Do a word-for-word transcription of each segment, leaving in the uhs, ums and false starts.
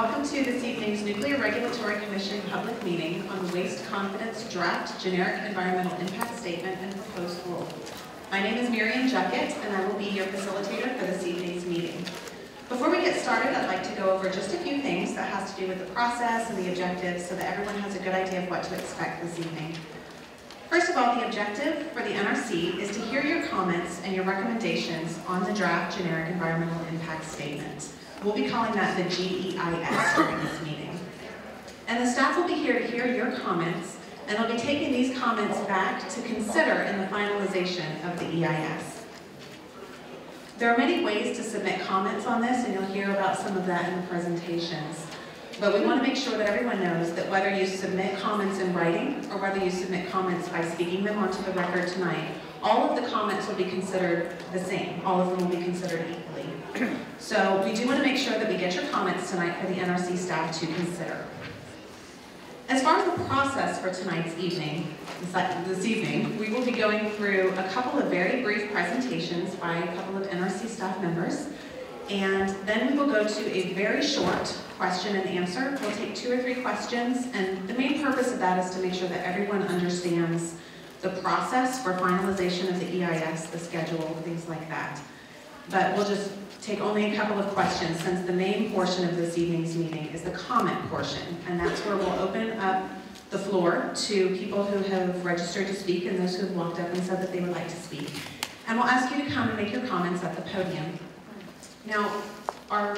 Welcome to this evening's Nuclear Regulatory Commission public meeting on the Waste Confidence Draft Generic Environmental Impact Statement and Proposed Rule. My name is Miriam Juckett, and I will be your facilitator for this evening's meeting. Before we get started, I'd like to go over just a few things that has to do with the process and the objectives so that everyone has a good idea of what to expect this evening. First of all, the objective for the N R C is to hear your comments and your recommendations on the draft Generic Environmental Impact Statement. We'll be calling that the G E I S during this meeting. And the staff will be here to hear your comments, and they'll be taking these comments back to consider in the finalization of the E I S. There are many ways to submit comments on this, and you'll hear about some of that in the presentations. But we want to make sure that everyone knows that whether you submit comments in writing or whether you submit comments by speaking them onto the record tonight, all of the comments will be considered the same. All of them will be considered equally. So we do want to make sure that we get your comments tonight for the N R C staff to consider. As far as the process for tonight's evening, this evening, we will be going through a couple of very brief presentations by a couple of N R C staff members. And then we will go to a very short question and answer. We'll take two or three questions, and the main purpose of that is to make sure that everyone understands the process for finalization of the E I S, the schedule, things like that. But we'll just take only a couple of questions since the main portion of this evening's meeting is the comment portion, and that's where we'll open up the floor to people who have registered to speak and those who have walked up and said that they would like to speak. And we'll ask you to come and make your comments at the podium. Now, our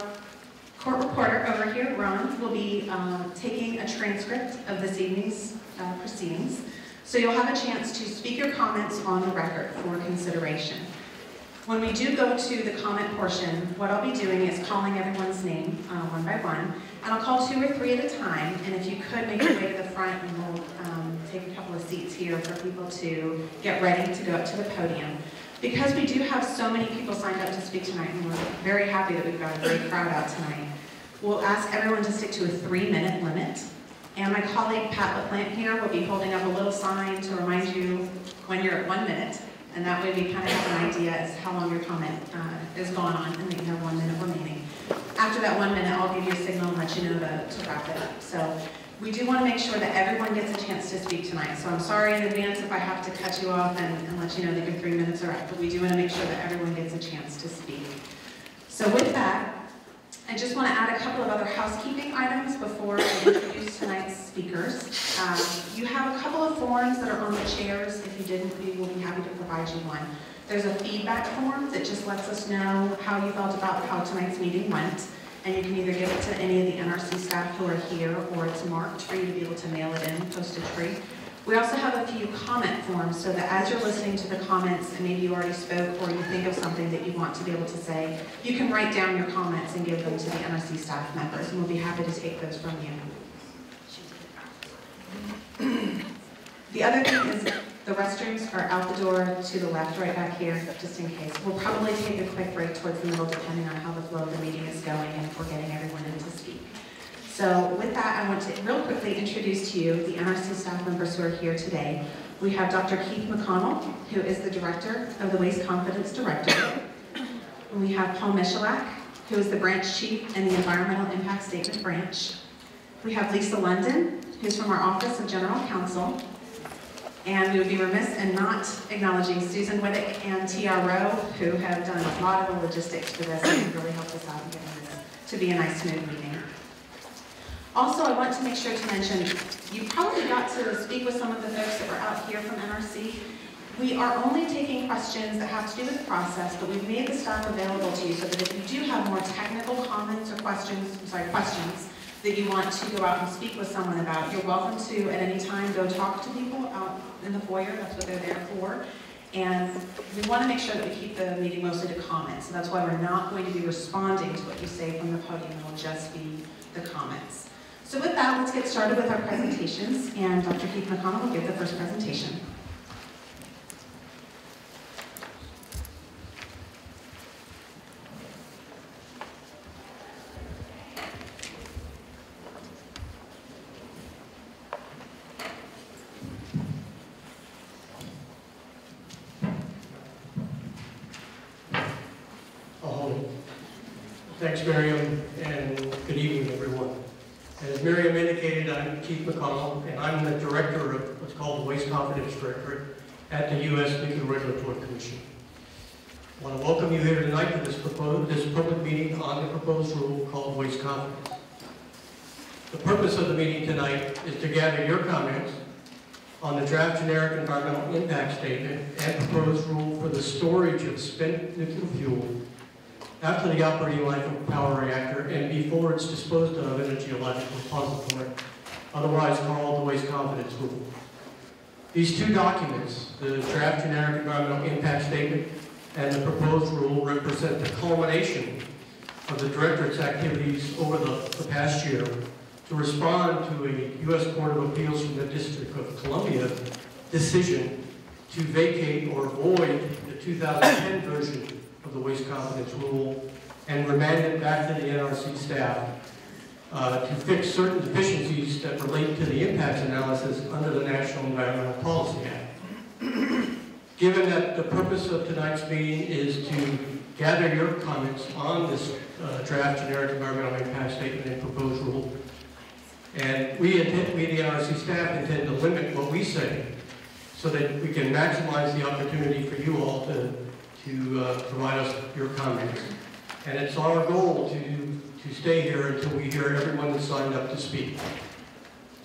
court reporter over here, Ron, will be uh, taking a transcript of this evening's uh, proceedings, so you'll have a chance to speak your comments on the record for consideration. When we do go to the comment portion, what I'll be doing is calling everyone's name uh, one by one, and I'll call two or three at a time, and if you could make your way to the front, and we'll um, take a couple of seats here for people to get ready to go up to the podium. Because we do have so many people signed up to speak tonight, and we're very happy that we've got a great crowd out tonight, we'll ask everyone to stick to a three-minute limit. And my colleague, Pat LaPlante here, will be holding up a little sign to remind you when you're at one minute, and that way we kind of have an idea as to how long your comment uh, is going on, and that you have one minute remaining. After that one minute, I'll give you a signal and let you know to, to wrap it up. So we do want to make sure that everyone gets a chance to speak tonight. So I'm sorry in advance if I have to cut you off and, and let you know that your three minutes are up, but we do want to make sure that everyone gets a chance to speak. So with that, I just want to add a couple of other housekeeping items before I introduce tonight's speakers. Um, you have a couple of forms that are on the chairs. If you didn't, we will be happy to provide you one. There's a feedback form that just lets us know how you felt about how tonight's meeting went. And you can either give it to any of the N R C staff who are here, or it's marked for you to be able to mail it in, postage free. We also have a few comment forms, so that as you're listening to the comments, and maybe you already spoke, or you think of something that you want to be able to say, you can write down your comments and give them to the N R C staff members, and we'll be happy to take those from you. The other thing is, the restrooms are out the door to the left, right back here, just in case. We'll probably take a quick break towards the middle, depending on how the flow of the meeting is going and if we're getting everyone in to speak. So with that, I want to real quickly introduce to you the N R C staff members who are here today. We have Doctor Keith McConnell, who is the director of the Waste Confidence Directorate. We have Paul Michalak, who is the branch chief in the Environmental Impact Statement branch. We have Lisa London, who's from our Office of General Counsel. And we would be remiss in not acknowledging Susan Wittick and T R Rowe, who have done a lot of the logistics for this and really helped us out in getting this to be a nice, smooth meeting. Also, I want to make sure to mention, you probably got to speak with some of the folks that were out here from N R C. We are only taking questions that have to do with the process, but we've made the staff available to you so that if you do have more technical comments or questions, I'm sorry, questions, that you want to go out and speak with someone about, you're welcome to, at any time, go talk to people out in the foyer. That's what they're there for. And we want to make sure that we keep the meeting mostly to comments. So that's why we're not going to be responding to what you say from the podium. It'll just be the comments. So with that, let's get started with our presentations. And Doctor Keith McConnell will give the first presentation. Thanks, Miriam, and good evening, everyone. As Miriam indicated, I'm Keith McConnell, and I'm the director of what's called the Waste Confidence Directorate at the U S Nuclear Regulatory Commission. I want to welcome you here tonight to this, proposed, this public meeting on the proposed rule called Waste Confidence. The purpose of the meeting tonight is to gather your comments on the draft generic environmental impact statement and proposed rule for the storage of spent nuclear fuel after the operating life of a power reactor and before it's disposed of in a geological repository, otherwise called the Waste Confidence Rule. These two documents, the draft generic environmental impact statement and the proposed rule, represent the culmination of the Directorate's activities over the, the past year to respond to a U S Court of Appeals from the District of Columbia decision to vacate or void the two thousand ten version of the Waste Confidence Rule and remand it back to the N R C staff uh, to fix certain deficiencies that relate to the impacts analysis under the National Environmental Policy Act. Given that the purpose of tonight's meeting is to gather your comments on this uh, draft generic environmental impact statement and proposed rule, and we, intend, we, the N R C staff, intend to limit what we say so that we can maximize the opportunity for you all to to uh, provide us your comments. And it's our goal to, to stay here until we hear everyone that's signed up to speak.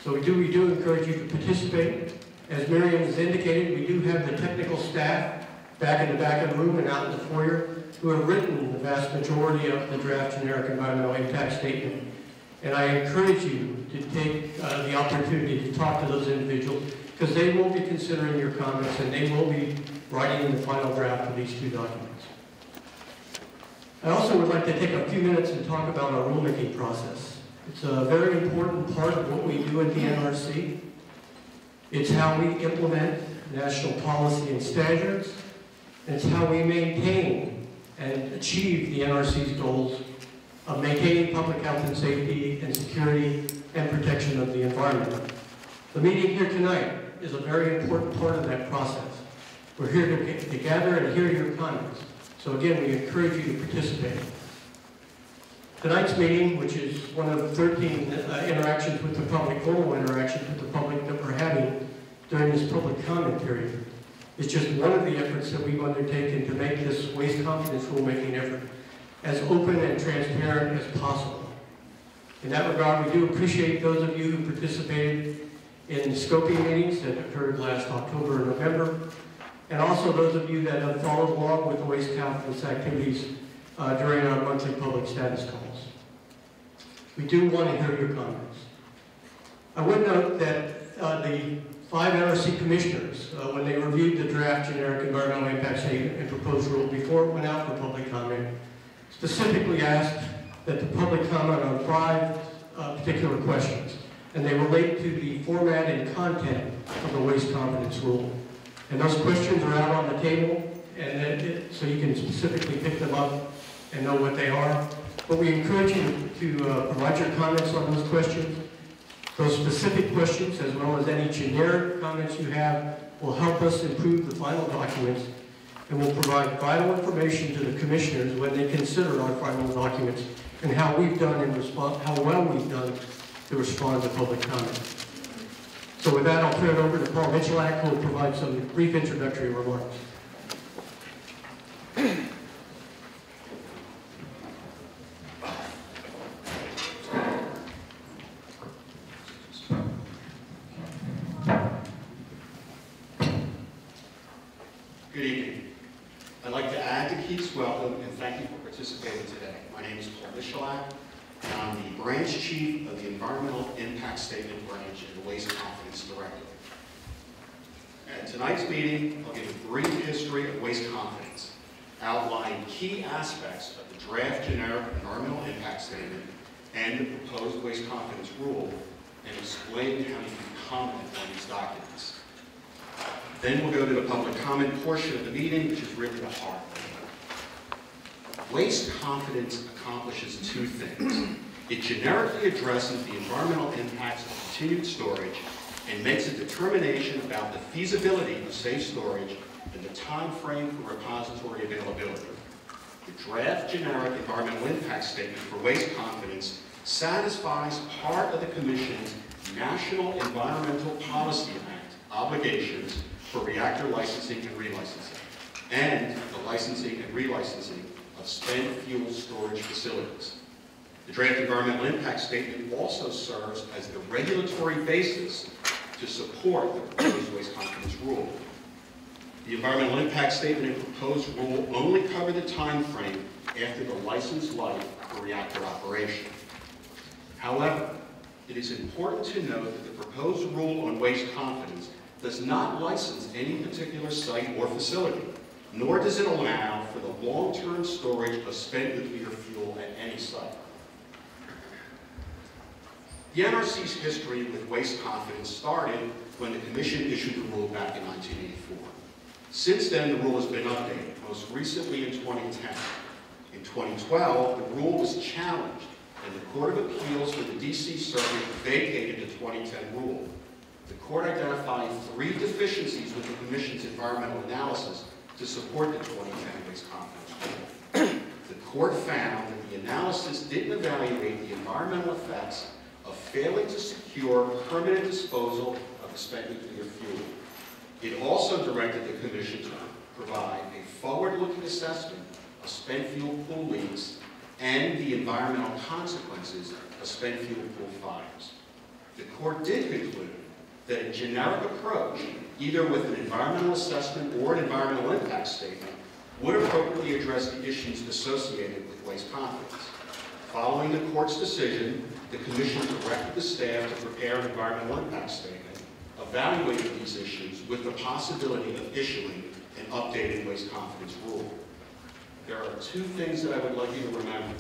So we do, we do encourage you to participate. As Miriam has indicated, we do have the technical staff back in the back of the room and out in the foyer who have written the vast majority of the draft generic environmental impact statement. And I encourage you to take uh, the opportunity to talk to those individuals, because they will be considering your comments and they will be writing the final draft of these two documents. I also would like to take a few minutes and talk about our rulemaking process. It's a very important part of what we do at the N R C. It's how we implement national policy and standards. It's how we maintain and achieve the N R C's goals of maintaining public health and safety and security and protection of the environment. The meeting here tonight is a very important part of that process. We're here to, to gather and hear your comments. So again, we encourage you to participate. Tonight's meeting, which is one of thirteen uh, interactions with the public, formal interactions with the public that we're having during this public comment period, is just one of the efforts that we've undertaken to make this waste confidence rulemaking effort as open and transparent as possible. In that regard, we do appreciate those of you who participated in the scoping meetings that occurred last October and November, and also those of you that have followed along with the waste confidence activities uh, during our monthly public status calls. We do want to hear your comments. I would note that uh, the five N R C commissioners, uh, when they reviewed the draft generic environmental impact statement and proposed rule before it went out for public comment, specifically asked that the public comment on five uh, particular questions, and they relate to the format and content of the waste confidence rule. And those questions are out on the table, and then it, so you can specifically pick them up and know what they are. But we encourage you to uh, provide your comments on those questions. Those specific questions, as well as any generic comments you have, will help us improve the final documents and will provide vital information to the commissioners when they consider our final documents and how we've done in response, how well we've done to respond to public comment. So with that, I'll turn it over to Paul Michalak, who will provide some brief introductory remarks. Good evening. I'd like to add to Keith's welcome and thank you for participating today. My name is Paul Michalak, and I'm the branch chief of the Environmental Impact Statement Branch in the Waste Confidence Directorate. At tonight's meeting, I'll give a brief history of waste confidence, outline key aspects of the draft generic environmental impact statement and the proposed waste confidence rule, and explain how you can comment on these documents. Then we'll go to the public comment portion of the meeting, which is written to heart. Waste confidence accomplishes two things. It generically addresses the environmental impacts of continued storage and makes a determination about the feasibility of safe storage and the time frame for repository availability. The draft generic environmental impact statement for waste confidence satisfies part of the Commission's National Environmental Policy Act obligations for reactor licensing and relicensing, and the licensing and relicensing of spent fuel storage facilities. The draft environmental impact statement also serves as the regulatory basis to support the proposed Waste Confidence rule. The environmental impact statement and proposed rule only cover the time frame after the license life for reactor operation. However, it is important to note that the proposed rule on Waste Confidence does not license any particular site or facility, nor does it allow for the long-term storage of spent nuclear fuel at any site. The N R C's history with Waste Confidence started when the Commission issued the rule back in nineteen eighty-four. Since then, the rule has been updated, most recently in twenty ten. In twenty twelve, the rule was challenged, and the Court of Appeals for the D C Circuit vacated the twenty ten rule. The Court identified three deficiencies with the Commission's environmental analysis to support the twenty ten Waste Confidence rule. The Court found that the analysis didn't evaluate the environmental effects of failing to secure permanent disposal of expected nuclear fuel. It also directed the Commission to provide a forward-looking assessment of spent fuel pool leaks and the environmental consequences of spent fuel pool fires. The Court did conclude that a generic approach, either with an environmental assessment or an environmental impact statement, would appropriately address the issues associated with Waste Confidence. Following the Court's decision, the Commission directed the staff to prepare an environmental impact statement, evaluating these issues with the possibility of issuing an updated Waste Confidence rule. There are two things that I would like you to remember.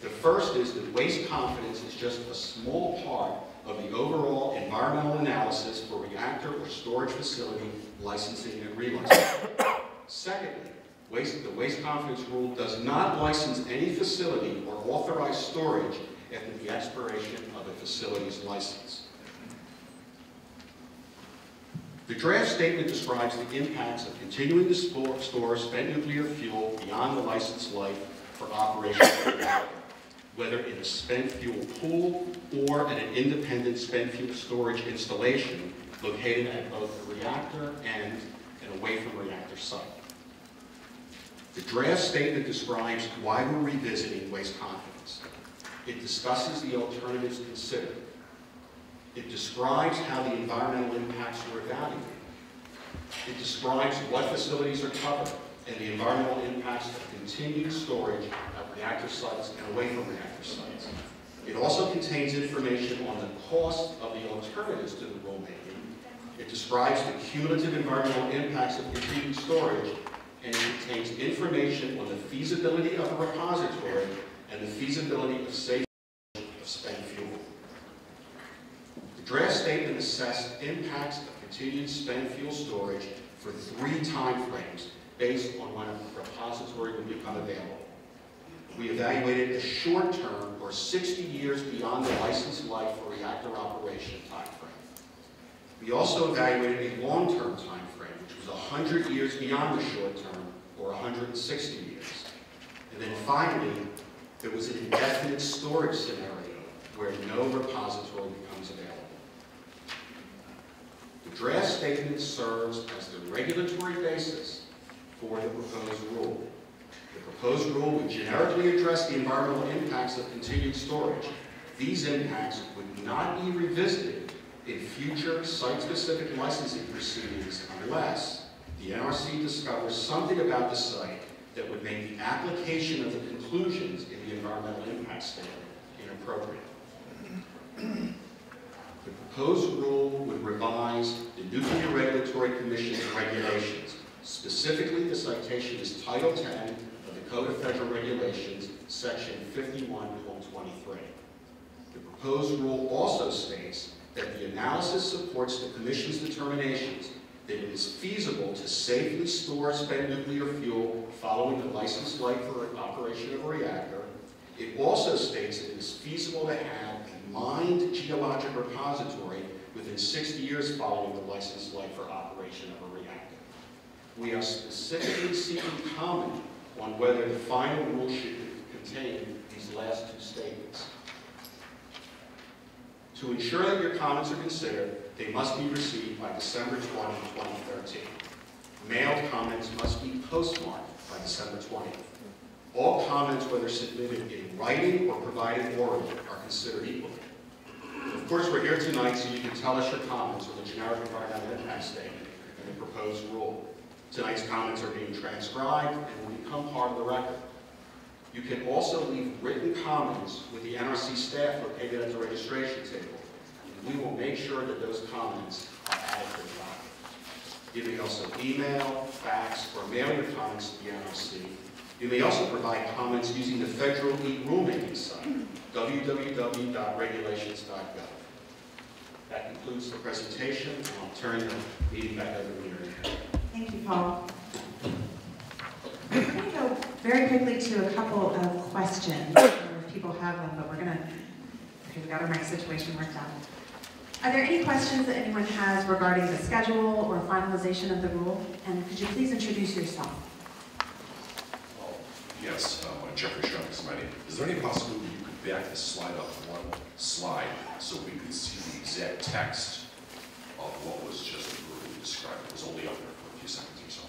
The first is that Waste Confidence is just a small part of the overall environmental analysis for reactor or storage facility licensing and relicensing. Secondly, Waste, the Waste Confidence rule does not license any facility or authorize storage after the expiration of a facility's license. The draft statement describes the impacts of continuing to store, store spent nuclear fuel beyond the license life for operations of the reactor, whether in a spent fuel pool or at an independent spent fuel storage installation located at both the reactor and an away from reactor site. The draft statement describes why we're revisiting Waste Confidence. It discusses the alternatives considered. It describes how the environmental impacts were evaluated. It describes what facilities are covered and the environmental impacts of continued storage at reactor sites and away from reactor sites. It also contains information on the cost of the alternatives to the rulemaking. It describes the cumulative environmental impacts of continued storage, and it contains information on the feasibility of a repository and the feasibility of safe storage of spent fuel. The draft statement assessed impacts of continued spent fuel storage for three timeframes based on when a repository would become available. We evaluated a short-term, or sixty years beyond the license life for reactor operation timeframe. We also evaluated a long-term timeframe, which was one hundred years beyond the short-term, or one hundred sixty years. And then finally, there was an indefinite storage scenario where no repository becomes available. The draft statement serves as the regulatory basis for the proposed rule. The proposed rule would generically address the environmental impacts of continued storage. These impacts would not be revisited in future site-specific licensing proceedings unless the N R C discovers something about the site that would make the application of the conclusions in the environmental impact statement inappropriate. The proposed rule would revise the Nuclear Regulatory Commission's regulations, specifically the citation is Title ten of the Code of Federal Regulations, Section fifty-one colon twenty-three. The proposed rule also states that the analysis supports the Commission's determinations that it is feasible to safely store spent nuclear fuel following the license life for operation of a reactor. It also states that it is feasible to have a mined geologic repository within sixty years following the license life for operation of a reactor. We are specifically seeking comment on whether the final rule should contain these last two statements. To ensure that your comments are considered, they must be received by December twentieth, twenty thirteen. Mailed comments must be postmarked by December twentieth. All comments, whether submitted in writing or provided orally, are considered equally. Of course, we're here tonight so you can tell us your comments on the generic environmental impact statement and the proposed rule. Tonight's comments are being transcribed and will become part of the record. You can also leave written comments with the N R C staff located at the registration table. We will make sure that those comments are added to the document. You may also email, fax, or mail your comments to the N R C. You may also provide comments using the federal e-rulemaking site, w w w dot regulations dot gov. That concludes the presentation, and I'll turn the meeting back over to Mary. Thank you, Paul. I'm going to go very quickly to a couple of questions, or if people have them, but we're going to, okay, we've got our mic situation worked out. Are there any questions that anyone has regarding the schedule or finalization of the rule? And could you please introduce yourself? Well, yes, um, Jeffrey Shrunk is my name. Is there any possibility you could back this slide up one slide so we could see the exact text of what was just really described? It was only up there for a few seconds or so.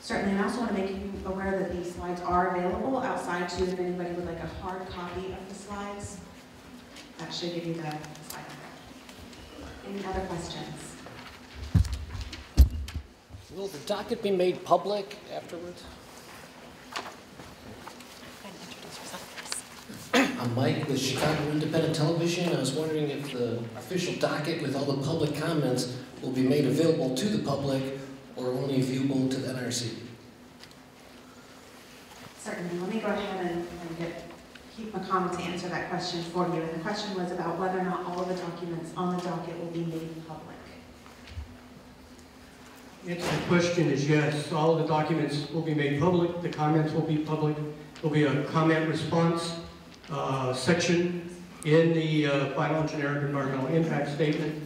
Certainly, and I also want to make you aware that these slides are available outside too, if anybody would like a hard copy of the slides. That should give you the slide. Any other questions? Will the docket be made public afterwards? I'm Mike with Chicago Independent Television. I was wondering if the official docket with all the public comments will be made available to the public or only viewable to the N R C. Certainly. Let me go ahead and, and get Keep McConnell to answer that question for you. And the question was about whether or not all of the documents on the docket will be made public. Yes, the question is yes. All of the documents will be made public. The comments will be public. There'll be a comment response uh, section in the uh, final generic environmental impact statement.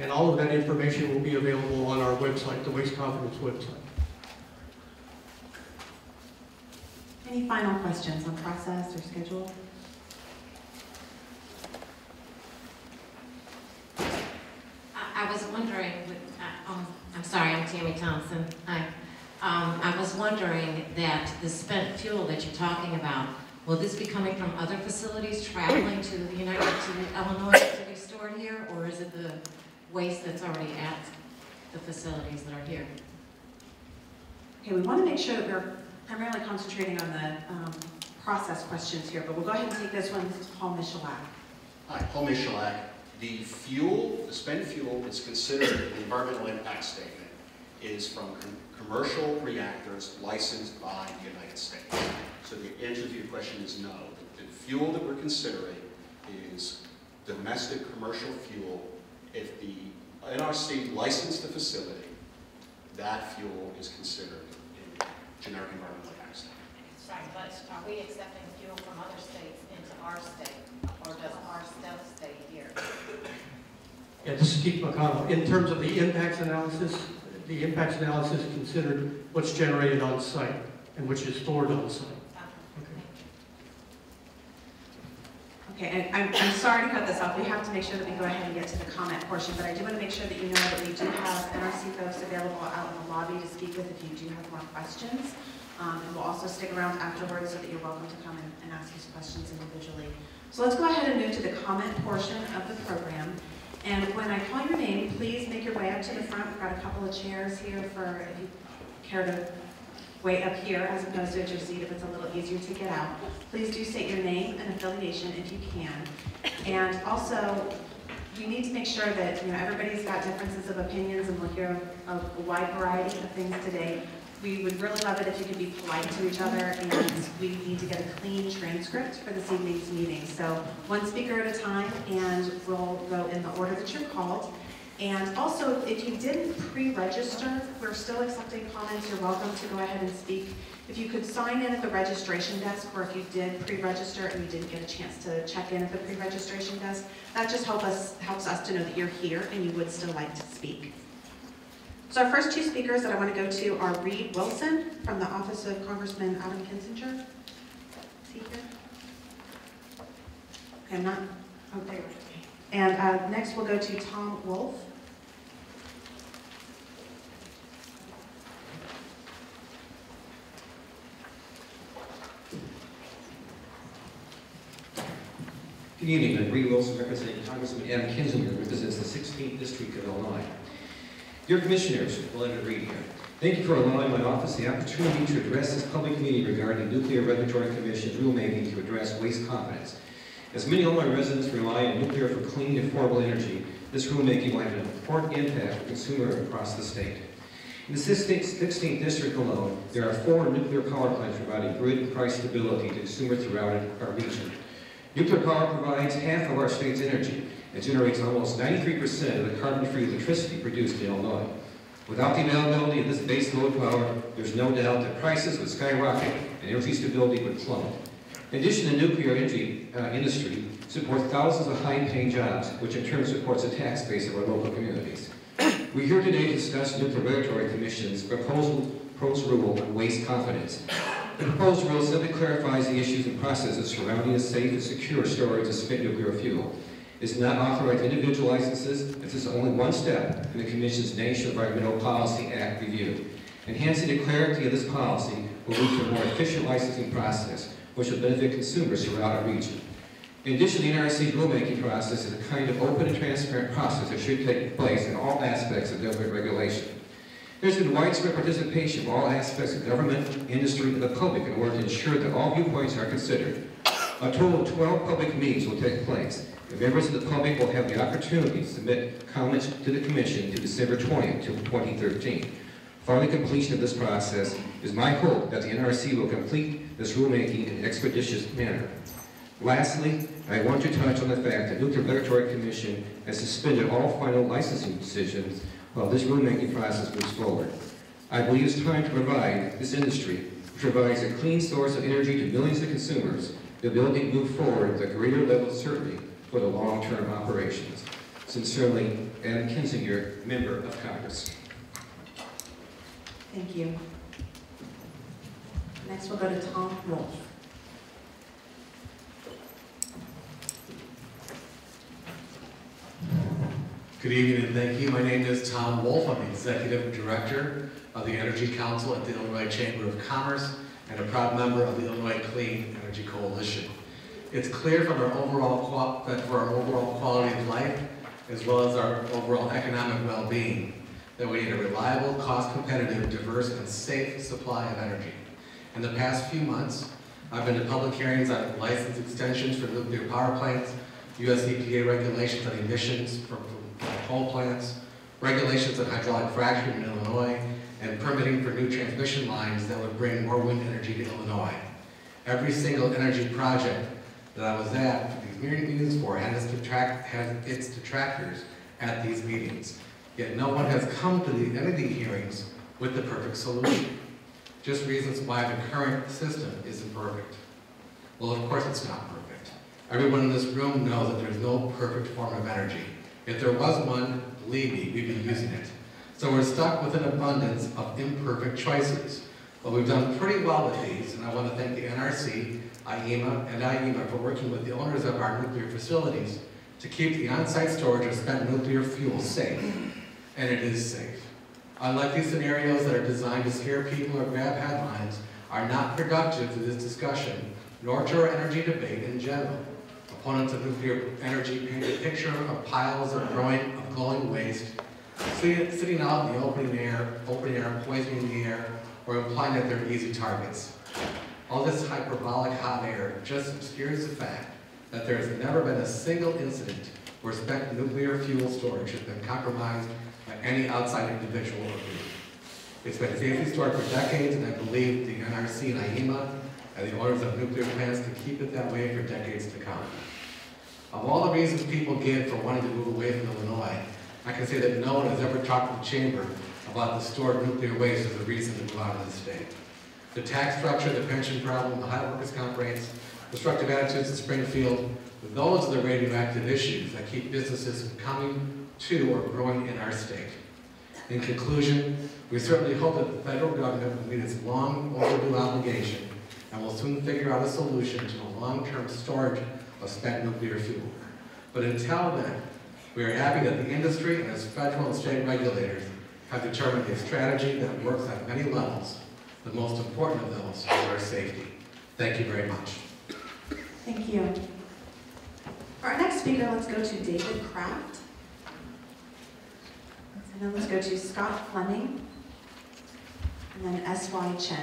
And all of that information will be available on our website, the Waste Confidence website. Any final questions on process or schedule? I, I was wondering, with, uh, um, I'm sorry, I'm Tammy Thompson. Hi. Um, I was wondering that the spent fuel that you're talking about, will this be coming from other facilities traveling to the United to the Illinois to be stored here, or is it the waste that's already at the facilities that are here? Okay, we want to make sure that we're primarily concentrating on the um, process questions here, but we'll go ahead and take this one. This is Paul Michalak. Hi, Paul Michalak. The fuel, the spent fuel that's considered in the environmental impact statement is from com commercial reactors licensed by the United States. So the answer to your question is no. The, the fuel that we're considering is domestic commercial fuel. If the N R C licensed the facility, that fuel is considered generic environmental impact. Sorry, but are we accepting fuel from other states into our state, or does our stuff stay here? Yeah, this is Keith McConnell. In terms of the impacts analysis, the impacts analysis is considered what's generated on site and which is stored on site. Okay, okay, and I'm, I'm sorry to cut this off. We have to make sure that we go ahead and get to the comment portion, but I do want to make sure that you know that we do have N R C folks available out in the lobby to speak with if you do have more questions. Um, and we'll also stick around afterwards so that you're welcome to come and, and ask these questions individually. So let's go ahead and move to the comment portion of the program. And when I call your name, please make your way up to the front. We've got a couple of chairs here for if you care to way up here as opposed to at your seat if it's a little easier to get out. Please do state your name and affiliation if you can. And also, we need to make sure that you know everybody's got differences of opinions and we'll hear a, a wide variety of things today. We would really love it if you could be polite to each other, and we need to get a clean transcript for this evening's meeting. So one speaker at a time, and we'll go in the order that you're called. And also, if you didn't pre-register, we're still accepting comments. You're welcome to go ahead and speak. If you could sign in at the registration desk, or if you did pre-register and you didn't get a chance to check in at the pre-registration desk, that just help us, helps us to know that you're here and you would still like to speak. So our first two speakers that I want to go to are Reed Wilson from the Office of Congressman Adam Kinzinger. Is he here? Okay, I'm not, oh, there we go. And uh, next we'll go to Tom Wolf. Good evening, I'm Bree Wilson, representing Congressman Adam Kinzinger, who represents the sixteenth District of Illinois. Dear Commissioners, we'll end it read here. Thank you for allowing my office the opportunity to address this public meeting regarding the Nuclear Regulatory Commission rulemaking to address waste confidence. As many Illinois residents rely on nuclear for clean, affordable energy, this rulemaking will have an important impact for consumers across the state. In the sixteenth District alone, there are four nuclear power plants providing grid price stability to consumers throughout our region. Nuclear power provides half of our state's energy and generates almost ninety-three percent of the carbon-free electricity produced in Illinois. Without the availability of this base load power, there's no doubt that prices would skyrocket and energy stability would plummet. In addition, the nuclear energy uh, industry supports thousands of high-paying jobs, which in turn supports the tax base of our local communities. We're here today to discuss the Nuclear Regulatory Commission's proposal, proposed rule on waste confidence. The proposed rule simply clarifies the issues and processes surrounding the safe and secure storage of spent nuclear fuel. It's not offered by individual licenses, this is only one step in the Commission's National Environmental Policy Act review. Enhancing the clarity of this policy will lead to a more efficient licensing process, which will benefit consumers throughout our region. In addition, the N R C rulemaking process is a kind of open and transparent process that should take place in all aspects of government regulation. There's been widespread participation of all aspects of government, industry, and the public in order to ensure that all viewpoints are considered. A total of twelve public meetings will take place. The members of the public will have the opportunity to submit comments to the Commission through December twentieth, twenty thirteen. Following completion of this process, it is my hope that the N R C will complete this rulemaking in an expeditious manner. Lastly, I want to touch on the fact that the Nuclear Regulatory Commission has suspended all final licensing decisions while this rulemaking process moves forward. I believe it's time to provide this industry, which provides a clean source of energy to millions of consumers, the ability to move forward with a greater level of certainty for the long-term operations. Sincerely, Adam Kinzinger, Member of Congress. Thank you. Next we'll go to Tom Wolf. Good evening and thank you. My name is Tom Wolf. I'm the Executive Director of the Energy Council at the Illinois Chamber of Commerce and a proud member of the Illinois Clean Energy Coalition. It's clear from our overall that for our overall quality of life as well as our overall economic well-being that we need a reliable, cost-competitive, diverse, and safe supply of energy. In the past few months, I've been to public hearings on license extensions for nuclear power plants, U S E P A regulations on emissions from coal plants, regulations on hydraulic fracturing in Illinois, and permitting for new transmission lines that would bring more wind energy to Illinois. Every single energy project that I was at these meetings for had its, detract had its detractors at these meetings. Yet no one has come to the end of the hearings with the perfect solution. Just reasons why the current system isn't perfect. Well, of course it's not perfect. Everyone in this room knows that there's no perfect form of energy. If there was one, believe me, we'd be using it. So we're stuck with an abundance of imperfect choices. But we've done pretty well with these, and I want to thank the N R C, I E M A, and I E M A for working with the owners of our nuclear facilities to keep the on-site storage of spent nuclear fuel safe. And it is safe. Unlike these scenarios that are designed to scare people or grab headlines, are not productive to this discussion, nor to our energy debate in general. Opponents of nuclear energy paint a picture of piles of growing, of glowing waste, sitting out in the open air, open air, poisoning the air, or implying that they're easy targets. All this hyperbolic hot air just obscures the fact that there has never been a single incident where spent nuclear fuel storage has been compromised by any outside individual or group. It's been safely stored for decades, and I believe the N R C and I E M A and the owners of nuclear plants to keep it that way for decades to come. Of all the reasons people give for wanting to move away from Illinois, I can say that no one has ever talked to the Chamber about the stored nuclear waste as a reason to move out of the state. The tax structure, the pension problem, the high workers' comp rates, destructive attitudes in Springfield, those are the radioactive issues that keep businesses from coming to or growing in our state. In conclusion, we certainly hope that the federal government will meet its long overdue obligation and will soon figure out a solution to the long-term storage of spent nuclear fuel. But until then, we are happy that the industry and its federal and state regulators have determined a strategy that works at many levels, the most important of those is our safety. Thank you very much. Thank you. For our next speaker, let's go to David Kraft. And then let's go to Scott Fleming, and then S Y Chen.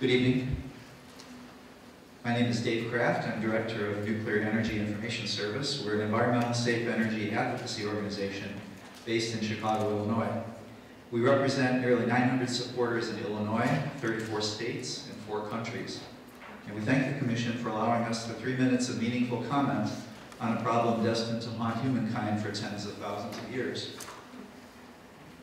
Good evening. My name is Dave Kraft. I'm Director of Nuclear Energy Information Service. We're an environmental safe energy advocacy organization based in Chicago, Illinois. We represent nearly nine hundred supporters in Illinois, thirty-four states, and four countries. And we thank the Commission for allowing us the three minutes of meaningful comment on a problem destined to haunt humankind for tens of thousands of years.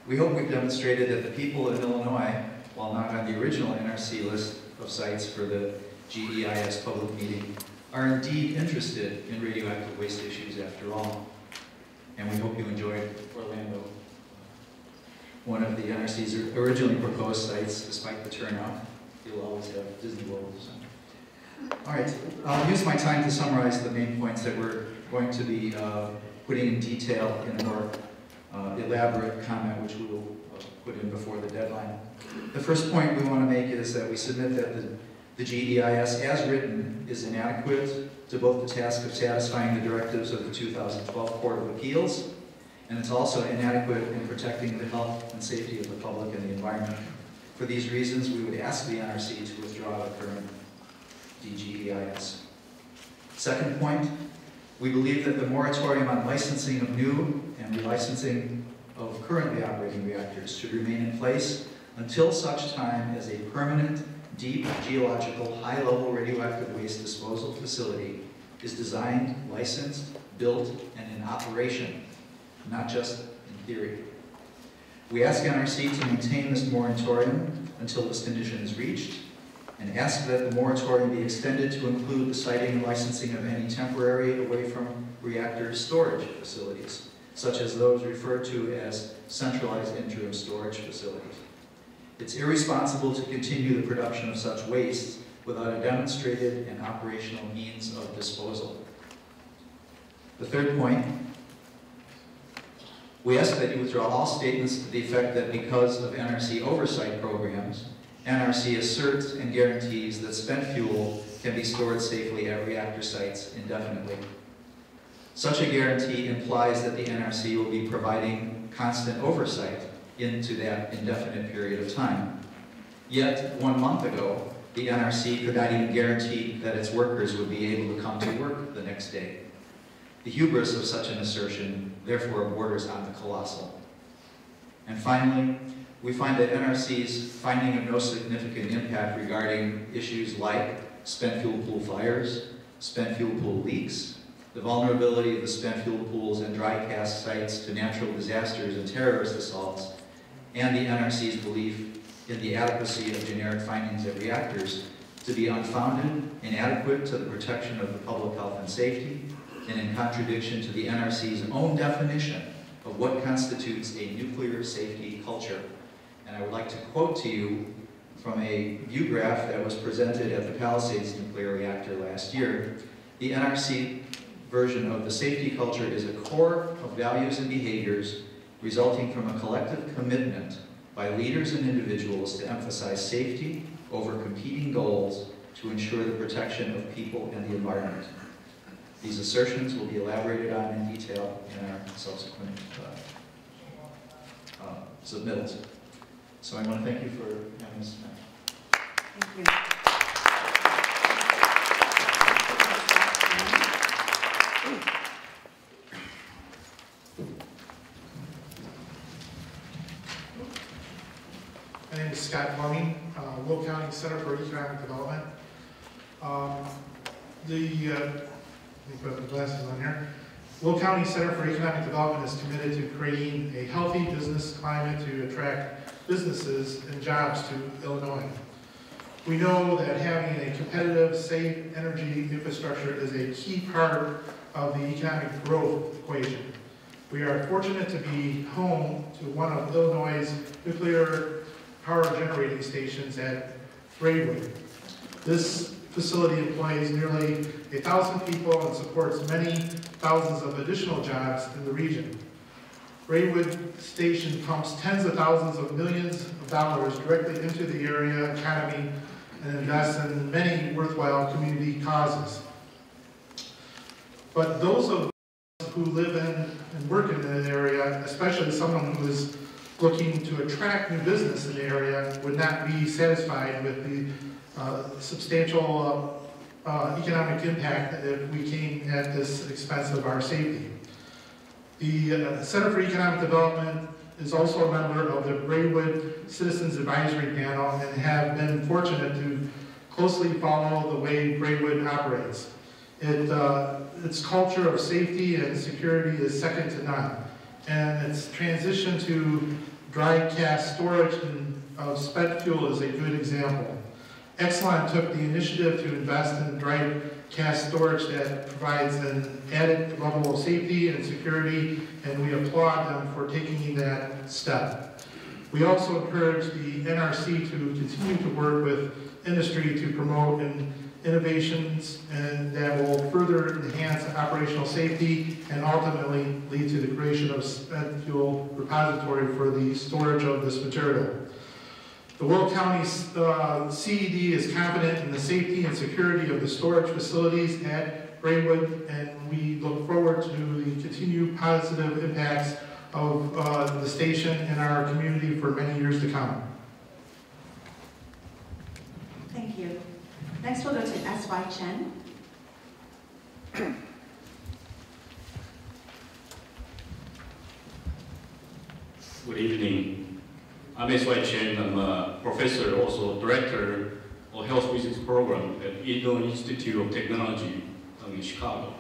We hope we've demonstrated that the people in Illinois, while not on the original N R C list of sites for the G E I S public meeting, are indeed interested in radioactive waste issues after all. And we hope you enjoyed Orlando, one of the N R C's originally proposed sites, despite the turnout. You'll always have Disney World. So. All right, I'll use my time to summarize the main points that we're going to be uh, putting in detail in a more uh, elaborate comment, which we will put in before the deadline. The first point we want to make is that we submit that the, the G E I S as written is inadequate to both the task of satisfying the directives of the two thousand twelve Court of Appeals, and it's also inadequate in protecting the health and safety of the public and the environment. For these reasons, we would ask the N R C to withdraw the current D G E I S. Second point, we believe that the moratorium on licensing of new and relicensing of currently operating reactors should remain in place until such time as a permanent, deep, geological, high-level radioactive waste disposal facility is designed, licensed, built, and in operation, not just in theory. We ask N R C to maintain this moratorium until this condition is reached, and ask that the moratorium be extended to include the siting and licensing of any temporary away from reactor storage facilities, such as those referred to as centralized interim storage facilities. It's irresponsible to continue the production of such waste without a demonstrated and operational means of disposal. The third point, we ask that you withdraw all statements to the effect that because of N R C oversight programs, N R C asserts and guarantees that spent fuel can be stored safely at reactor sites indefinitely. Such a guarantee implies that the N R C will be providing constant oversight into that indefinite period of time. Yet, one month ago, the N R C could not even guarantee that its workers would be able to come to work the next day. The hubris of such an assertion, therefore, borders on the colossal. And finally, we find that N R C's finding of no significant impact regarding issues like spent fuel pool fires, spent fuel pool leaks, the vulnerability of the spent fuel pools and dry cast sites to natural disasters and terrorist assaults, and the N R C's belief in the adequacy of generic findings at reactors to be unfounded, inadequate to the protection of the public health and safety, and in contradiction to the N R C's own definition of what constitutes a nuclear safety culture. And I would like to quote to you from a view graph that was presented at the Palisades nuclear reactor last year. The N R C version of the safety culture is a core of values and behaviors resulting from a collective commitment by leaders and individuals to emphasize safety over competing goals to ensure the protection of people and the environment. These assertions will be elaborated on in detail in our subsequent uh, uh, submittals. So I want to thank you for having us tonight. Thank you. Scott Fleming, uh, Will County Center for Economic Development. Um, the, uh, let me put the glasses on here. Will County Center for Economic Development is committed to creating a healthy business climate to attract businesses and jobs to Illinois. We know that having a competitive, safe energy infrastructure is a key part of the economic growth equation. We are fortunate to be home to one of Illinois' nuclear power generating stations at Braidwood. This facility employs nearly a thousand people and supports many thousands of additional jobs in the region. Braidwood Station pumps tens of thousands of millions of dollars directly into the area economy and invests in many worthwhile community causes. But those of us who live in and work in an area, especially someone who is looking to attract new business in the area, would not be satisfied with the uh, substantial uh, uh, economic impact if we came at this expense of our safety. The uh, Center for Economic Development is also a member of the Braidwood Citizens Advisory Panel and have been fortunate to closely follow the way Braidwood operates. It, uh, its culture of safety and security is second to none, and its transition to dry cast storage and, of spent fuel is a good example. Exelon took the initiative to invest in dry cast storage that provides an added level of safety and security, and we applaud them for taking that step. We also encourage the N R C to continue to work with industry to promote and innovations and that will further enhance operational safety and ultimately lead to the creation of spent fuel repository for the storage of this material. The Will County uh, C E D is confident in the safety and security of the storage facilities at Braidwood, and we look forward to the continued positive impacts of uh, the station and our community for many years to come. Thank you. Next, we'll go to S Y Chen. Good evening. I'm S Y Chen. I'm a professor, also director of Health Business Program at Illinois Institute of Technology in Chicago.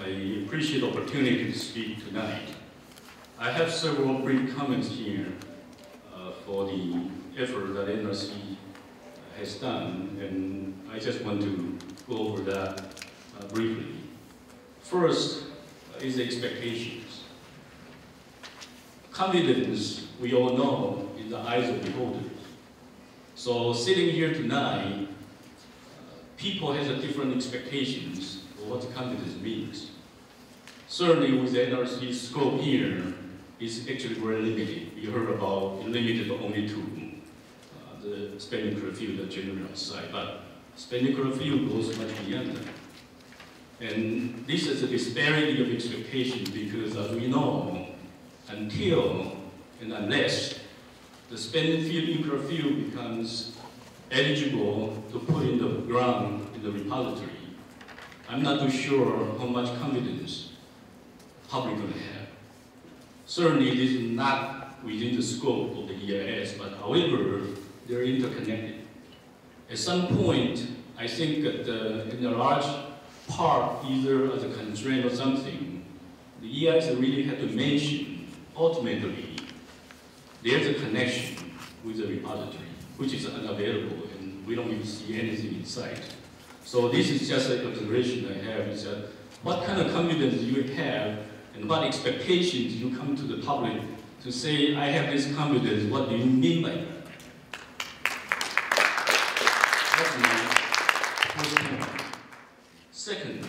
I appreciate the opportunity to speak tonight. I have several brief comments here uh, for the effort that N R C has done, and I just want to go over that uh, briefly. First uh, is the expectations. Confidence, we all know, is the eyes of beholders. So sitting here tonight, uh, people have a different expectations of what confidence means. Certainly with the N R C scope here, is actually very limited. We heard about limited only to the spent field that generally outside, but spent field goes much beyond that. And this is a disparity of expectation because, as we know, until and unless the spent field nuclear fuel becomes eligible to put in the ground in the repository, I'm not too sure how much confidence public will have. Certainly, this is not within the scope of the E I S, but however, they're interconnected. At some point, I think that uh, in a large part, either as a constraint or something, the E I S really had to mention, ultimately, there's a connection with the repository, which is unavailable, and we don't even see anything in sight. So this is just an observation I have, is that what kind of confidence you have, and what expectations you come to the public to say, I have this confidence, what do you mean by that? Second,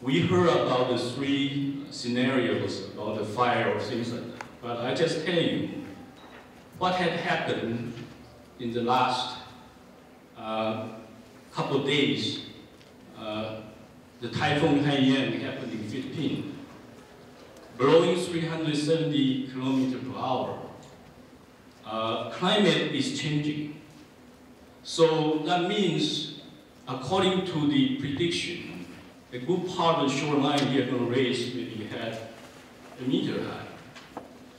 we heard about the three scenarios about the fire or things like that. But I just tell you what had happened in the last uh, couple of days. Uh, the Typhoon Haiyan happened in Philippines, blowing three hundred seventy kilometers per hour. Uh, climate is changing. So that means, according to the prediction, a good part of the shoreline we are going to raise maybe had a meter high.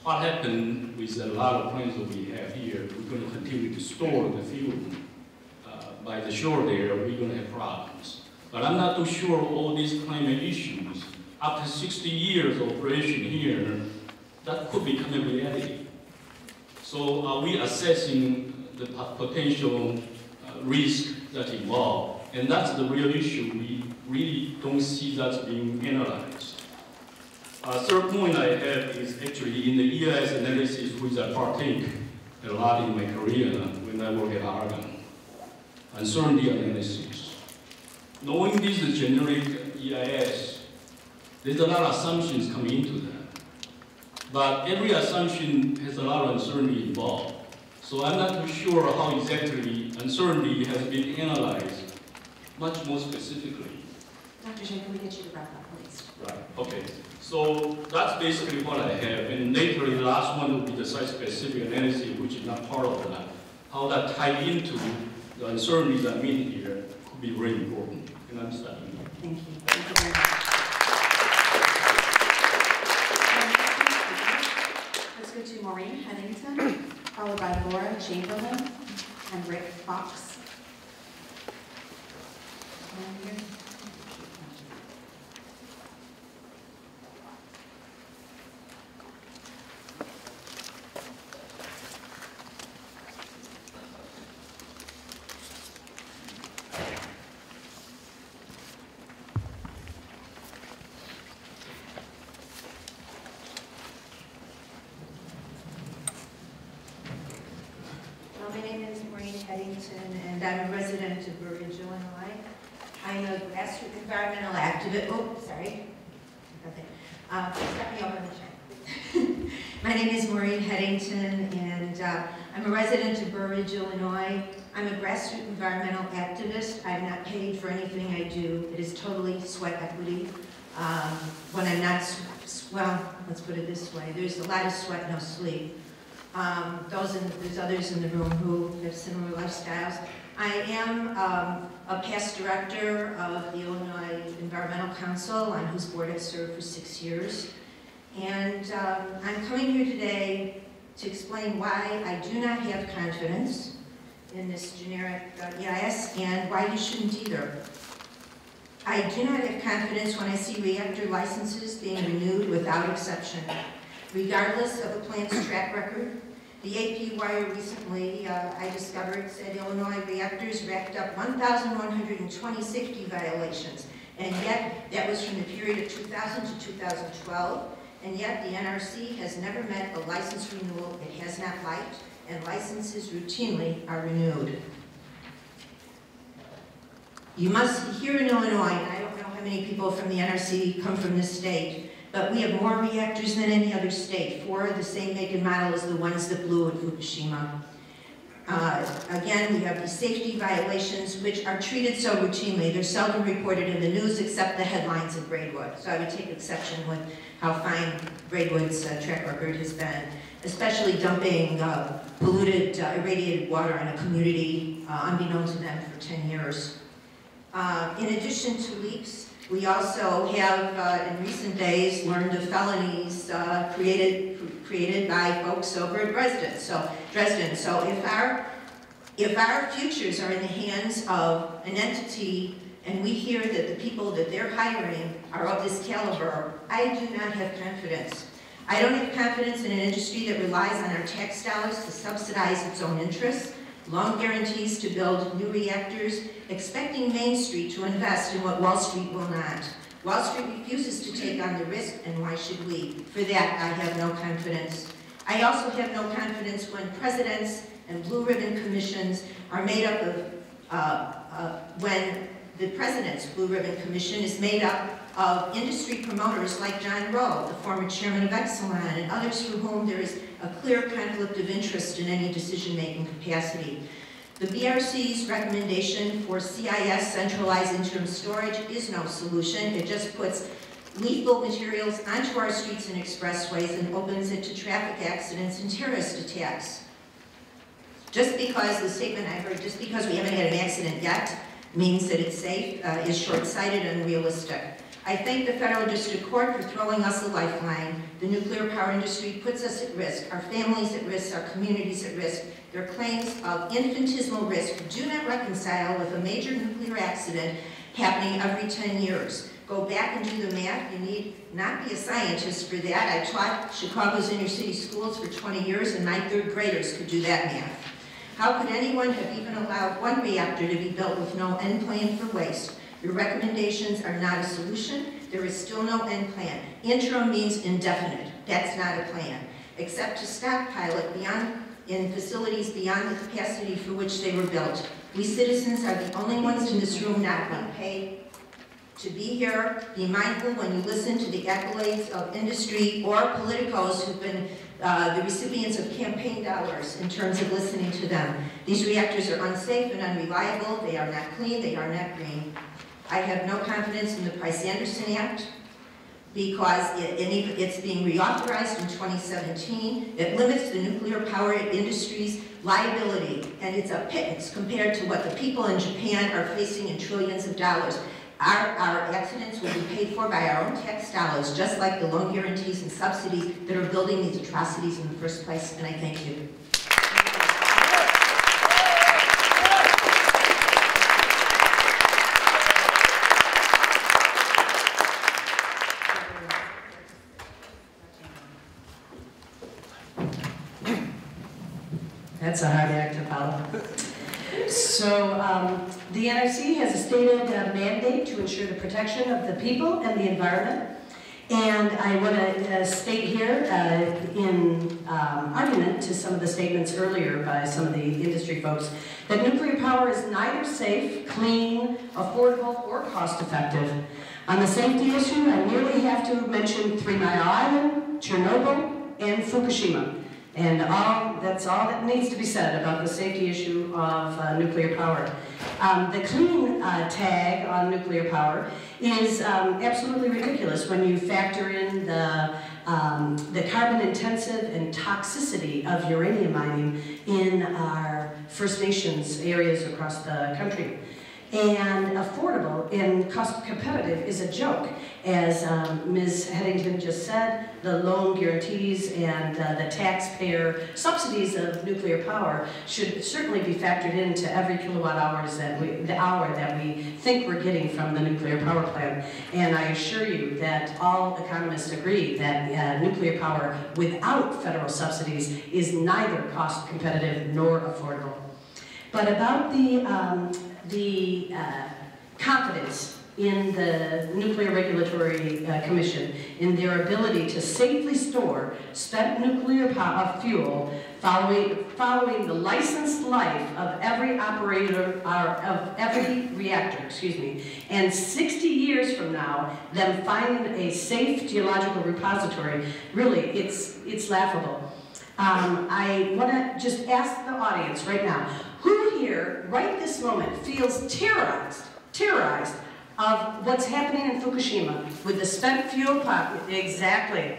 What happened with a lot of plants that we have here, we're going to continue to store the fuel uh, by the shore there, we're going to have problems. But I'm not too sure all these climate issues, after sixty years of operation here, that could become a reality. So are we assessing the potential uh, risk that involved. And that's the real issue. We really don't see that being analyzed. Uh, third point I have is actually in the E I S analysis, which I partake a lot in my career when I work at Argonne, uncertainty analysis. Knowing this is generic E I S, there's a lot of assumptions coming into that. But every assumption has a lot of uncertainty involved. So I'm not too sure how exactly uncertainty has been analyzed much more specifically. Doctor Shea, can we get you to wrap up, please? Right, okay. So that's basically what I have. And later, the last one will be the site-specific analysis, which is not part of that. How that ties into the uncertainties I mean here could be very important. And I'm studying that. Thank you. Thank you very much. To Maureen Henningsen, followed by Laura Chamberlain and Rick Fox. Environmental activist. Oh, sorry. Okay. Uh, start me over the chair. My name is Maureen Headington, and uh, I'm a resident of Burr Ridge, Illinois. I'm a grassroots environmental activist. I'm not paid for anything I do. It is totally sweat equity. Um, when I'm not, well, let's put it this way: there's a lot of sweat, no sleep. Um, those, in, there's others in the room who have similar lifestyles. I am um, a past director of the Illinois Environmental Council, on whose board I've served for six years. And um, I'm coming here today to explain why I do not have confidence in this generic uh, E I S and why you shouldn't either. I do not have confidence when I see reactor licenses being renewed without exception, regardless of the plant's track record. The A P wire recently, uh, I discovered, said Illinois reactors racked up one thousand one hundred twenty safety violations. And yet, that was from the period of two thousand to two thousand twelve. And yet, the N R C has never met a license renewal it has not liked, and licenses routinely are renewed. You must, here in Illinois, and I don't know how many people from the N R C come from this state, but we have more reactors than any other state. Four of the same make and model as the ones that blew at Fukushima. Uh, again, we have these safety violations, which are treated so routinely. They're seldom reported in the news except the headlines of Braidwood. So I would take exception with how fine Braidwood's uh, track record has been, especially dumping uh, polluted, uh, irradiated water on a community uh, unbeknown to them for ten years. Uh, in addition to leaks, we also have, uh, in recent days, learned of felonies uh, created created by folks over at Dresden. So Dresden. So if our if our futures are in the hands of an entity, and we hear that the people that they're hiring are of this caliber, I do not have confidence. I don't have confidence in an industry that relies on our tax dollars to subsidize its own interests. Long guarantees to build new reactors, expecting Main Street to invest in what Wall Street will not. Wall Street refuses to take on the risk, and why should we? For that, I have no confidence. I also have no confidence when presidents and Blue Ribbon Commissions are made up of, uh, uh, when the president's Blue Ribbon Commission is made up of industry promoters like John Rowe, the former chairman of Exelon, and others for whom there is a clear conflict of interest in any decision-making capacity. The B R C's recommendation for C I S, centralized interim storage, is no solution. It just puts lethal materials onto our streets and expressways and opens it to traffic accidents and terrorist attacks. Just because, the statement I heard, just because we haven't had an accident yet means that it's safe uh, is short-sighted and unrealistic. I thank the Federal District Court for throwing us a lifeline. The nuclear power industry puts us at risk, our families at risk, our communities at risk. Their claims of infinitesimal risk do not reconcile with a major nuclear accident happening every ten years. Go back and do the math. You need not be a scientist for that. I taught Chicago's inner city schools for twenty years, and my third graders could do that math. How could anyone have even allowed one reactor to be built with no end plan for waste? Your recommendations are not a solution. There is still no end plan. Interim means indefinite. That's not a plan. Except to stockpile it beyond, in facilities beyond the capacity for which they were built. We citizens are the only ones in this room not being paid to be here. Be mindful when you listen to the accolades of industry or politicos who've been uh, the recipients of campaign dollars in terms of listening to them. These reactors are unsafe and unreliable. They are not clean. They are not green. I have no confidence in the Price-Anderson Act because it, it, it's being reauthorized in twenty seventeen. It limits the nuclear power industry's liability, and it's a pittance compared to what the people in Japan are facing in trillions of dollars. Our, our accidents will be paid for by our own tax dollars, just like the loan guarantees and subsidies that are building these atrocities in the first place, and I thank you. That's a hard act to follow. So um, the N R C has a stated uh, mandate to ensure the protection of the people and the environment. And I want to uh, state here uh, in um, argument to some of the statements earlier by some of the industry folks that nuclear power is neither safe, clean, affordable, or cost-effective. On the safety issue, I merely have to mention Three Mile Island, Chernobyl, and Fukushima. And all, that's all that needs to be said about the safety issue of uh, nuclear power. Um, the clean uh, tag on nuclear power is um, absolutely ridiculous when you factor in the, um, the carbon-intensive and toxicity of uranium mining in our First Nations areas across the country. And affordable and cost-competitive is a joke. As um, Miz Headington just said, the loan guarantees and uh, the taxpayer subsidies of nuclear power should certainly be factored into every kilowatt hours that we, the hour that we think we're getting from the nuclear power plant. And I assure you that all economists agree that uh, nuclear power without federal subsidies is neither cost competitive nor affordable. But about the um, the uh, confidence in the Nuclear Regulatory uh, Commission in their ability to safely store spent nuclear power fuel following, following the licensed life of every operator, uh, of every reactor, excuse me, and sixty years from now, them finding a safe geological repository, really, it's, it's laughable. Um, I wanna just ask the audience right now, who here, right this moment, feels terrorized, terrorized of what's happening in Fukushima with the spent fuel power? Exactly.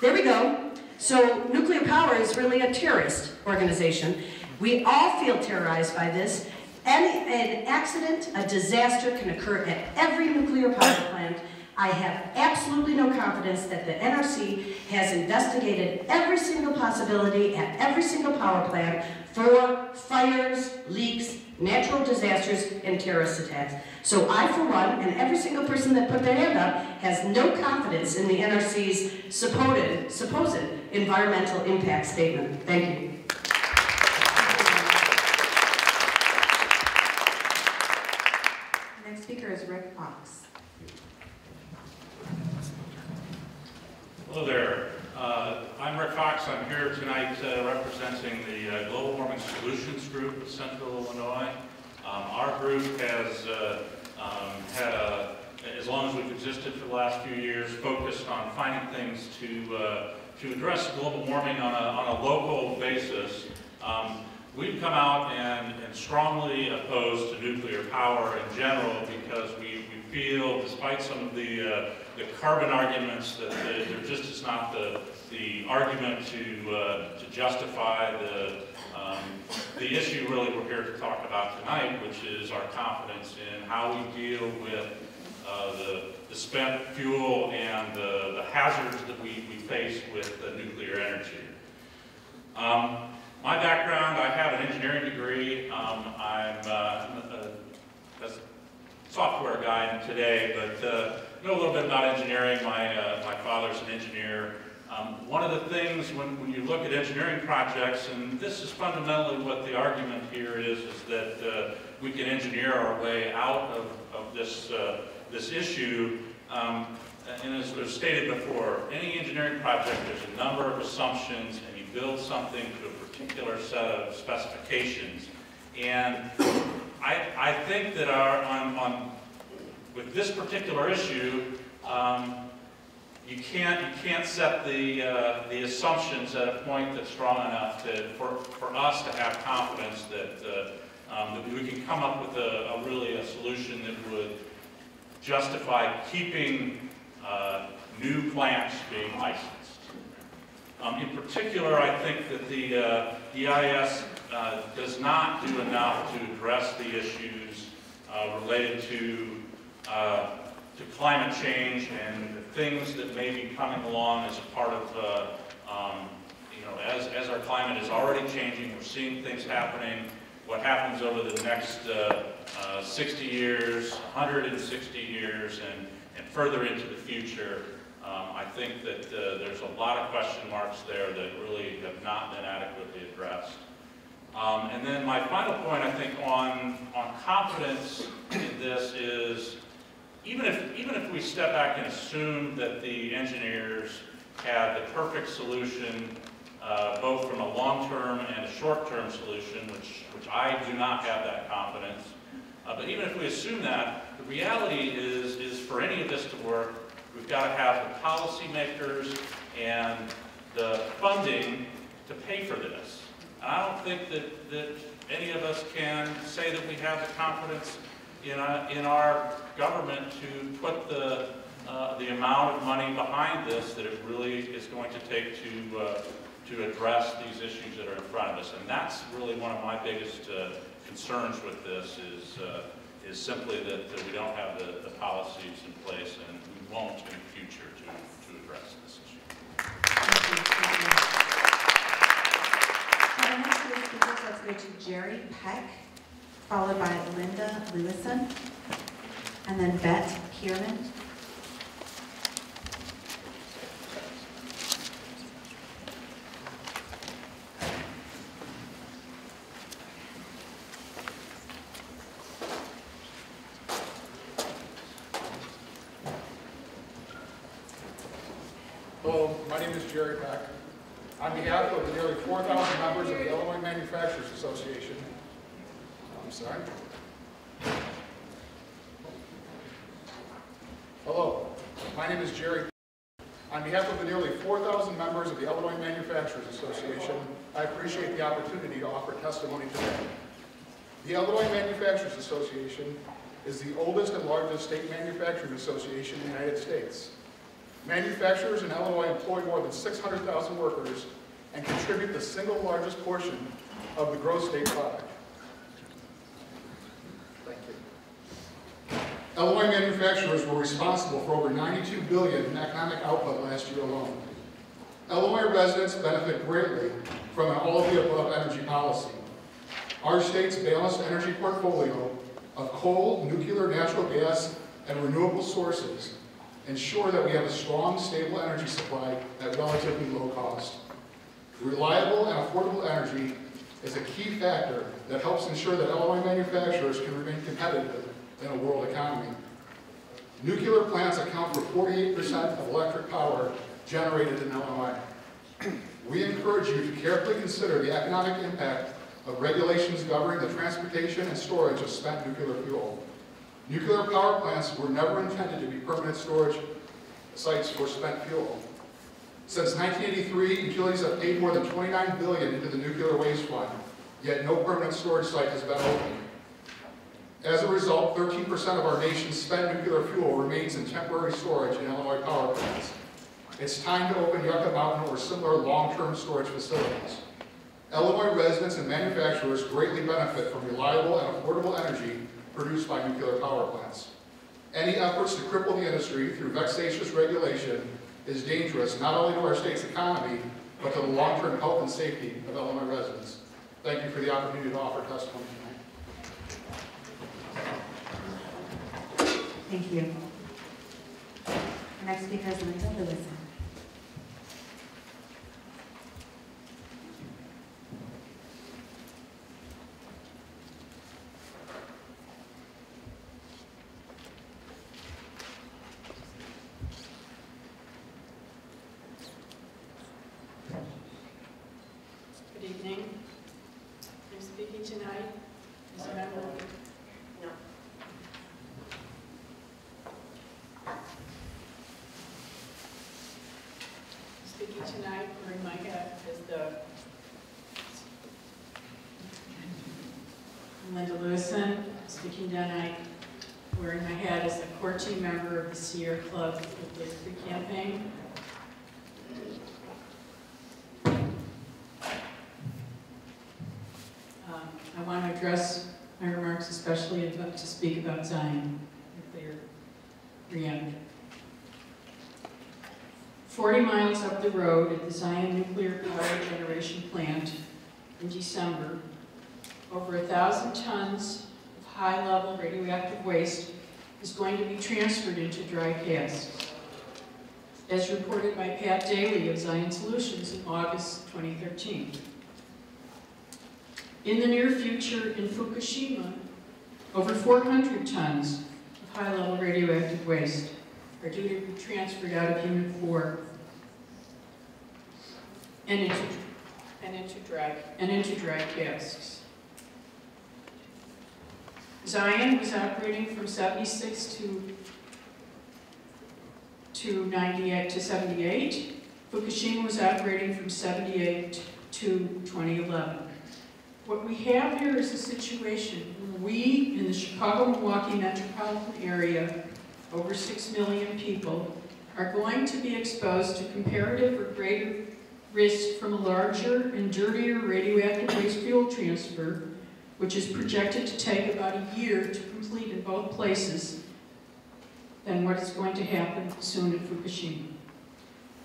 There we go. So nuclear power is really a terrorist organization. We all feel terrorized by this. Any, an accident, a disaster can occur at every nuclear power plant. I have absolutely no confidence that the N R C has investigated every single possibility at every single power plant for fires, leaks, natural disasters, and terrorist attacks. So I, for one, and every single person that put their hand up, has no confidence in the N R C's supposed, supposed environmental impact statement. Thank you. The next speaker is Rick Fox. Hello there. Uh, I'm Rick Fox. I'm here tonight uh, representing the uh, Global Warming Solutions Group of Central Illinois. Um, our group has uh, um, had, a, as long as we've existed for the last few years, focused on finding things to uh, to address global warming on a, on a local basis. Um, we've come out and, and strongly opposed to nuclear power in general because we, we feel, despite some of the uh, the carbon arguments, that the, they're just is not the the argument to uh, to justify the um, the issue really we're here to talk about tonight, which is our confidence in how we deal with uh, the, the spent fuel and the, the hazards that we, we face with the nuclear energy. Um, my background: I have an engineering degree. Um, I'm uh, a, a software guy today, but. Uh, know a little bit about engineering. My, uh, my father's an engineer, um, Um, one of the things when, when you look at engineering projects, and this is fundamentally what the argument here is, is that uh, we can engineer our way out of, of this, uh, this issue. Um, and as was stated before, any engineering project, there's a number of assumptions, and you build something to a particular set of specifications. And I, I think that our, on, on, with this particular issue, um, You can't you can't set the uh, the assumptions at a point that's strong enough to for for us to have confidence that uh, um, that we can come up with a, a really a solution that would justify keeping uh, new plants being licensed. Um, in particular, I think that the uh, E I S uh, does not do enough to address the issues uh, related to uh, to climate change and things that may be coming along as a part of, uh, um, you know, as, as our climate is already changing, we're seeing things happening. What happens over the next uh, uh, sixty years, one hundred sixty years, and, and further into the future, um, I think that uh, there's a lot of question marks there that really have not been adequately addressed. Um, and then my final point, I think, on, on confidence in this is, Even if, even if we step back and assume that the engineers have the perfect solution, uh, both from a long-term and a short-term solution, which, which I do not have that confidence, uh, but even if we assume that, the reality is, is for any of this to work, we've got to have the policymakers and the funding to pay for this. And I don't think that, that any of us can say that we have the confidence in our, in our government to put the, uh, the amount of money behind this that it really is going to take to, uh, to address these issues that are in front of us. And that's really one of my biggest uh, concerns with this is, uh, is simply that, that we don't have the, the policies in place, and we won't in the future to, to address this issue. Our next speaker, let's go to Jerry Peck, followed by Linda Lewison, and then Bet Kierman. Hello, my name is Jerry Peck. On behalf of the nearly four thousand members of the Illinois Manufacturers Association, I'm sorry. Hello, my name is Jerry. On behalf of the nearly four thousand members of the Illinois Manufacturers Association, I appreciate the opportunity to offer testimony today. The Illinois Manufacturers Association is the oldest and largest state manufacturing association in the United States. Manufacturers in Illinois employ more than six hundred thousand workers and contribute the single largest portion of the gross state product. Illinois manufacturers were responsible for over ninety-two billion dollars in economic output last year alone. Illinois residents benefit greatly from an all-of-the-above energy policy. Our state's balanced energy portfolio of coal, nuclear, natural gas, and renewable sources ensure that we have a strong, stable energy supply at relatively low cost. Reliable and affordable energy is a key factor that helps ensure that Illinois manufacturers can remain competitive in a world economy. Nuclear plants account for forty-eight percent of electric power generated in Illinois. We encourage you to carefully consider the economic impact of regulations governing the transportation and storage of spent nuclear fuel. Nuclear power plants were never intended to be permanent storage sites for spent fuel. Since nineteen eighty-three, utilities have paid more than twenty-nine billion dollars into the nuclear waste fund, yet no permanent storage site has been opened. As a result, thirteen percent of our nation's spent nuclear fuel remains in temporary storage in Illinois power plants. It's time to open Yucca Mountain or similar long-term storage facilities. Illinois residents and manufacturers greatly benefit from reliable and affordable energy produced by nuclear power plants. Any efforts to cripple the industry through vexatious regulation is dangerous not only to our state's economy, but to the long-term health and safety of Illinois residents. Thank you for the opportunity to offer testimony. Thank you. Our next speaker is Linda Lewison. Good evening. I'm speaking tonight as a member of the... No. Speaking tonight, Marie Micah is the... I'm Linda Lewison, speaking tonight, wearing my hat as a core team member of the Sierra Club with Waste Free Campaign. Um, I want to address my remarks especially about, to speak about Zion nuclear reactor. Forty miles up the road at the Zion nuclear power generation plant in December, over a thousand tons of high-level radioactive waste is going to be transferred into dry casks. As reported by Pat Daly of Zion Solutions in August twenty thirteen. In the near future in Fukushima, over four hundred tons of high-level radioactive waste are due to be transferred out of Unit four and into, and into, dry, and into dry casks. Zion was operating from seventy-six to, to ninety-eight to seventy-eight. Fukushima was operating from seventy-eight to twenty eleven. What we have here is a situation where we, in the Chicago-Milwaukee metropolitan area, over six million people, are going to be exposed to comparative or greater risk from a larger and dirtier radioactive waste fuel transfer, which is projected to take about a year to complete in both places, than what is going to happen soon in Fukushima.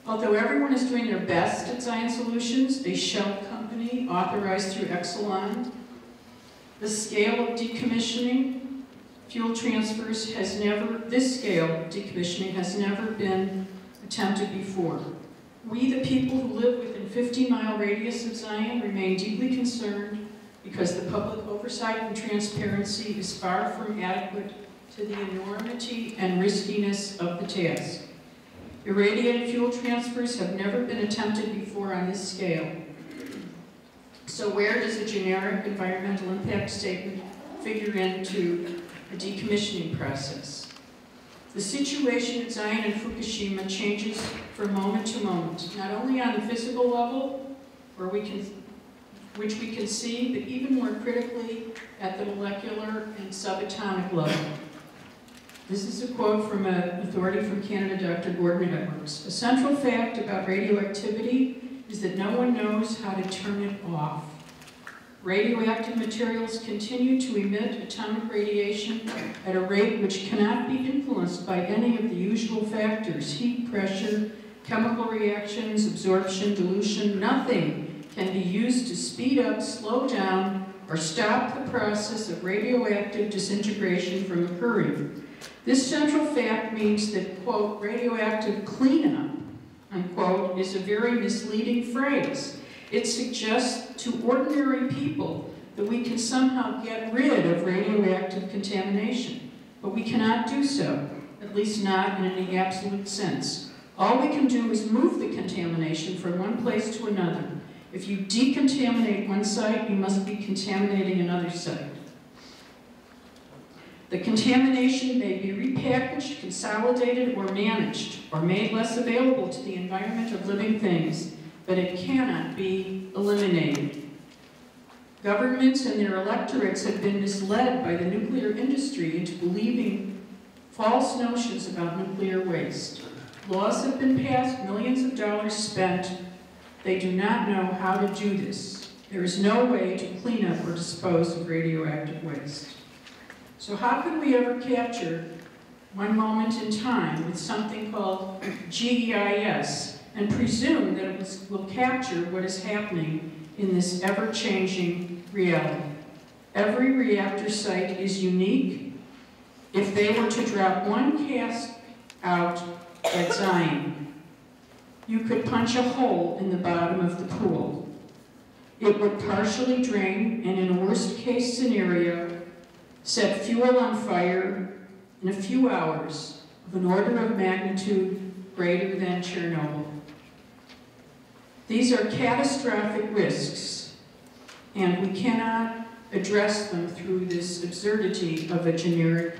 Although everyone is doing their best at Zion Solutions, a shell company authorized through Exelon, the scale of decommissioning, fuel transfers has never, this scale of decommissioning has never been attempted before. We, the people who live within fifty mile radius of Zion, remain deeply concerned because the public oversight and transparency is far from adequate to the enormity and riskiness of the task. Irradiated fuel transfers have never been attempted before on this scale. So where does a generic environmental impact statement figure into a decommissioning process? The situation at Zion and Fukushima changes from moment to moment, not only on the physical level, where we can which we can see, but even more critically at the molecular and subatomic level. This is a quote from an authority from Canada, Doctor Gordon Edwards. A central fact about radioactivity is that no one knows how to turn it off. Radioactive materials continue to emit atomic radiation at a rate which cannot be influenced by any of the usual factors: heat, pressure, chemical reactions, absorption, dilution. Nothing can be used to speed up, slow down, or stop the process of radioactive disintegration from occurring. This central fact means that, quote, radioactive cleanup, unquote, is a very misleading phrase. It suggests to ordinary people that we can somehow get rid of radioactive contamination, but we cannot do so, at least not in any absolute sense. All we can do is move the contamination from one place to another. If you decontaminate one site, you must be contaminating another site. The contamination may be repackaged, consolidated, or managed, or made less available to the environment of living things, but it cannot be eliminated. Governments and their electorates have been misled by the nuclear industry into believing false notions about nuclear waste. Laws have been passed, millions of dollars spent. They do not know how to do this. There is no way to clean up or dispose of radioactive waste. So how could we ever capture one moment in time with something called G E I S and presume that it will capture what is happening in this ever-changing reality? Every reactor site is unique. If they were to drop one cask out at Zion, you could punch a hole in the bottom of the pool. It would partially drain, and in a worst-case scenario, set fuel on fire in a few hours of an order of magnitude greater than Chernobyl. These are catastrophic risks And we cannot address them through this absurdity of a generic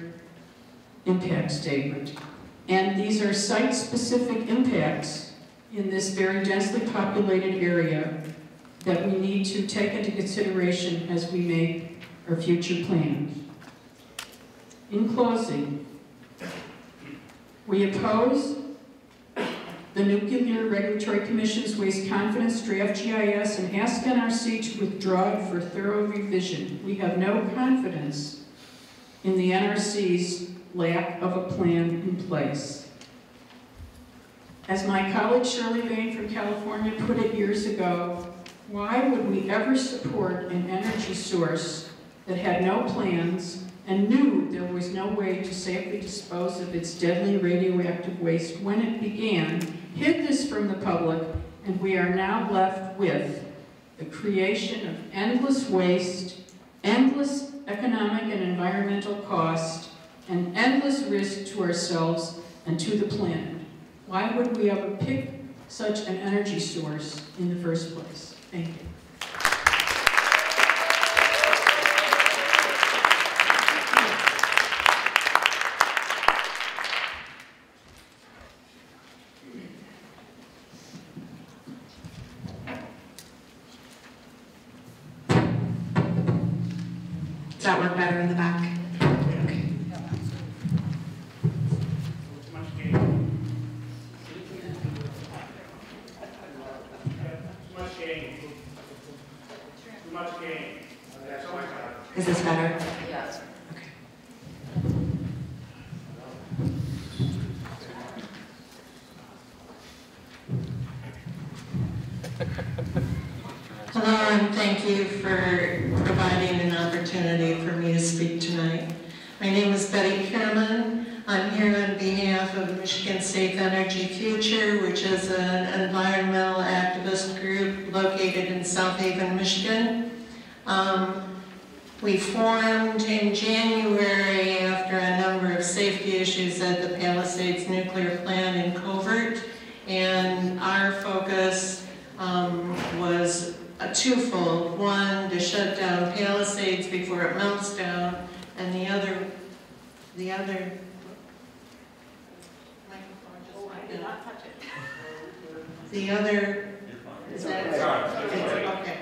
impact statement. And these are site-specific impacts in this very densely populated area that we need to take into consideration as we make our future plans. In closing, we oppose the Nuclear Regulatory Commission's Waste Confidence draft G I S and ask N R C to withdraw it for thorough revision. We have no confidence in the N R C's lack of a plan in place. As my colleague Shirley Bain from California put it years ago, why would we ever support an energy source that had no plans and knew there was no way to safely dispose of its deadly radioactive waste when it began, hid this from the public, and we are now left with the creation of endless waste, endless economic and environmental cost, and endless risk to ourselves and to the planet. Why would we ever pick such an energy source in the first place? Thank you. Does that work better in the back? Okay. Is this better? Yes. Okay. Hello, and thank you for providing an opportunity for me to speak tonight. My name is Betty Kierman. I'm here on behalf of Michigan Safe Energy Future, which is an environmental activist group located in South Haven, Michigan. Um, we formed in January after a number of safety issues at the Palisades nuclear plant in Covert, and our focus um, was a twofold. One, to shut down Palisades before it melts down, and the other, the other, the other, is that it? Okay.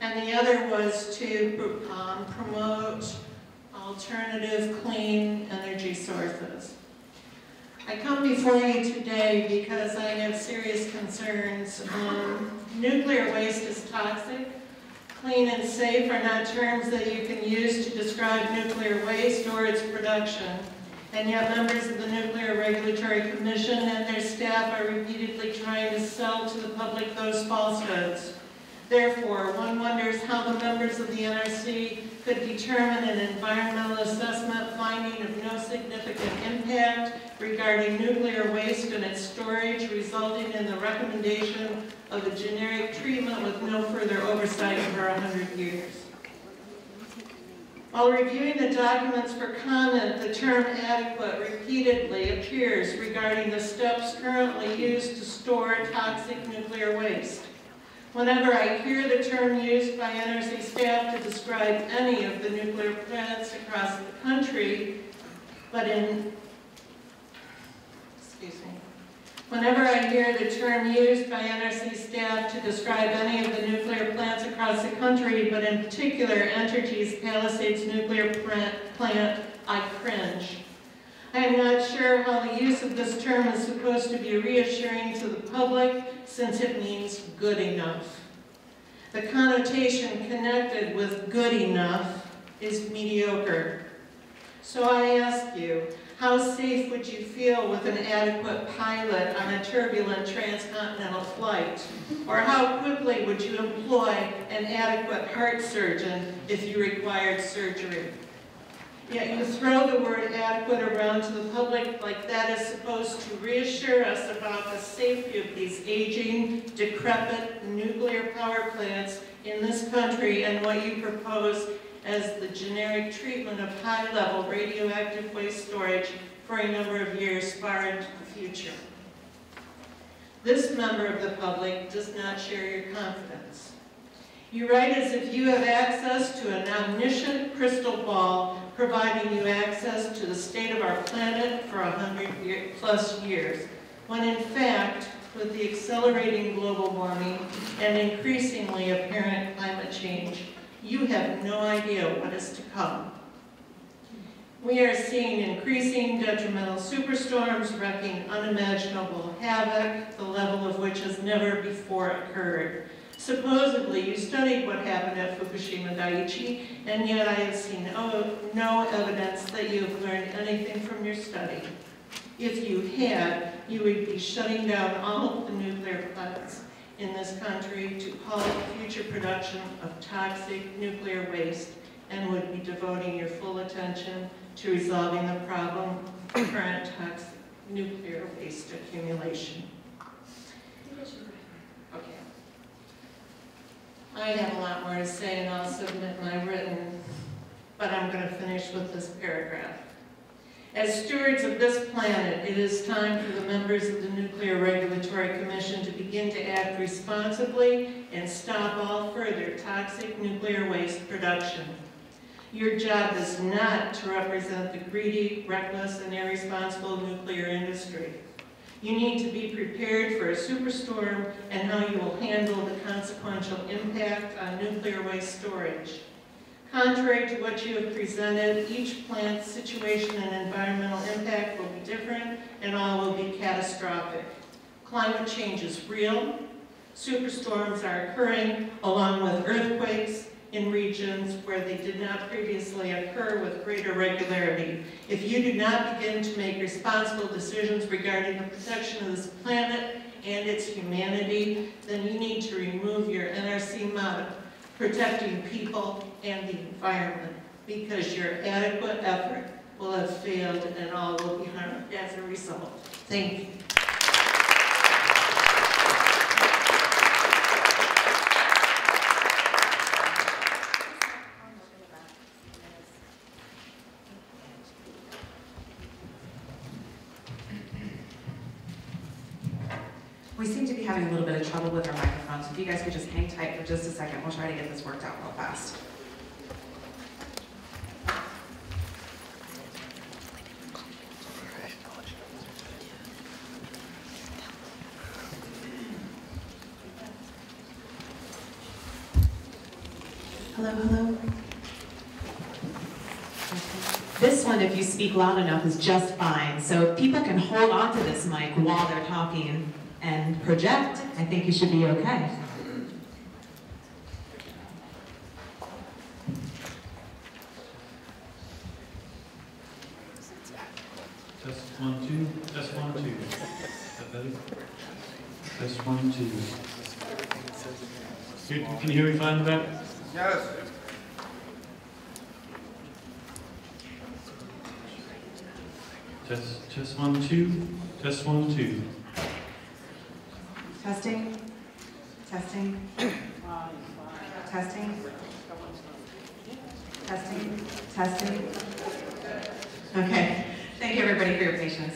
And the other was to um, promote alternative clean energy sources. I come before you today because I have serious concerns. Um, nuclear waste is toxic. Clean and safe are not terms that you can use to describe nuclear waste or its production. And yet members of the Nuclear Regulatory Commission and their staff are repeatedly trying to sell to the public those falsehoods. Therefore, one wonders how the members of the N R C could determine an environmental assessment finding of no significant impact regarding nuclear waste and its storage, resulting in the recommendation of a generic treatment with no further oversight for one hundred years. While reviewing the documents for comment, the term adequate repeatedly appears regarding the steps currently used to store toxic nuclear waste. Whenever I hear the term used by N R C staff to describe any of the nuclear plants across the country, but in, excuse me, whenever I hear the term used by N R C staff to describe any of the nuclear plants across the country, but in particular Entergy's Palisades nuclear plant, I cringe. I am not sure how the use of this term is supposed to be reassuring to the public, since it means good enough. The connotation connected with good enough is mediocre. So I ask you, how safe would you feel with an adequate pilot on a turbulent transcontinental flight? Or how quickly would you employ an adequate heart surgeon if you required surgery? Yet you throw the word adequate around to the public like that is supposed to reassure us about the safety of these aging, decrepit nuclear power plants in this country and what you propose as the generic treatment of high-level radioactive waste storage for a number of years far into the future. This member of the public does not share your confidence. You write as if you have access to an omniscient crystal ball, providing you access to the state of our planet for one hundred plus years, when in fact, with the accelerating global warming and increasingly apparent climate change, you have no idea what is to come. We are seeing increasing detrimental superstorms wreaking unimaginable havoc, the level of which has never before occurred. Supposedly, you studied what happened at Fukushima Daiichi, and yet I have seen no, no evidence that you have learned anything from your study. If you had, you would be shutting down all of the nuclear plants in this country to halt future production of toxic nuclear waste, and would be devoting your full attention to resolving the problem of current toxic nuclear waste accumulation. I have a lot more to say, and I'll submit my written, but I'm going to finish with this paragraph. As stewards of this planet, it is time for the members of the Nuclear Regulatory Commission to begin to act responsibly and stop all further toxic nuclear waste production. Your job is not to represent the greedy, reckless, and irresponsible nuclear industry. You need to be prepared for a superstorm and how you will handle the consequential impact on nuclear waste storage. Contrary to what you have presented, each plant's situation and environmental impact will be different, and all will be catastrophic. Climate change is real. Superstorms are occurring along with earthquakes in regions where they did not previously occur with greater regularity. If you do not begin to make responsible decisions regarding the protection of this planet and its humanity, then you need to remove your N R C motto, protecting people and the environment, because your adequate effort will have failed and all will be harmed as a result. Thank you. We seem to be having a little bit of trouble with our microphones. If you guys could just hang tight for just a second, we'll try to get this worked out real fast. Hello, hello. This one, if you speak loud enough, is just fine. So if people can hold on to this mic while they're talking and project, I think you should be okay. Test one, two, test one, two. Is that better? Test one, two. You, can you hear me fine with that? Yes. Test, test one, two, test one, two. Testing, testing, testing, testing, testing. Okay, thank you everybody for your patience.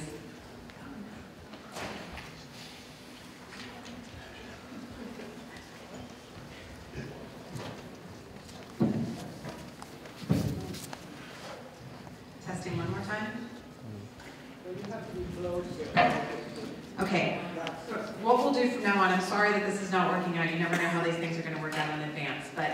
Testing one more time. Okay. What we'll do from now on, I'm sorry that this is not working out. You never know how these things are going to work out in advance. But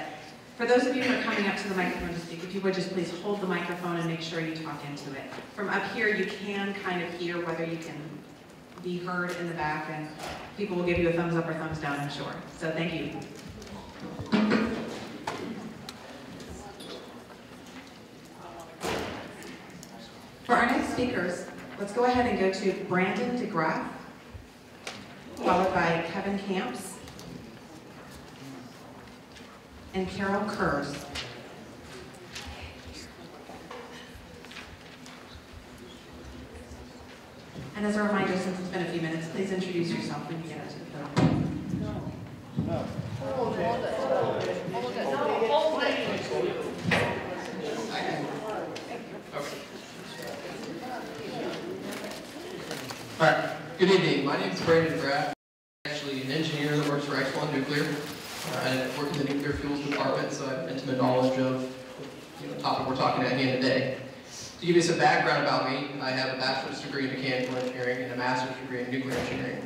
for those of you who are coming up to the microphone to speak, if you would just please hold the microphone and make sure you talk into it. From up here, you can kind of hear whether you can be heard in the back, and people will give you a thumbs up or thumbs down, I'm sure. So thank you. For our next speakers, let's go ahead and go to Brandon DeGraff, followed by Kevin Camps and Carol Kurz. And as a reminder, since it's been a few minutes, please introduce yourself when you get up to the podium. No. No. Hold it. Hold it. Hold it. No, hold it. Okay. All right. Good evening. My name is Brandon DeGraff. Actually, an engineer that works for Exelon Nuclear, uh, and working the nuclear fuels department, so I have intimate knowledge of you know, the topic we're talking about here today. To give you some background about me, I have a bachelor's degree in mechanical engineering and a master's degree in nuclear engineering.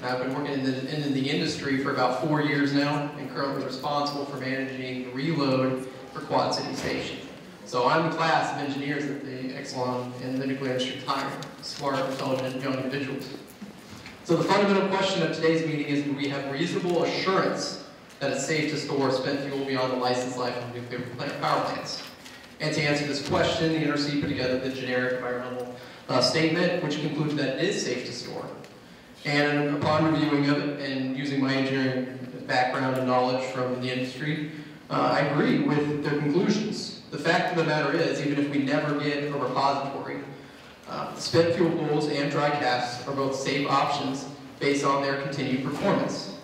And I've been working in the, in the industry for about four years now, and currently responsible for managing the reload for Quad City Station. So I'm the class of engineers that the Exelon and the nuclear industry hire, smart, intelligent, young individuals. So the fundamental question of today's meeting is, do we have reasonable assurance that it's safe to store spent fuel beyond the licensed life of nuclear power plants? And to answer this question, the N R C put together the generic environmental uh, statement, which concludes that it is safe to store. And upon reviewing of it and using my engineering background and knowledge from the industry, uh, I agree with their conclusions. The fact of the matter is, even if we never get a repository, uh, spent fuel pools and dry casks are both safe options based on their continued performance.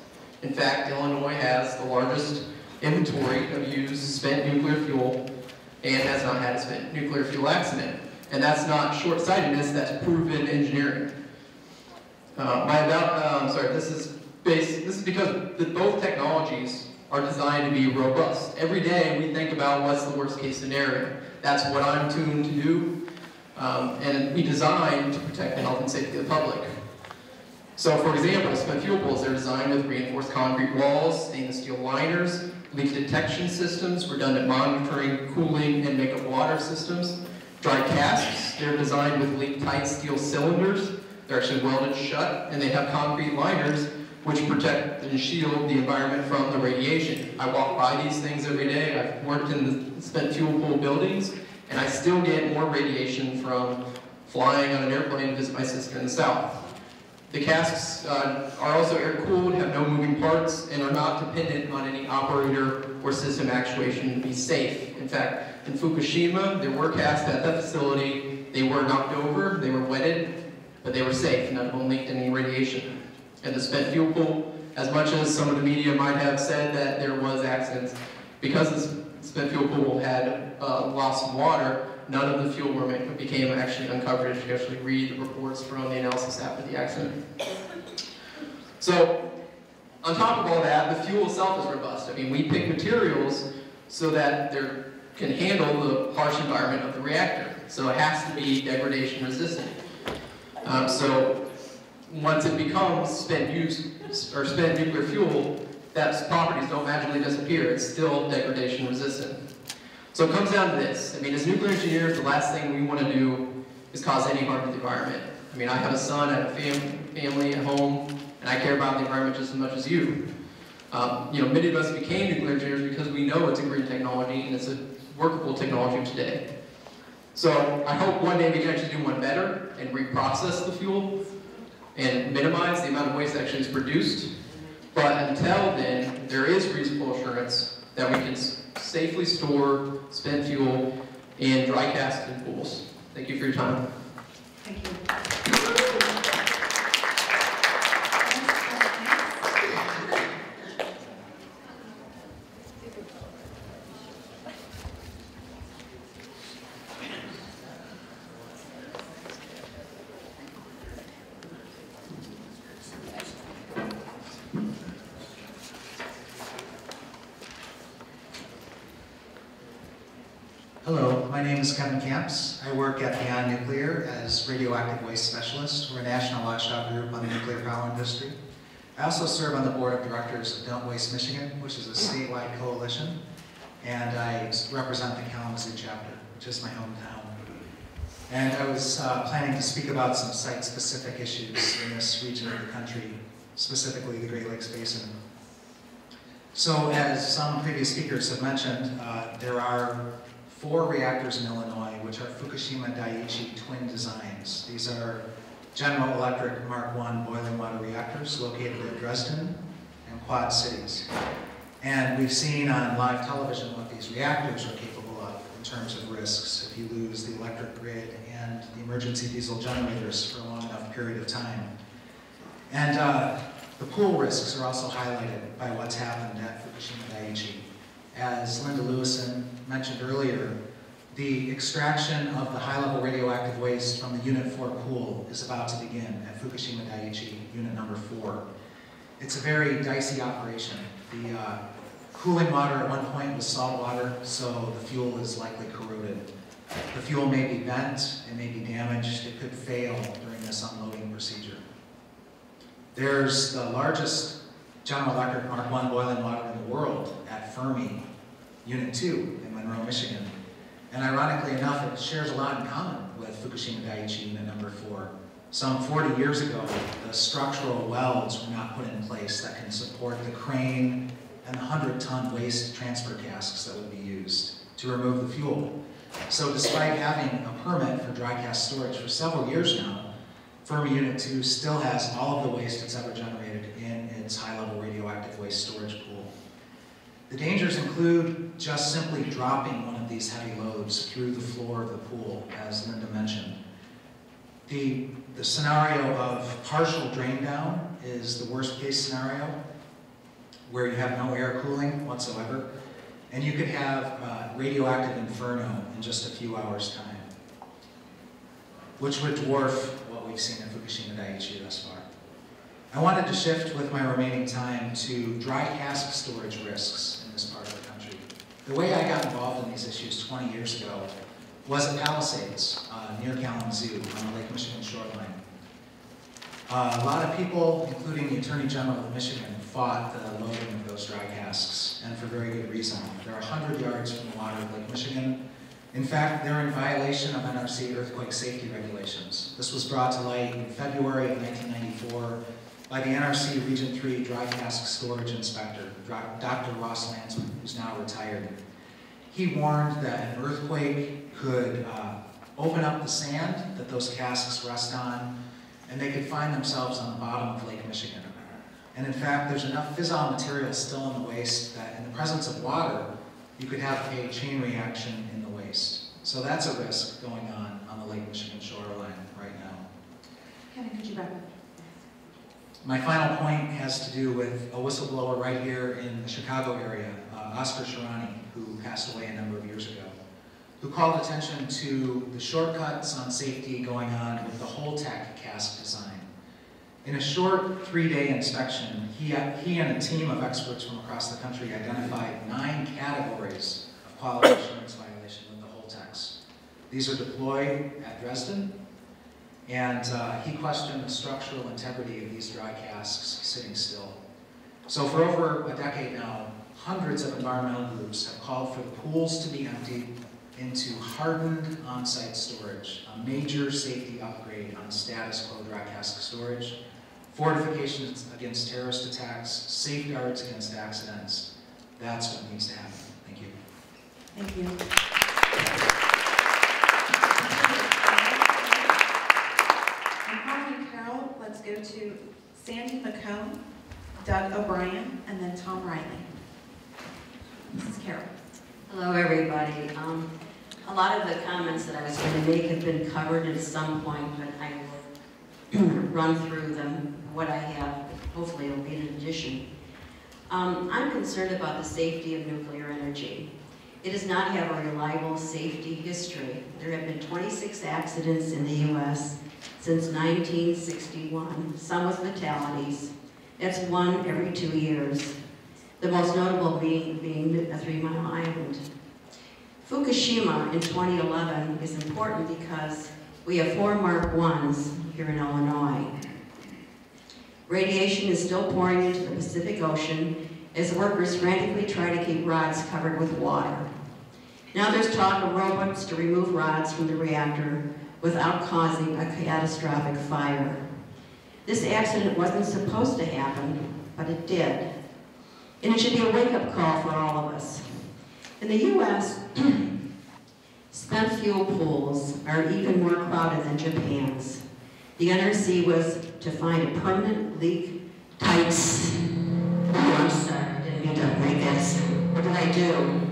In fact, Illinois has the largest inventory of used spent nuclear fuel and has not had a spent nuclear fuel accident. And that's not short-sightedness, that's proven engineering. Uh, my about, uh, I'm sorry, this is based, this is because the, both technologies are designed to be robust. Every day we think about what's the worst case scenario. That's what I'm tuned to do. Um, and we design to protect the health and safety of the public. So for example, spent fuel pools are designed with reinforced concrete walls, stainless steel liners, leak detection systems, redundant monitoring, cooling, and makeup water systems. Dry casks, they're designed with leak-tight steel cylinders. They're actually welded shut, and they have concrete liners which protect and shield the environment from the radiation. I walk by these things every day. I've worked in the spent fuel pool buildings, and I still get more radiation from flying on an airplane to visit my sister in the south. The casks uh, are also air-cooled, have no moving parts, and are not dependent on any operator or system actuation to be safe. In fact, in Fukushima, there were casks at that facility. They were knocked over, they were wetted, but they were safe. None of them leaked any radiation. And the spent fuel pool, as much as some of the media might have said that there was accidents, because the spent fuel pool had uh, lost water, none of the fuel were made, became actually uncovered if you actually read the reports from the analysis after the accident. So, on top of all that, the fuel itself is robust. I mean, we pick materials so that they can handle the harsh environment of the reactor. So it has to be degradation resistant. Um, so. Once it becomes spent use or spent nuclear fuel, that properties don't magically disappear. It's still degradation resistant. So it comes down to this. I mean, as nuclear engineers, the last thing we want to do is cause any harm to the environment. I mean, I have a son, I have a fam family at home, and I care about the environment just as much as you. Um, you know, many of us became nuclear engineers because we know it's a green technology and it's a workable technology today. So I hope one day we can actually do one better and reprocess the fuel and minimize the amount of waste that actually is produced. But until then, there is reasonable assurance that we can safely store spent fuel in dry casks and pools. Thank you for your time. Thank you. I work at Beyond Nuclear as radioactive waste specialist. We're a national watchdog group on the nuclear power industry. I also serve on the board of directors of Don't Waste Michigan, which is a statewide coalition, and I represent the Kalamazoo chapter, which is my hometown. And I was uh, planning to speak about some site-specific issues in this region of the country, specifically the Great Lakes Basin. So as some previous speakers have mentioned, uh, there are four reactors in Illinois, which are Fukushima Daiichi twin designs. These are General Electric Mark one boiling water reactors located in Dresden and Quad Cities. And we've seen on live television what these reactors are capable of in terms of risks if you lose the electric grid and the emergency diesel generators for a long enough period of time. And uh, the pool risks are also highlighted by what's happened at Fukushima Daiichi. As Linda Lewison mentioned earlier, the extraction of the high-level radioactive waste from the Unit four pool is about to begin at Fukushima Daiichi, Unit number four. It's a very dicey operation. The uh, Cooling water at one point was salt water, so the fuel is likely corroded. The fuel may be bent, it may be damaged, it could fail during this unloading procedure. There's the largest General Electric Mark one boiling water in the world at Fermi, Unit two in Monroe, Michigan. And ironically enough, it shares a lot in common with Fukushima Daiichi Unit number four. Some forty years ago, the structural welds were not put in place that can support the crane and the hundred ton waste transfer casks that would be used to remove the fuel. So despite having a permit for dry cast storage for several years now, Fermi Unit two still has all of the waste it's ever generated in its high-level radioactive waste storage pool. The dangers include just simply dropping one of these heavy loads through the floor of the pool, as Linda mentioned. The, the scenario of partial drain down is the worst case scenario, where you have no air cooling whatsoever, and you could have uh, radioactive inferno in just a few hours' time, which would dwarf what we've seen in Fukushima Daiichi thus far. I wanted to shift with my remaining time to dry cask storage risks in this part of the country. The way I got involved in these issues twenty years ago was at Palisades, uh, near Kalamazoo, on the Lake Michigan shoreline. Uh, a lot of people, including the Attorney General of Michigan, fought the loading of those dry casks, and for very good reason. They're one hundred yards from the water of Lake Michigan. In fact, they're in violation of N R C earthquake safety regulations. This was brought to light in February of nineteen ninety-four by the N R C Region three dry cask storage inspector, Doctor Ross Landsman, who's now retired. He warned that an earthquake could uh, open up the sand that those casks rest on, and they could find themselves on the bottom of Lake Michigan. And in fact, there's enough fissile material still in the waste that in the presence of water, you could have a chain reaction in the waste. So that's a risk going on on the Lake Michigan shoreline right now. Kevin, could you back up? My final point has to do with a whistleblower right here in the Chicago area, uh, Oscar Sharani, who passed away a number of years ago, who called attention to the shortcuts on safety going on with the Holtec cask design. In a short three-day inspection, he, he and a team of experts from across the country identified nine categories of quality assurance violation with the Holtecs. These are deployed at Dresden, and uh, he questioned the structural integrity of these dry casks sitting still. So for over a decade now, hundreds of environmental groups have called for the pools to be emptied into hardened on-site storage, a major safety upgrade on status quo dry cask storage, fortifications against terrorist attacks, safeguards against accidents. That's what needs to happen. Thank you. Thank you. And following Carol, let's go to Sandy McComb, Doug O'Brien, and then Tom Riley. This is Carol. Hello, everybody. Um, a lot of the comments that I was going to make have been covered at some point, but I will run through them, what I have. Hopefully, it'll be an addition. Um, I'm concerned about the safety of nuclear energy. It does not have a reliable safety history. There have been twenty-six accidents in the U S since nineteen sixty-one, some with fatalities. That's one every two years. The most notable being, being a Three Mile Island. Fukushima in twenty eleven is important because we have four Mark ones here in Illinois. Radiation is still pouring into the Pacific Ocean as workers frantically try to keep rods covered with water. Now there's talk of robots to remove rods from the reactor without causing a catastrophic fire. This accident wasn't supposed to happen, but it did. And it should be a wake-up call for all of us. In the U S, spent fuel pools are even more crowded than Japan's. The N R C was to find a permanent leak-tight... Oh, I'm sorry, I didn't mean to read this. What did I do?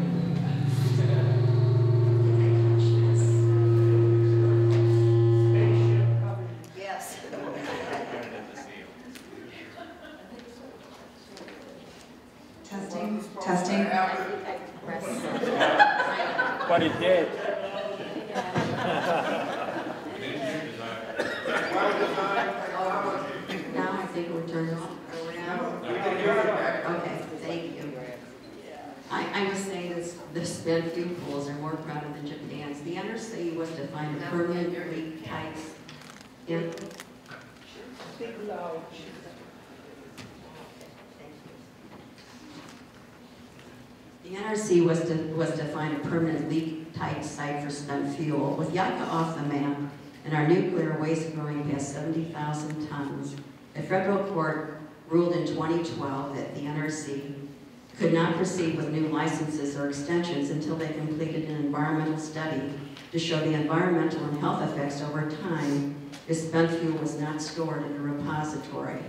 Testing. But it did. Now I think we're turned off. Are we now? Okay, thank you. to say this, the spent fuel pools are more crowded than Japan's. The N R C was to find a permanent leak pipes. Yeah. Speak loud. The N R C was to, was to find a permanent leak-tight site for spent fuel. With Yucca off the map and our nuclear waste growing past seventy thousand tons, the federal court ruled in twenty twelve that the N R C could not proceed with new licenses or extensions until they completed an environmental study to show the environmental and health effects over time if spent fuel was not stored in a repository.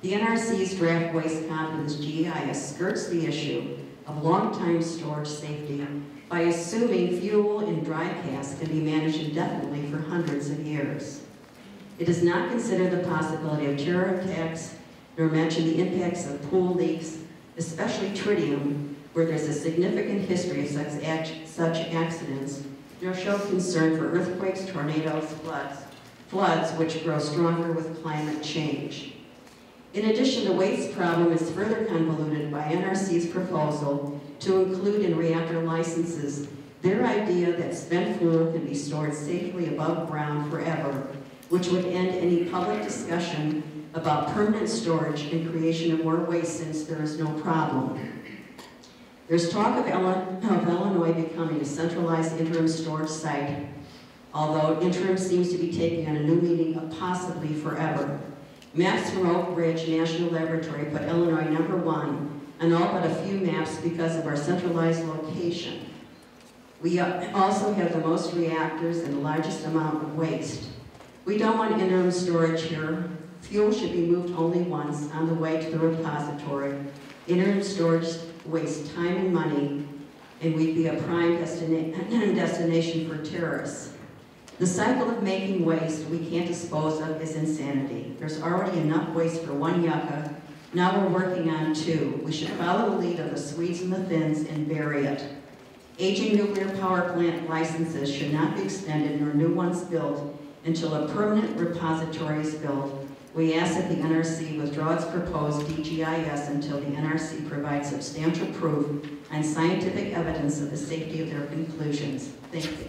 The N R C's draft Waste Confidence G E I S skirts the issue of long-time storage safety by assuming fuel in dry casks can be managed indefinitely for hundreds of years. It does not consider the possibility of terror attacks, nor mention the impacts of pool leaks, especially tritium, where there's a significant history of such, act such accidents, nor show concern for earthquakes, tornadoes, floods, floods which grow stronger with climate change. In addition, the waste problem is further convoluted by N R C's proposal to include in reactor licenses their idea that spent fuel can be stored safely above ground forever, which would end any public discussion about permanent storage and creation of more waste since there is no problem. There's talk of Illinois becoming a centralized interim storage site, although interim seems to be taking on a new meaning of possibly forever. Maps from Oak Ridge National Laboratory put Illinois number one on all but a few maps because of our centralized location. We also have the most reactors and the largest amount of waste. We don't want interim storage here. Fuel should be moved only once on the way to the repository. Interim storage wastes time and money, and we'd be a prime destina- destination for terrorists. The cycle of making waste we can't dispose of is insanity. There's already enough waste for one Yucca. Now we're working on two. We should follow the lead of the Swedes and the Finns and bury it. Aging nuclear power plant licenses should not be extended nor new ones built until a permanent repository is built. We ask that the N R C withdraw its proposed D G I S until the N R C provides substantial proof and scientific evidence of the safety of their conclusions. Thank you.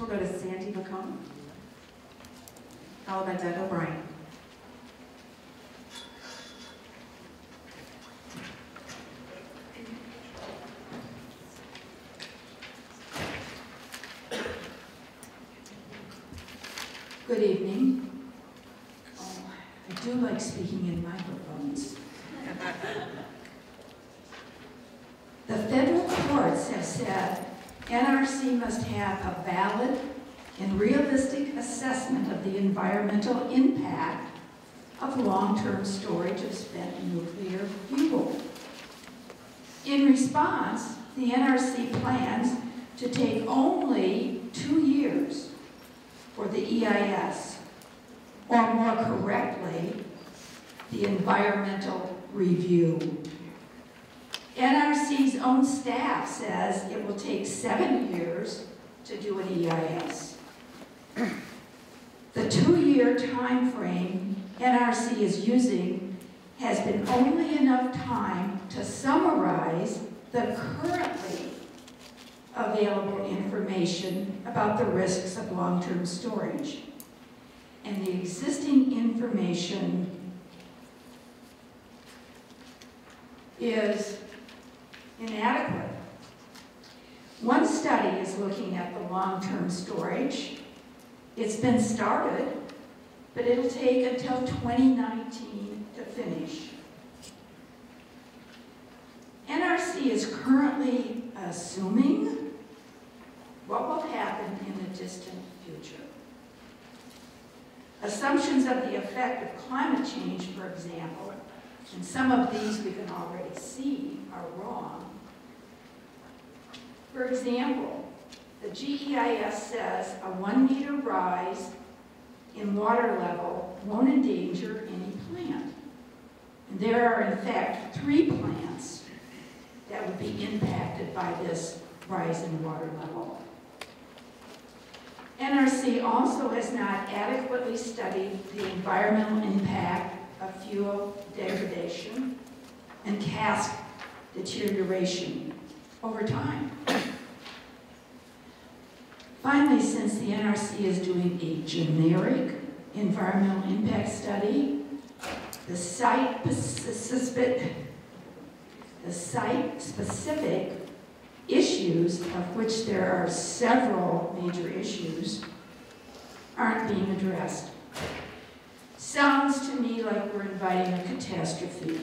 We'll go to Sandy McComb, followed by Doug O'Brien. Good evening. Oh, I do like speaking in microphones. The federal courts have said N R C must have a valid and realistic assessment of the environmental impact of long-term storage of spent nuclear fuel. In response, the N R C plans to take only two years for the E I S, or more correctly, the environmental review. N R C's own staff says it will take seven years to do an E I S. The two-year time frame N R C is using has been only enough time to summarize the currently available information about the risks of long-term storage. And the existing information is inadequate. One study is looking at the long-term storage. It's been started, but it'll take until twenty nineteen to finish. N R C is currently assuming what will happen in the distant future. Assumptions of the effect of climate change, for example, and some of these we can already see are wrong. For example, the G E I S says a one meter rise in water level won't endanger any plant. And there are in fact three plants that would be impacted by this rise in water level. N R C also has not adequately studied the environmental impact of fuel degradation and cask deterioration over time. Finally, since the N R C is doing a generic environmental impact study, the site-specific, the site-specific issues, of which there are several major issues, aren't being addressed. Sounds to me like we're inviting a catastrophe.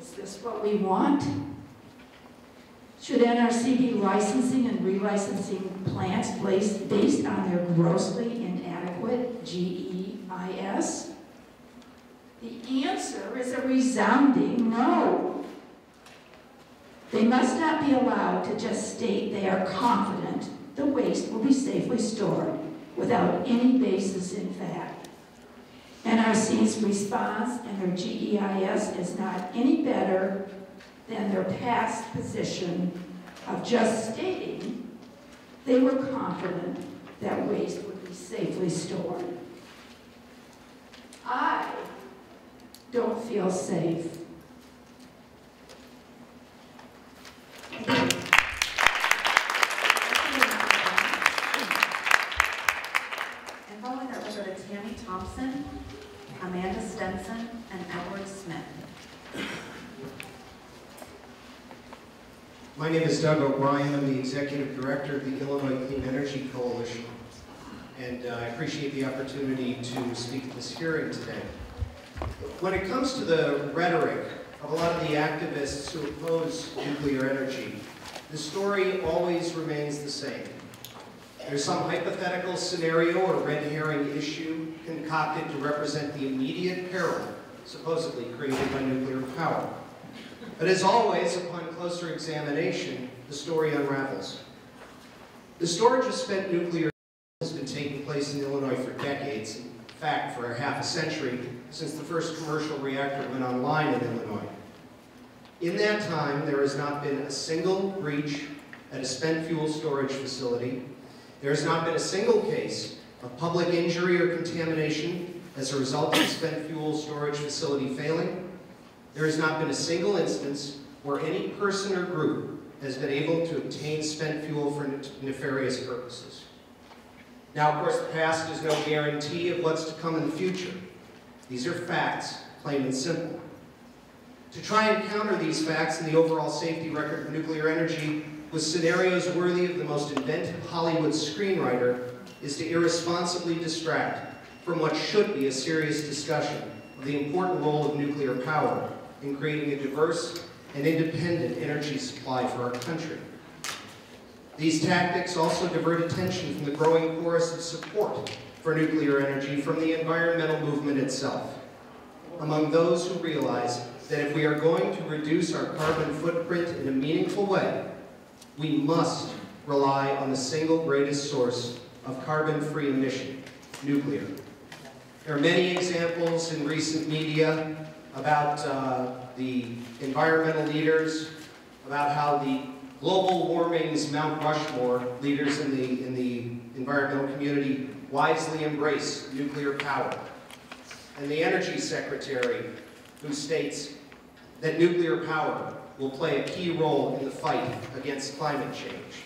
Is this what we want? Should N R C be licensing and relicensing plants based on their grossly inadequate G E I S? The answer is a resounding no. They must not be allowed to just state they are confident the waste will be safely stored without any basis in fact. N R C's response and their G E I S is not any better than their past position of just stating they were confident that waste would be safely stored. I don't feel safe. And following that, we'll go to Tammy Thompson, Amanda Stenson, and Edward Smith. My name is Doug O'Brien. I'm the Executive Director of the Illinois Clean Energy Coalition, and uh, I appreciate the opportunity to speak at this hearing today. When it comes to the rhetoric of a lot of the activists who oppose nuclear energy, the story always remains the same. There's some hypothetical scenario or red herring issue concocted to represent the immediate peril supposedly created by nuclear power. But as always, upon closer examination, the story unravels. The storage of spent nuclear has been taking place in Illinois for decades, in fact for half a century, since the first commercial reactor went online in Illinois. In that time, there has not been a single breach at a spent fuel storage facility. There has not been a single case of public injury or contamination as a result of spent fuel storage facility failing. There has not been a single instance where any person or group has been able to obtain spent fuel for nefarious purposes. Now, of course, the past is no guarantee of what's to come in the future. These are facts, plain and simple. To try and counter these facts and the overall safety record of nuclear energy with scenarios worthy of the most inventive Hollywood screenwriter is to irresponsibly distract from what should be a serious discussion of the important role of nuclear power in creating a diverse and independent energy supply for our country. These tactics also divert attention from the growing chorus of support for nuclear energy from the environmental movement itself, among those who realize that if we are going to reduce our carbon footprint in a meaningful way, we must rely on the single greatest source of carbon-free emission, nuclear. There are many examples in recent media about uh, the environmental leaders, about how the global warming's Mount Rushmore leaders in the, in the environmental community wisely embrace nuclear power. And the Energy Secretary, who states that nuclear power will play a key role in the fight against climate change.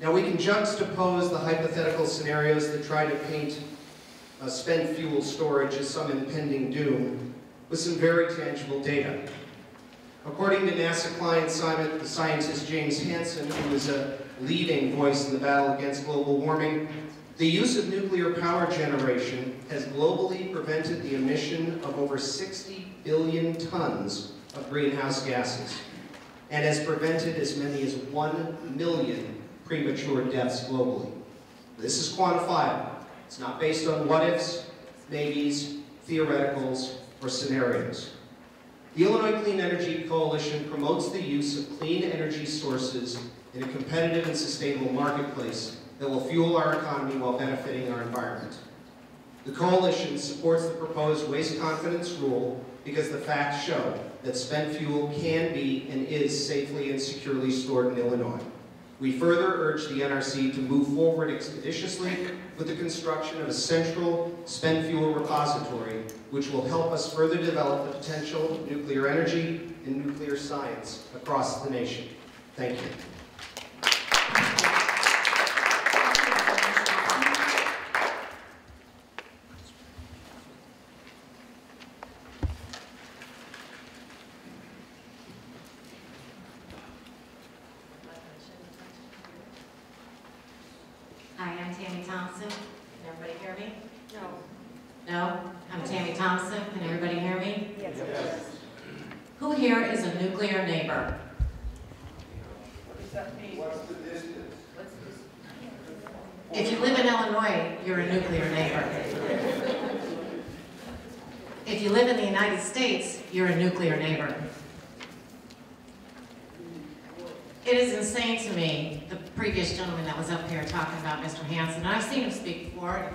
Now, we can juxtapose the hypothetical scenarios that try to paint uh, spent fuel storage as some impending doom with some very tangible data. According to NASA client scientist James Hansen, who is a leading voice in the battle against global warming, the use of nuclear power generation has globally prevented the emission of over sixty billion tons of greenhouse gases and has prevented as many as one million premature deaths globally. This is quantifiable. It's not based on what-ifs, maybes, theoreticals, or scenarios. The Illinois Clean Energy Coalition promotes the use of clean energy sources in a competitive and sustainable marketplace that will fuel our economy while benefiting our environment. The coalition supports the proposed Waste Confidence rule because the facts show that spent fuel can be and is safely and securely stored in Illinois. We further urge the N R C to move forward expeditiously with the construction of a central spent fuel repository, which will help us further develop the potential of nuclear energy and nuclear science across the nation. Thank you. You're a nuclear neighbor. It is insane to me, the previous gentleman that was up here talking about Mister Hansen, and I've seen him speak before, and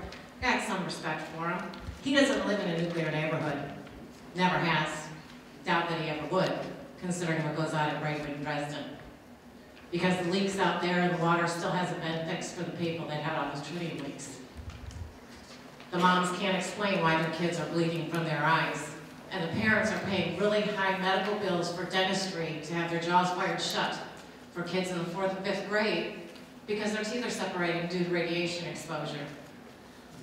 I've got some respect for him. He doesn't live in a nuclear neighborhood. Never has. Doubt that he ever would, considering what goes on at Braidwood and Dresden. Because the leaks out there and the water still hasn't been fixed for the people that had all those tritium leaks. The moms can't explain why their kids are bleeding from their eyes. And the parents are paying really high medical bills for dentistry to have their jaws wired shut for kids in the fourth and fifth grade because their teeth are separating due to radiation exposure.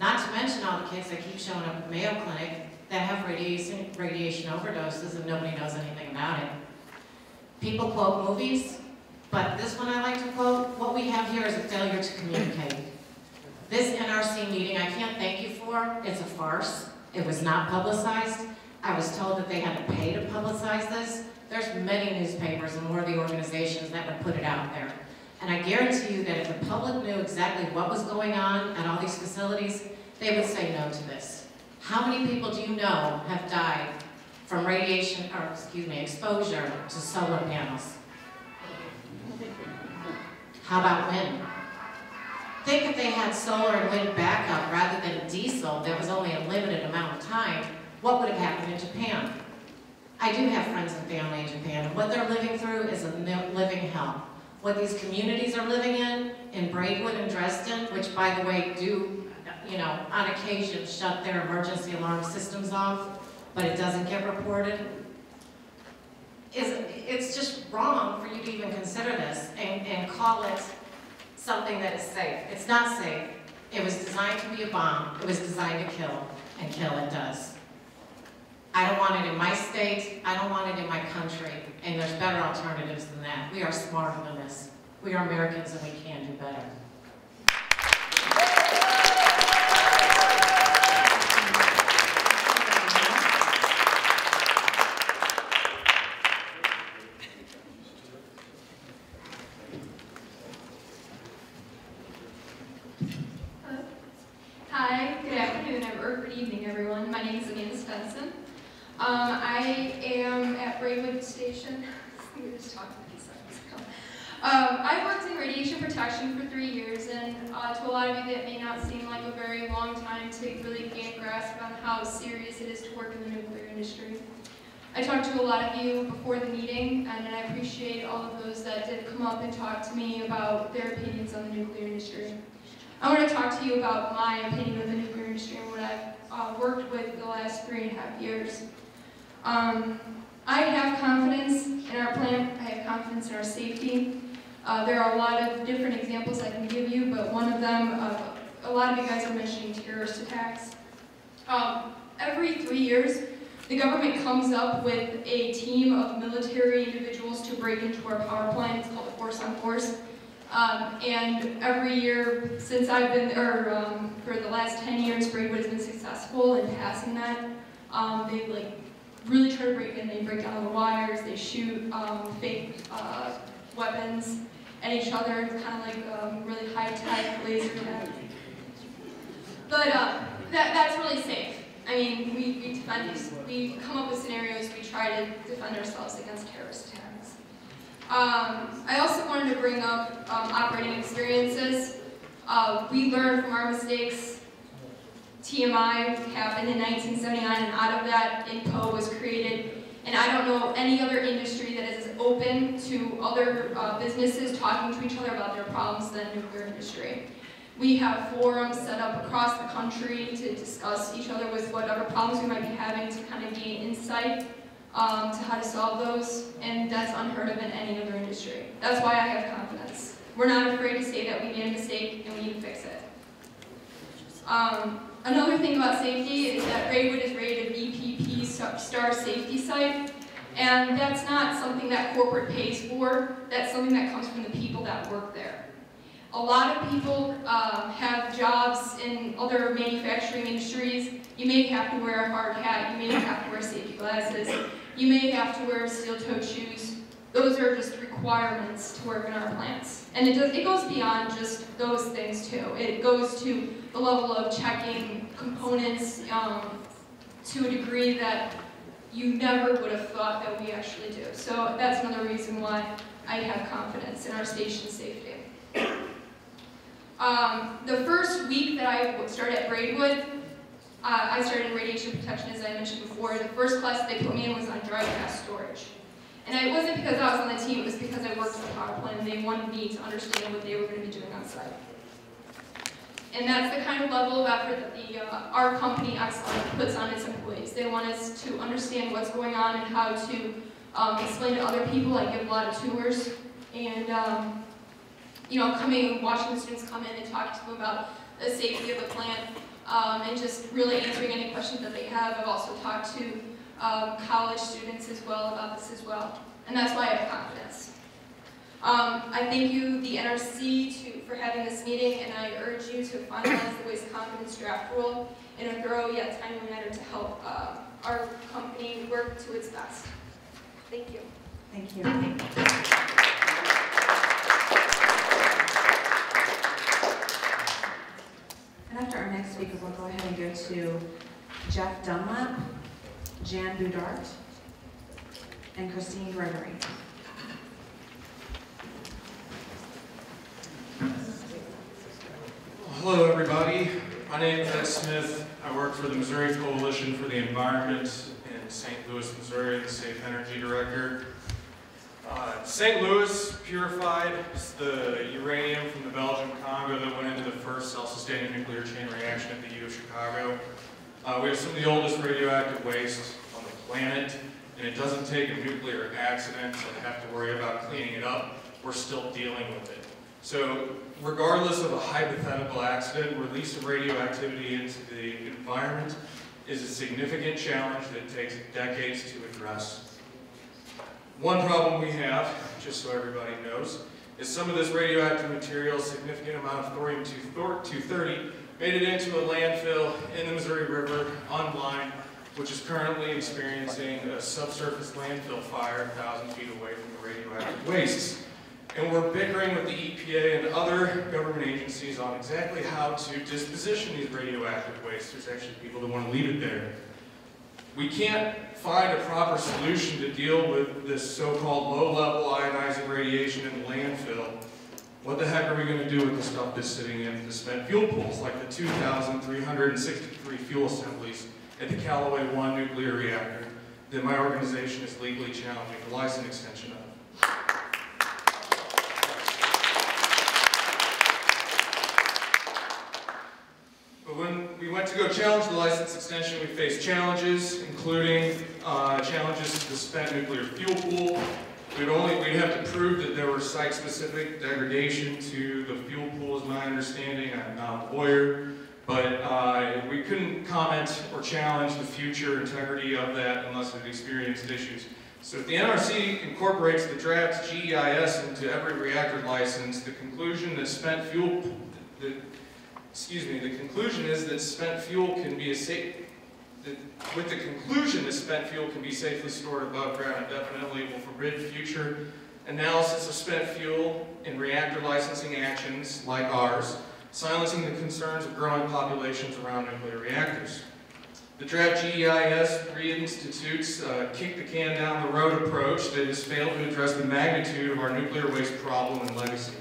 Not to mention all the kids that keep showing up at Mayo Clinic that have radiation, radiation overdoses and nobody knows anything about it. People quote movies, but this one I like to quote, what we have here is a failure to communicate. This N R C meeting I can't thank you for, it's a farce. It was not publicized. I was told that they had to pay to publicize this. There's many newspapers and worthy organizations that would put it out there. And I guarantee you that if the public knew exactly what was going on at all these facilities, they would say no to this. How many people do you know have died from radiation, or excuse me, exposure to solar panels? How about wind? Think if they had solar and wind backup rather than diesel, that was only a limited amount of time, what would have happened in Japan? I do have friends and family in Japan, and what they're living through is a living hell. What these communities are living in, in Braidwood and Dresden, which by the way do, you know, on occasion shut their emergency alarm systems off, but it doesn't get reported, is it's just wrong for you to even consider this and, and call it something that is safe. It's not safe. It was designed to be a bomb. It was designed to kill, and kill it does. I don't want it in my state, I don't want it in my country, and there's better alternatives than that. We are smarter than this. We are Americans and we can do better. Hi, good afternoon, or good evening everyone. My name is Amanda Svensson. Um, I am at Braidwood Station. We were just talking about these seconds ago. Um, I worked in radiation protection for three years, and uh, to a lot of you that may not seem like a very long time to really gain grasp on how serious it is to work in the nuclear industry. I talked to a lot of you before the meeting, and I appreciate all of those that did come up and talk to me about their opinions on the nuclear industry. I want to talk to you about my opinion of the nuclear industry and what I've uh, worked with the last three and a half years. Um, I have confidence in our plant, I have confidence in our safety. Uh, there are a lot of different examples I can give you, but one of them, uh, a lot of you guys are mentioning terrorist attacks. Um, every three years, the government comes up with a team of military individuals to break into our power plant. It's called Force on Force. Um, and every year since I've been there, um, for the last ten years, Braidwood has been successful in passing that. Um, they like really try to break in, they break down the wires, they shoot um, fake uh, weapons at each other. It's kind of like um, really high-tech laser tech. But uh, that, that's really safe. I mean, we, we defend these, we come up with scenarios, we try to defend ourselves against terrorist attacks. Um, I also wanted to bring up um, operating experiences. Uh, we learn from our mistakes. T M I happened in nineteen seventy-nine, and out of that, INPO was created. And I don't know any other industry that is as open to other uh, businesses talking to each other about their problems in the nuclear industry. We have forums set up across the country to discuss each other with whatever problems we might be having to kind of gain insight um, to how to solve those, and that's unheard of in any other industry. That's why I have confidence. We're not afraid to say that we made a mistake and we need to fix it. Um, another thing about safety is that Braidwood is rated a B P P star safety site, and that's not something that corporate pays for, that's something that comes from the people that work there. A lot of people uh, have jobs in other manufacturing industries. You may have to wear a hard hat, you may have to wear safety glasses, you may have to wear steel-toed shoes. Those are just requirements to work in our plants. And it, does, it goes beyond just those things too. It goes to the level of checking components um, to a degree that you never would have thought that we actually do. So that's another reason why I have confidence in our station safety. Um, the first week that I started at Braidwood, uh, I started in radiation protection, as I mentioned before. The first class they put me in was on dry gas storage. And it wasn't because I was on the team, it was because I worked at the power plant and they wanted me to understand what they were going to be doing on site. And that's the kind of level of effort that the, uh, our company, Exelon, puts on its employees. They want us to understand what's going on and how to um, explain to other people. I give a lot of tours. And um, you know, coming and watching the students come in and talking to them about the safety of the plant um, and just really answering any questions that they have. I've also talked to Um, college students as well about this as well, and that's why I have confidence. Um, I thank you, the N R C, to, for having this meeting, and I urge you to finalize the Waste Confidence draft rule in a thorough yet timely manner to help uh, our company work to its best. Thank you. Thank you. And after our next speaker, we'll go ahead and go to Jeff Dunlap, Jan Boudart, and Christine Gregory. Hello everybody, my name is Ed Smith. I work for the Missouri Coalition for the Environment in Saint Louis, Missouri, the Safe Energy Director. Uh, Saint Louis purified the uranium from the Belgian Congo that went into the first self-sustaining nuclear chain reaction at the U of Chicago. Uh, we have some of the oldest radioactive waste on the planet, and it doesn't take a nuclear accident to have to worry about cleaning it up. We're still dealing with it. So regardless of a hypothetical accident, release of radioactivity into the environment is a significant challenge that takes decades to address. One problem we have, just so everybody knows, is some of this radioactive material, significant amount of thorium two thirty, made it into a landfill in the Missouri River on Line, which is currently experiencing a subsurface landfill fire one thousand feet away from the radioactive wastes. And we're bickering with the E P A and other government agencies on exactly how to disposition these radioactive wastes. There's actually people that want to leave it there. We can't find a proper solution to deal with this so-called low-level ionizing radiation in the landfill. What the heck are we going to do with the stuff that's sitting in the spent fuel pools, like the two thousand three hundred sixty-three fuel assemblies at the Callaway one nuclear reactor that my organization is legally challenging the license extension of? But when we went to go challenge the license extension, we faced challenges, including uh, challenges to the spent nuclear fuel pool. We'd, only, we'd have to prove that there were site-specific degradation to the fuel pool, is my understanding. I'm not a lawyer, but uh, we couldn't comment or challenge the future integrity of that unless we've experienced issues. So if the N R C incorporates the draft G E I S into every reactor license, the conclusion that spent fuel, the, excuse me, the conclusion is that spent fuel can be a safe, with the conclusion that spent fuel can be safely stored above ground indefinitely, will forbid future analysis of spent fuel in reactor licensing actions like ours, silencing the concerns of growing populations around nuclear reactors. The draft G E I S reinstitutes a kick-the-can-down-the-road approach that has failed to address the magnitude of our nuclear waste problem and legacy.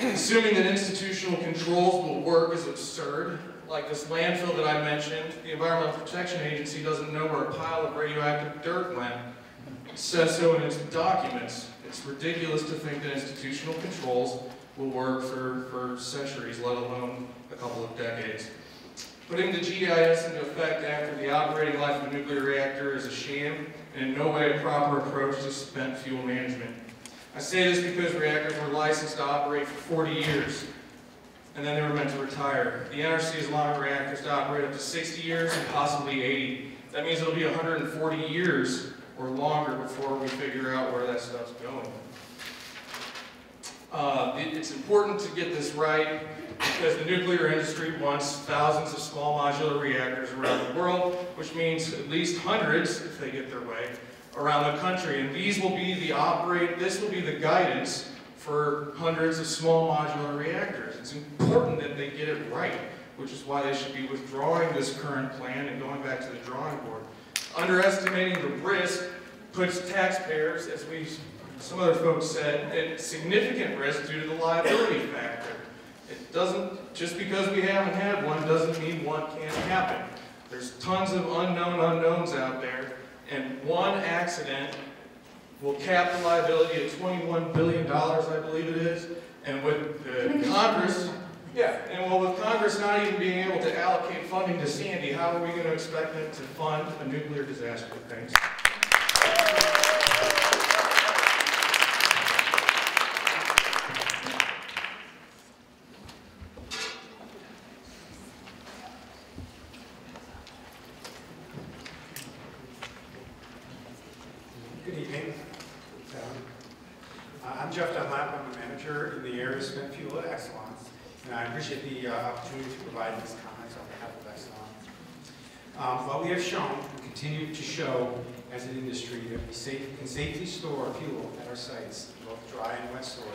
Assuming that institutional controls will work is absurd. Like this landfill that I mentioned, the Environmental Protection Agency doesn't know where a pile of radioactive dirt went. says so in its documents. It's ridiculous to think that institutional controls will work for, for centuries, let alone a couple of decades. Putting the G E I S into effect after the operating life of a nuclear reactor is a sham and in no way a proper approach to spent fuel management. I say this because reactors were licensed to operate for forty years, and then they were meant to retire. The N R C is allowing reactors to operate up to sixty years and possibly eighty. That means it'll be one hundred forty years or longer before we figure out where that stuff's going. Uh, it, it's important to get this right because the nuclear industry wants thousands of small modular reactors around the world, which means at least hundreds, if they get their way, around the country. And these will be the operate, this will be the guidance for hundreds of small modular reactors. It's important that they get it right, which is why they should be withdrawing this current plan and going back to the drawing board. Underestimating the risk puts taxpayers, as we, some other folks said, at significant risk due to the liability factor. It doesn't, just because we haven't had one doesn't mean one can't happen. There's tons of unknown unknowns out there, and one accident will cap the liability at twenty-one billion dollars, I believe it is, and with the Congress, yeah, and well, with Congress not even being able to allocate funding to Sandy, how are we going to expect them to fund a nuclear disaster? Thanks. Good evening. Um, I'm Jeff Dunlap. I'm a manager in the area of spent fuel at Exelon. And I appreciate the uh, opportunity to provide these comments on behalf of Exelon. Um, what we have shown and continue to show as an industry that we safe, can safely store fuel at our sites, both dry and wet storage.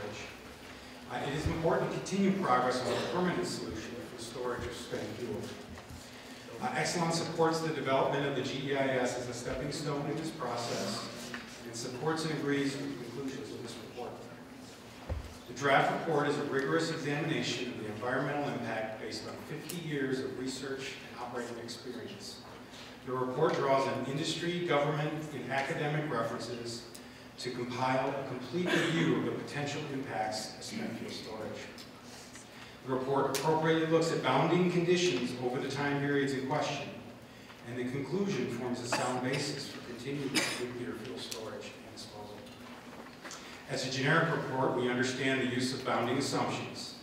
Uh, it is important to continue progress on a permanent solution for storage of spent fuel. Uh, Exelon supports the development of the G E I S as a stepping stone in this process and supports and agrees with the conclusions of this report. The draft report is a rigorous examination of the environmental impact based on fifty years of research and operating experience. The report draws on industry, government, and academic references to compile a complete review of the potential impacts of spent fuel storage. The report appropriately looks at bounding conditions over the time periods in question, and the conclusion forms a sound basis for continued nuclear fuel storage. As a generic report, we understand the use of bounding assumptions.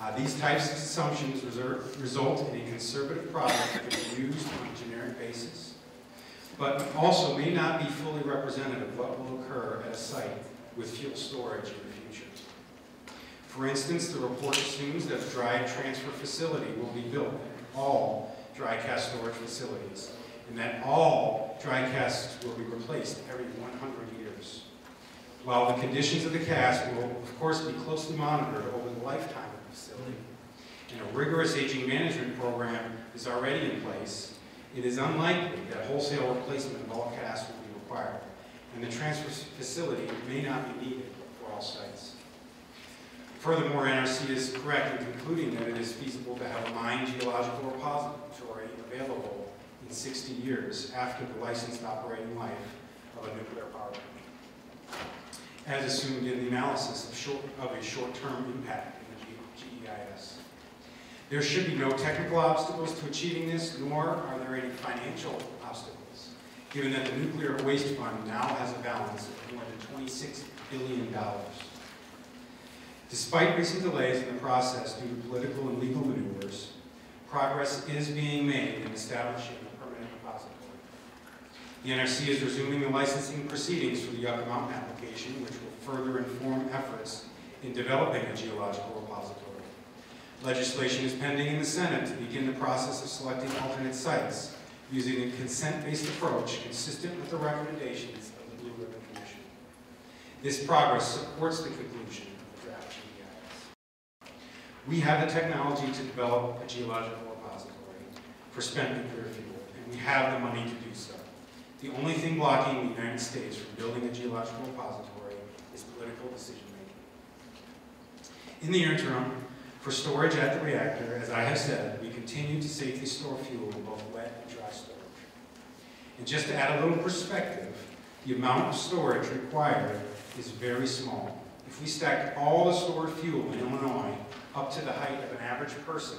Uh, these types of assumptions reserve, result in a conservative product that is used on a generic basis, but also may not be fully representative of what will occur at a site with fuel storage in the future. For instance, the report assumes that a dry transfer facility will be built at all dry cast storage facilities, and that all dry casts will be replaced every one hundred years. While the conditions of the cast will, of course, be closely monitored over the lifetime of the facility, and a rigorous aging management program is already in place, it is unlikely that wholesale replacement of all casts will be required, and the transfer facility may not be needed for all sites. Furthermore, N R C is correct in concluding that it is feasible to have a mine geological repository available in sixty years after the licensed operating life of a nuclear power plant, as assumed in the analysis of, short, of a short-term impact in the G E I S. There should be no technical obstacles to achieving this, nor are there any financial obstacles, given that the Nuclear Waste Fund now has a balance of more than twenty-six billion dollars. Despite recent delays in the process due to political and legal maneuvers, progress is being made in establishing a permanent deposit. The N R C is resuming the licensing proceedings for the Yucca Mountain application, which will further inform efforts in developing a geological repository. Legislation is pending in the Senate to begin the process of selecting alternate sites using a consent-based approach consistent with the recommendations of the Blue Ribbon Commission. This progress supports the conclusion of the draft G E I S. We have the technology to develop a geological repository for spent nuclear fuel, and we have the money to do so. The only thing blocking the United States from building a geological repository is political decision-making. In the interim, for storage at the reactor, as I have said, we continue to safely store fuel in both wet and dry storage. And just to add a little perspective, the amount of storage required is very small. If we stacked all the stored fuel in Illinois up to the height of an average person,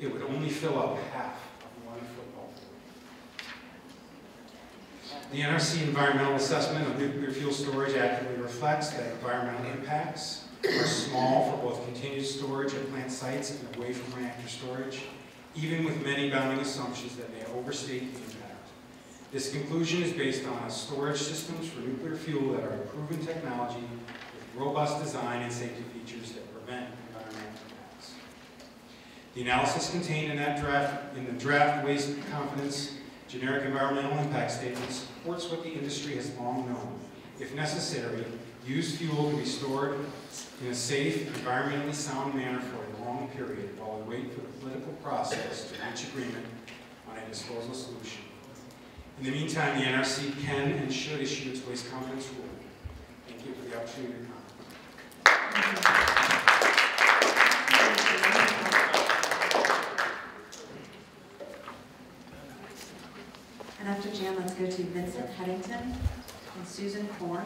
it would only fill up half of one football field. The N R C environmental assessment of nuclear fuel storage accurately reflects that environmental impacts are small for both continued storage at plant sites and away from reactor storage, even with many bounding assumptions that may overstate the impact. This conclusion is based on storage systems for nuclear fuel that are proven technology with robust design and safety features that prevent environmental impacts. The analysis contained in that draft, in the draft Waste Confidence Generic Environmental Impact Statement supports what the industry has long known. If necessary, used fuel can be stored in a safe, environmentally sound manner for a long period while we wait for the political process to reach agreement on a disposal solution. In the meantime, the N R C can and should issue its Waste Confidence Rule. Thank you for the opportunity to comment. And after Jan, let's go to Vincent Headington and Susan Korn.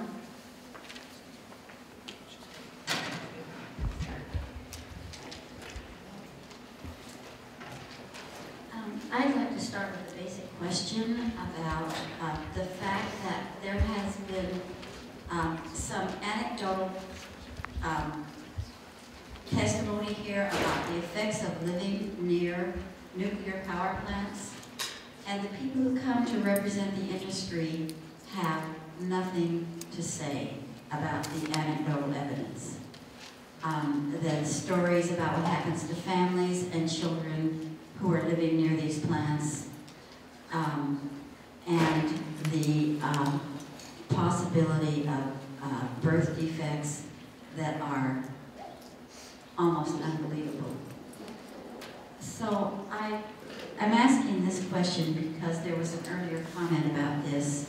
Um, I'd like to start with the basic question about uh, the fact that there has been um, some anecdotal um, testimony here about the effects of living near nuclear power plants, and the people who come to represent the industry have nothing to say about the anecdotal evidence. Um, the stories about what happens to families and children who are living near these plants, Um, and the um, possibility of uh, birth defects that are almost unbelievable. So I, I'm asking this question because there was an earlier comment about this.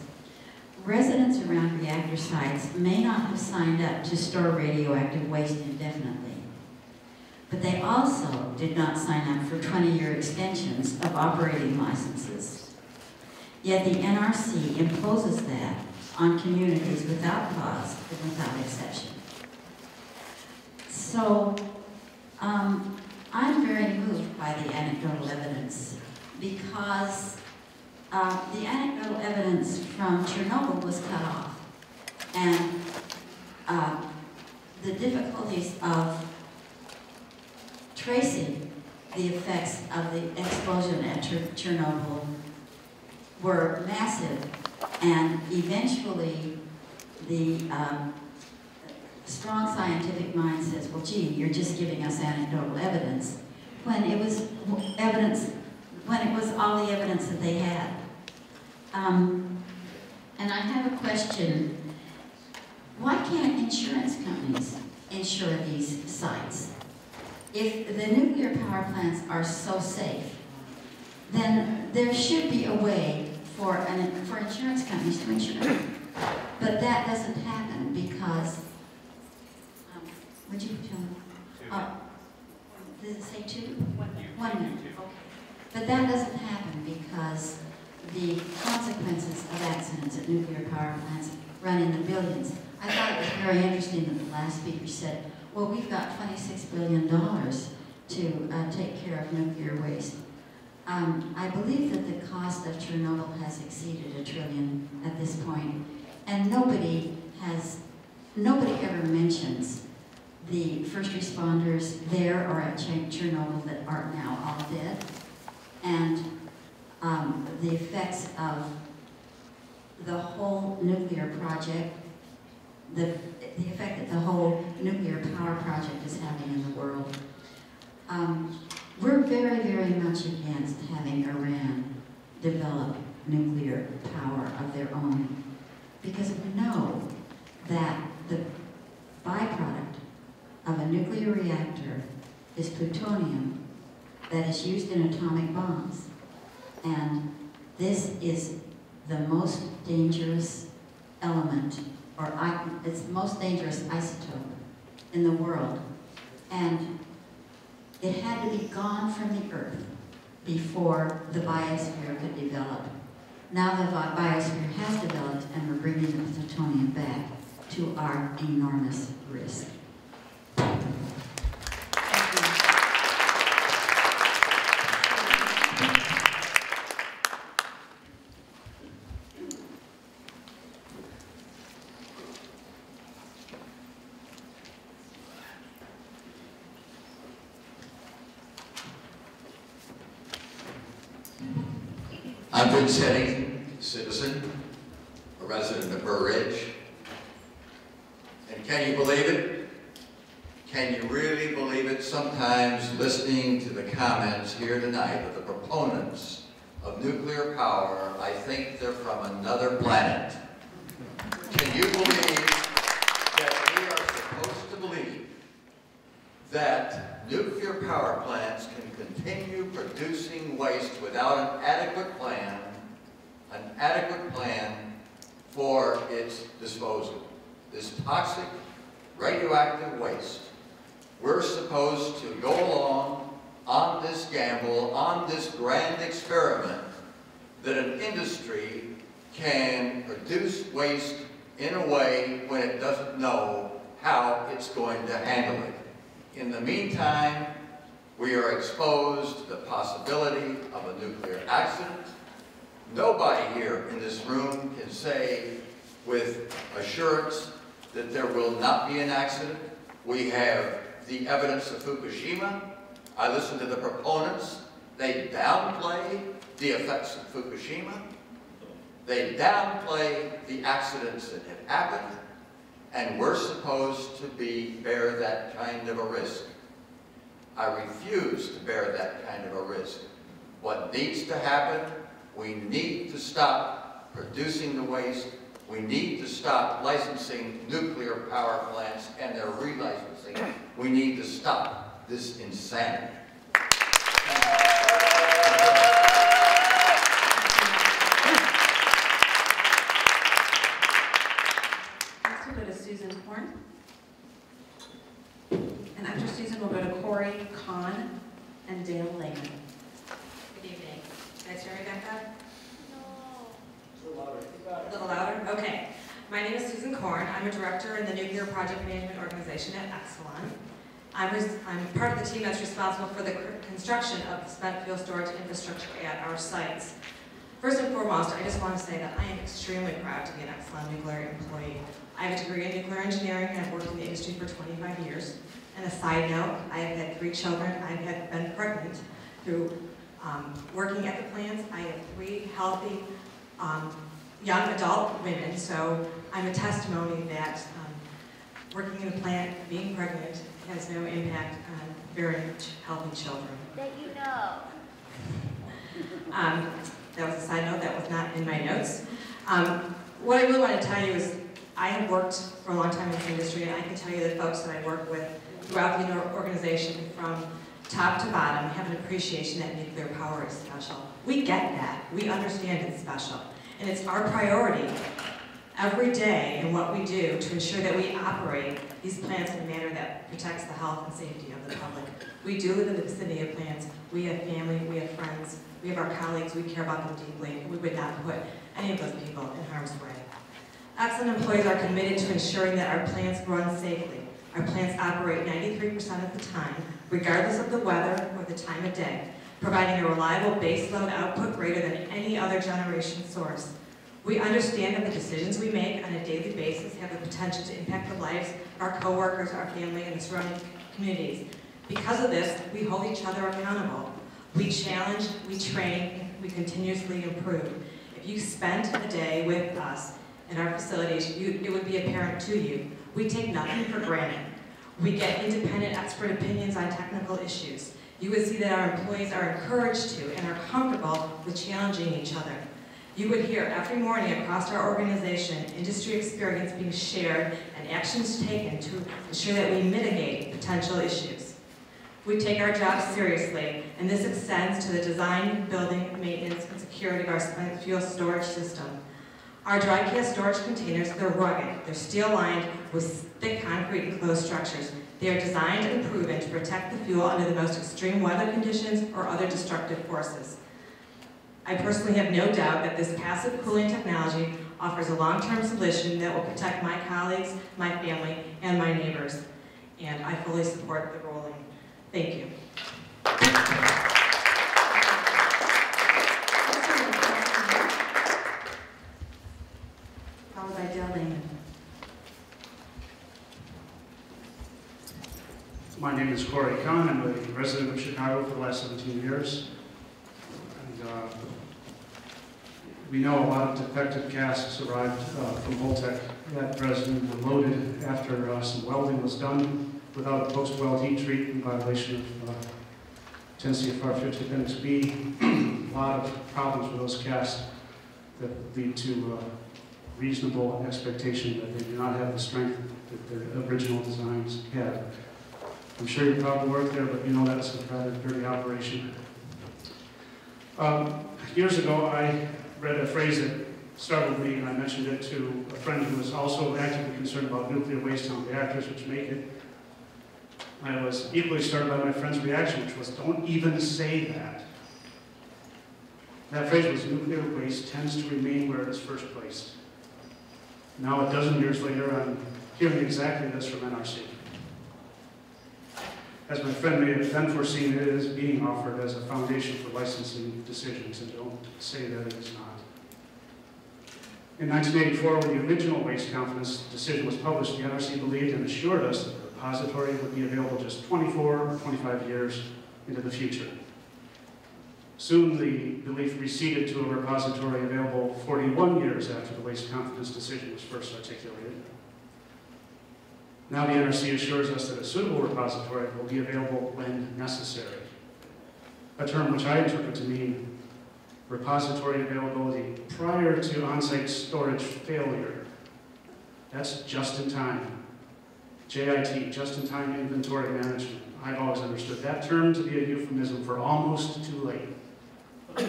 Residents around reactor sites may not have signed up to store radioactive waste indefinitely, but they also did not sign up for twenty-year extensions of operating licenses. Yet the N R C imposes that on communities without cause and without exception. So um, I'm very moved by the anecdotal evidence, because uh, the anecdotal evidence from Chernobyl was cut off. And uh, the difficulties of tracing the effects of the explosion at Chernobyl were massive, and eventually the um, strong scientific mind says, well, gee, you're just giving us anecdotal evidence, when it was evidence, when it was all the evidence that they had. Um, and I have a question. Why can't insurance companies insure these sites? If the nuclear power plants are so safe, then there should be a way for, an, for insurance companies to insure them. But that doesn't happen because, um, would you tell me? Two. Oh, did it say two? One minute. One minute, okay. But that doesn't happen because the consequences of accidents at nuclear power plants run in the billions. I thought it was very interesting that the last speaker said, well, we've got twenty-six billion dollars to uh, take care of nuclear waste. Um, I believe that the cost of Chernobyl has exceeded a trillion at this point, and nobody has, nobody ever mentions the first responders there or at Chernobyl that are now all dead, and um, the effects of the whole nuclear project, the, the effect that the whole nuclear power project is having in the world. Um, We're very, very much against having Iran develop nuclear power of their own, because we know that the byproduct of a nuclear reactor is plutonium that is used in atomic bombs. And this is the most dangerous element, or it's the most dangerous isotope in the world. And it had to be gone from the Earth before the biosphere could develop Now the biosphere has developed and we're bringing the plutonium back to our enormous risk. Thank you. I'm Vic Setting, citizen, a resident of Burr Ridge. And can you believe it? Can you really believe it? Sometimes listening to the comments here tonight of the proponents of nuclear power, I think they're from another planet. Can you believe that we are supposed to believe that nuclear power plants can continue producing waste without an adequate plan, an adequate plan for its disposal? This toxic, radioactive waste, we're supposed to go along on this gamble, on this grand experiment that an industry can produce waste in a way when it doesn't know how it's going to handle it. In the meantime, we are exposed to the possibility of a nuclear accident. Nobody here in this room can say with assurance that there will not be an accident. We have the evidence of Fukushima. I listened to the proponents. They downplay the effects of Fukushima. They downplay the accidents that have happened. And we're supposed to be, bear that kind of a risk. I refuse to bear that kind of a risk. What needs to happen, we need to stop producing the waste. We need to stop licensing nuclear power plants and their relicensing. We need to stop this insanity. I'm a director in the Nuclear Project Management Organization at Exelon. I'm, I'm part of the team that's responsible for the construction of the spent fuel storage infrastructure at our sites. First and foremost, I just want to say that I am extremely proud to be an Exelon nuclear employee. I have a degree in nuclear engineering and I've worked in the industry for twenty-five years. And a side note, I have had three children. I've had been pregnant through um, working at the plants. I have three healthy um, young adult women, so I'm a testimony that um, working in a plant, being pregnant, has no impact on very healthy children. That you know. Um, that was a side note that was not in my notes. Um, what I really want to tell you is I have worked for a long time in this industry, and I can tell you that folks that I work with throughout the organization from top to bottom have an appreciation that nuclear power is special. We get that. We understand it's special. And it's our priority every day in what we do to ensure that we operate these plants in a manner that protects the health and safety of the public. We do live in the vicinity of plants. We have family, we have friends, we have our colleagues, we care about them deeply, and we would not put any of those people in harm's way. Exelon employees are committed to ensuring that our plants run safely. Our plants operate ninety-three percent of the time, regardless of the weather or the time of day, providing a reliable baseload output greater than any other generation source. We understand that the decisions we make on a daily basis have the potential to impact the lives of our coworkers, our family, and the surrounding communities. Because of this, we hold each other accountable. We challenge, we train, we continuously improve. If you spent a day with us in our facilities, you, it would be apparent to you. We take nothing for granted. We get independent expert opinions on technical issues. You would see that our employees are encouraged to and are comfortable with challenging each other. You would hear every morning across our organization industry experience being shared and actions taken to ensure that we mitigate potential issues. We take our job seriously, and this extends to the design, building, maintenance, and security of our spent fuel storage system. Our dry cast storage containers, they're rugged, they're steel-lined with thick concrete enclosed structures. They are designed and proven to protect the fuel under the most extreme weather conditions or other destructive forces. I personally have no doubt that this passive cooling technology offers a long-term solution that will protect my colleagues, my family, and my neighbors. And I fully support the ruling. Thank you. Followed by Dale Lehman. My name is Corey Cohn. I'm a resident of Chicago for the last seventeen years. And, uh, we know a lot of defective casks arrived uh, from Holtec that Dresden were loaded after uh, some welding was done without a post-weld heat treat in violation of uh, ten C F R fifty appendix B. A lot of problems with those casks that lead to uh, reasonable expectation that they do not have the strength that their original designs had. I'm sure you probably worked there, but you know that's a rather dirty operation. Um, years ago, I read a phrase that startled me, and I mentioned it to a friend who was also actively concerned about nuclear waste on reactors, which make it. I was equally startled by my friend's reaction, which was, don't even say that. That phrase was, nuclear waste tends to remain where it is first placed. Now, a dozen years later, I'm hearing exactly this from N R C. As my friend may have then foreseen, it is being offered as a foundation for licensing decisions, and don't say that it is not. In nineteen eighty-four, when the original Waste Confidence decision was published, the N R C believed and assured us that the repository would be available just twenty-four or twenty-five years into the future. Soon the belief receded to a repository available forty-one years after the Waste Confidence decision was first articulated. Now the N R C assures us that a suitable repository will be available when necessary, a term which I interpret to mean repository availability prior to on-site storage failure. That's just in time. J I T, just-in-time inventory management. I've always understood that term to be a euphemism for almost too late.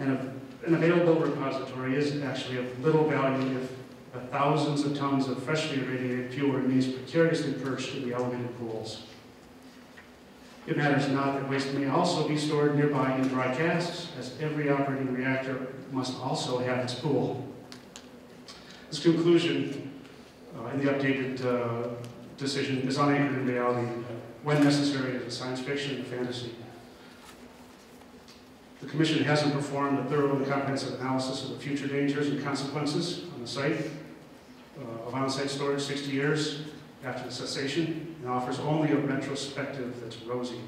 And an available repository is actually of little value if thousands of tons of freshly irradiated fuel remains precariously perched in the elevated pools. It matters not that waste may also be stored nearby in dry casks, as every operating reactor must also have its pool. This conclusion uh, in the updated uh, decision is unanchored in reality. When necessary, it is science fiction and fantasy. The Commission hasn't performed a thorough and comprehensive analysis of the future dangers and consequences on the site. Uh, of on-site storage sixty years after the cessation, and offers only a retrospective that's rosy.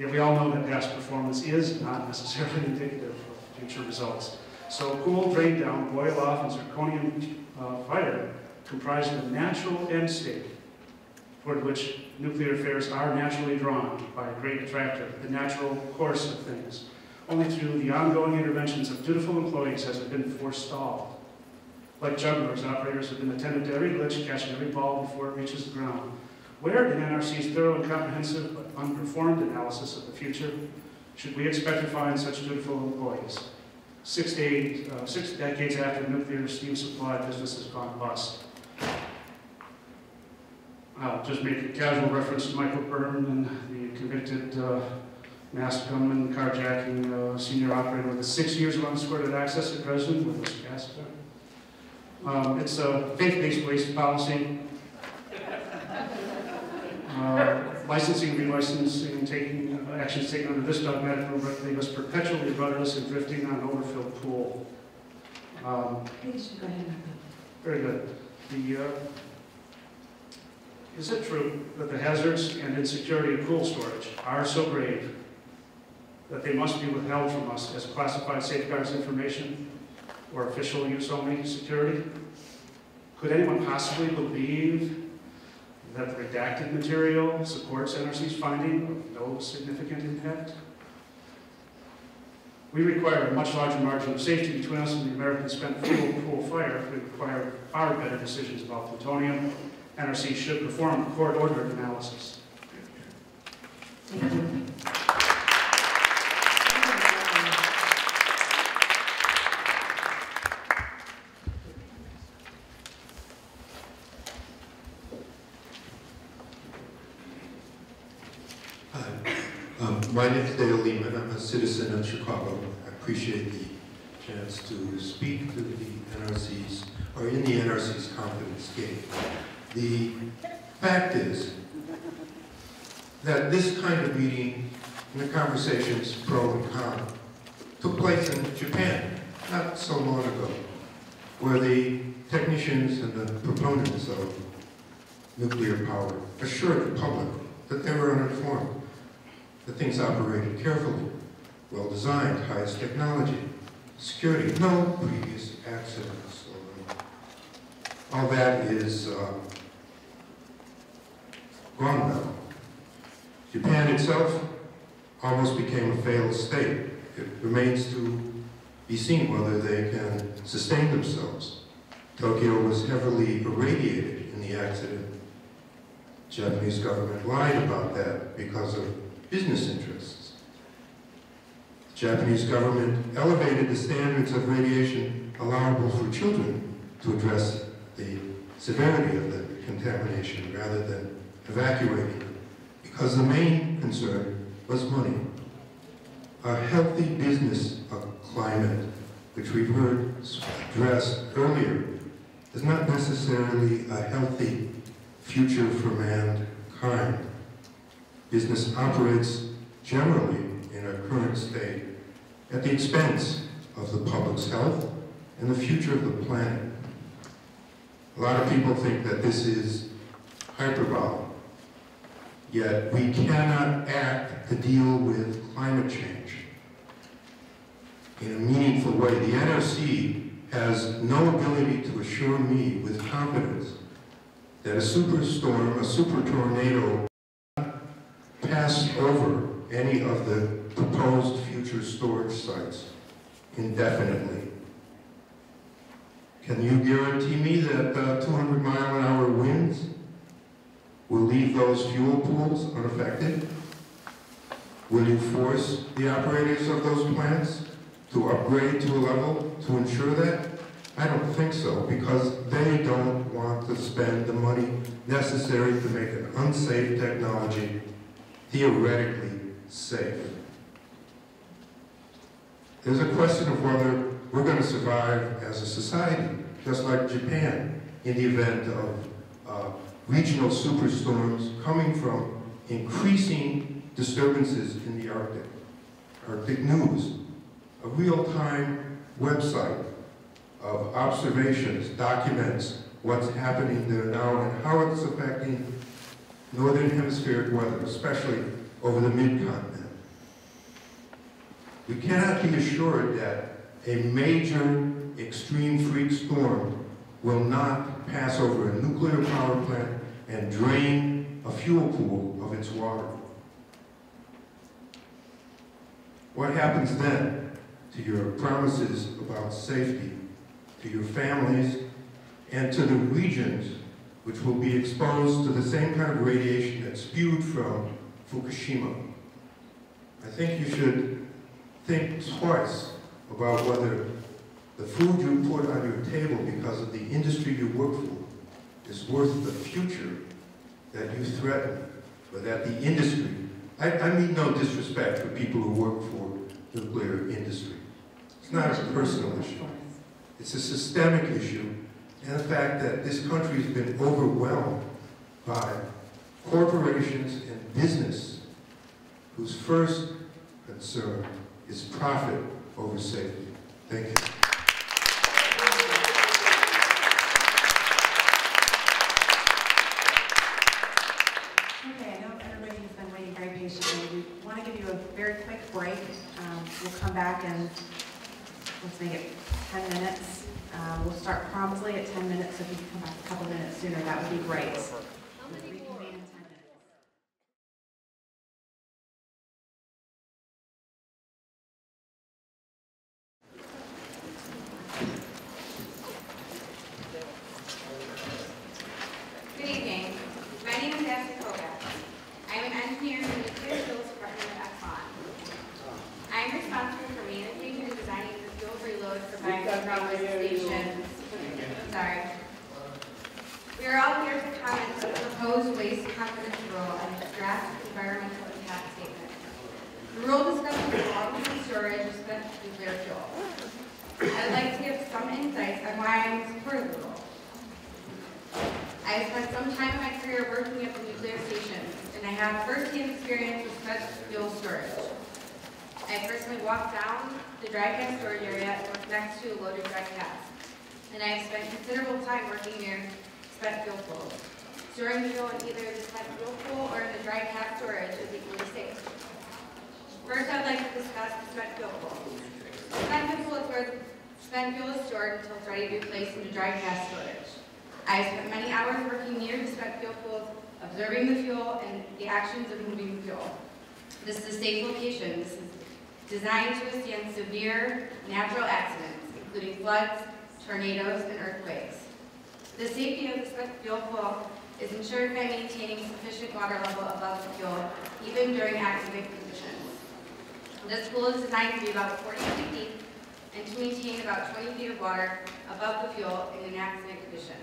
Yet we all know that past performance is not necessarily indicative of future results. So cool, drain down, boil off, and zirconium uh, fire comprise the natural end state toward which nuclear affairs are naturally drawn by a great attractor, the natural course of things. Only through the ongoing interventions of dutiful employees has it been forestalled. Like jugglers, operators have been attentive to every glitch, catching every ball before it reaches the ground. Where in N R C's thorough and comprehensive but unperformed analysis of the future should we expect to find such dutiful employees? Six, to eight, uh, six decades after the nuclear steam supply business has gone bust. I'll just make a casual reference to Michael Byrne and the convicted uh, masked gunman carjacking uh, senior operator with six years of unsquirted access to Dresden with his gas gun. Um, it's a faith-based waste policy. Uh, licensing, relicensing, taking uh, actions taken under this dogmatic rubric leave us perpetually rudderless and drifting on an overfilled pool. Um, I think you should go ahead. Very good. The, uh, is it true that the hazards and insecurity of pool storage are so grave that they must be withheld from us as classified safeguards information? Or official use only security? Could anyone possibly believe that the redacted material supports N R C's finding of no significant impact? We require a much larger margin of safety between us and the American spent fuel pool fire. We require far better decisions about plutonium. N R C should perform court-ordered analysis. Thank you. My name is Dale Lehman. I'm a citizen of Chicago. I appreciate the chance to speak to the N R C's, or in the N R C's confidence game. The fact is that this kind of meeting and the conversations pro and con took place in Japan not so long ago, where the technicians and the proponents of nuclear power assured the public that they were uninformed, that things operated carefully, well-designed, highest technology, security, no previous accidents. All that is uh, gone now. Japan itself almost became a failed state. It remains to be seen whether they can sustain themselves. Tokyo was heavily irradiated in the accident. The Japanese government lied about that because of business interests. The Japanese government elevated the standards of radiation allowable for children to address the severity of the contamination rather than evacuating, because the main concern was money. A healthy business climate, which we've heard addressed earlier, is not necessarily a healthy future for mankind. Business operates generally in our current state at the expense of the public's health and the future of the planet. A lot of people think that this is hyperbole, yet we cannot act to deal with climate change in a meaningful way. The N R C has no ability to assure me with confidence that a superstorm, a super tornado, will not pass over any of the proposed future storage sites indefinitely. Can you guarantee me that uh, two hundred mile an hour winds will leave those fuel pools unaffected? Will you force the operators of those plants to upgrade to a level to ensure that? I don't think so, because they don't want to spend the money necessary to make an unsafe technology theoretically safe. There's a question of whether we're going to survive as a society, just like Japan, in the event of uh, regional superstorms coming from increasing disturbances in the Arctic. Arctic News, a real-time website of observations, documents what's happening there now and how it's affecting northern hemispheric weather, especially over the mid-continent. We cannot be assured that a major extreme freak storm will not pass over a nuclear power plant and drain a fuel pool of its water. What happens then to your promises about safety, to your families, and to the regions which will be exposed to the same kind of radiation that spewed from Fukushima? I think you should think twice about whether the food you put on your table because of the industry you work for is worth the future that you threaten, or that the industry, I, I mean no disrespect for people who work for the nuclear industry. It's not a personal issue. It's a systemic issue, and the fact that this country has been overwhelmed by corporations and business whose first concern is profit over safety. Thank you. Okay, I know everybody has been waiting very patiently. We want to give you a very quick break. Um, we'll come back and let's make it ten minutes. Uh, we'll start promptly at ten minutes, so if you can come back a couple minutes sooner, that would be great. Waste Confidence rule and draft environmental impact statement. rural discussion of water and storage is spent nuclear fuel. I'd like to give some insights on why I'm supportive of rural. I spent some time in my career working at the nuclear stations, and I have first-hand experience with such fuel storage. I personally walked down the dry gas storage area and worked next to a loaded dry gas, and I have spent considerable time working near spent fuel pools. Storing fuel in either the spent fuel pool or in the dry gas storage is equally safe. First, I'd like to discuss the spent fuel pool. The spent fuel pool is where the spent fuel is stored until it's ready to be placed into dry gas storage. I spent many hours working near the spent fuel pools, observing the fuel and the actions of moving fuel. This is a safe location. This is designed to withstand severe natural accidents, including floods, tornadoes, and earthquakes. The safety of the spent fuel pool is ensured by maintaining sufficient water level above the fuel, even during accident conditions. This pool is designed to be about forty feet deep and to maintain about twenty feet of water above the fuel in an accident condition.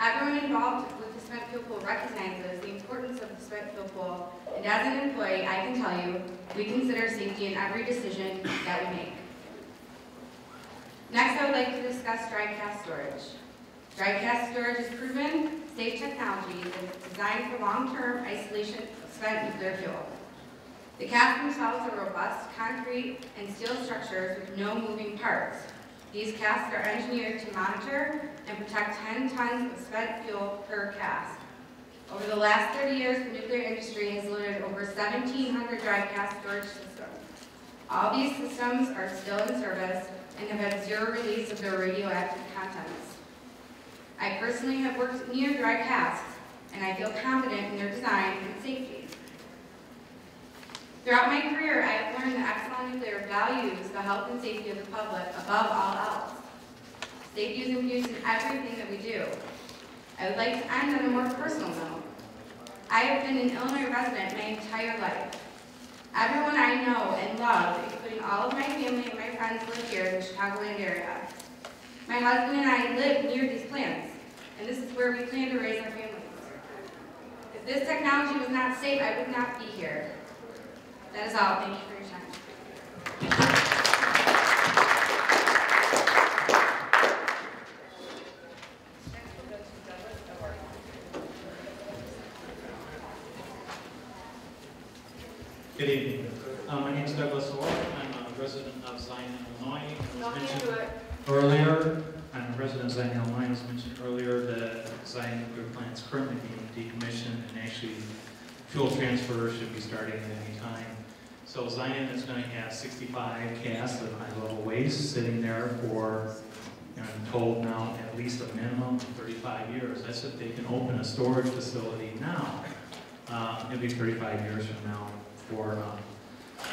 Everyone involved with the spent fuel pool recognizes the importance of the spent fuel pool, and as an employee, I can tell you, we consider safety in every decision that we make. Next, I would like to discuss dry gas storage. Dry gas storage is proven, safe technology that is designed for long-term isolation of spent nuclear fuel. The casts themselves are robust concrete and steel structures with no moving parts. These casts are engineered to monitor and protect ten tons of spent fuel per cast. Over the last thirty years, the nuclear industry has loaded over seventeen hundred dry cast storage systems. All these systems are still in service and have had zero release of their radioactive contents. I personally have worked near dry casts, and I feel confident in their design and safety. Throughout my career, I have learned that Exelon Nuclear values the health and safety of the public above all else. Safety is infused in everything that we do. I would like to end on a more personal note. I have been an Illinois resident my entire life. Everyone I know and love, including all of my family and my friends, live here in the Chicagoland area. My husband and I live near these plants, and this is where we plan to raise our families. If this technology was not safe, I would not be here. That is all. Thank you for your time. Good evening. Um, my name is Douglas Orr. I'm a resident of Zion, Illinois. Don't do it. Earlier, I'm a resident of Zion, Illinois. It was mentioned earlier that Zion nuclear plant is currently being decommissioned, and actually fuel transfer should be starting at any time. So Zion is going to have sixty-five casts of high-level waste sitting there for, you know, I'm told now, at least a minimum of thirty-five years. That's if they can open a storage facility now. Um, it'll be thirty-five years from now for um,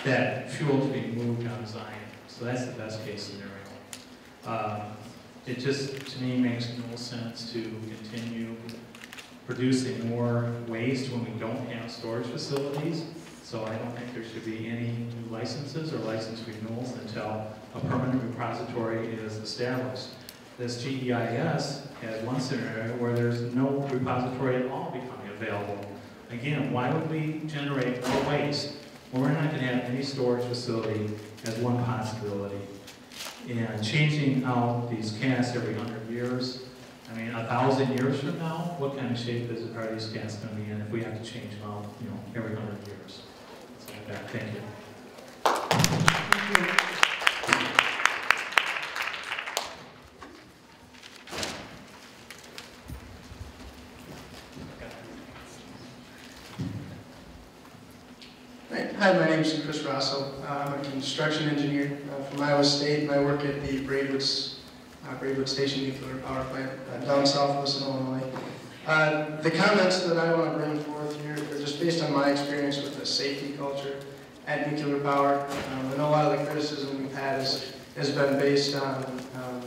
that fuel to be moved on Zion. So that's the best case scenario. Um, it just, to me, makes no sense to continue producing more waste when we don't have storage facilities. So I don't think there should be any new licenses or license renewals until a permanent repository is established. This G E I S has one scenario where there's no repository at all becoming available. Again, why would we generate more waste when we're not going to have any storage facility as one possibility? And changing out these casts every hundred years, I mean, a thousand years from now, what kind of shape is, are these casts going to be in if we have to change them out, you know, every hundred years? So like that. Thank you. Thank you. Hi, my name is Chris Rosso. Uh, I'm a construction engineer uh, from Iowa State, and I work at the Braidwood, uh, Braidwood Station Nuclear Power Plant uh, down southwest in Illinois. Uh, the comments that I want to bring forth here are just based on my experience with the safety culture at nuclear power. Um, I know a lot of the criticism we've had is, has been based on, um,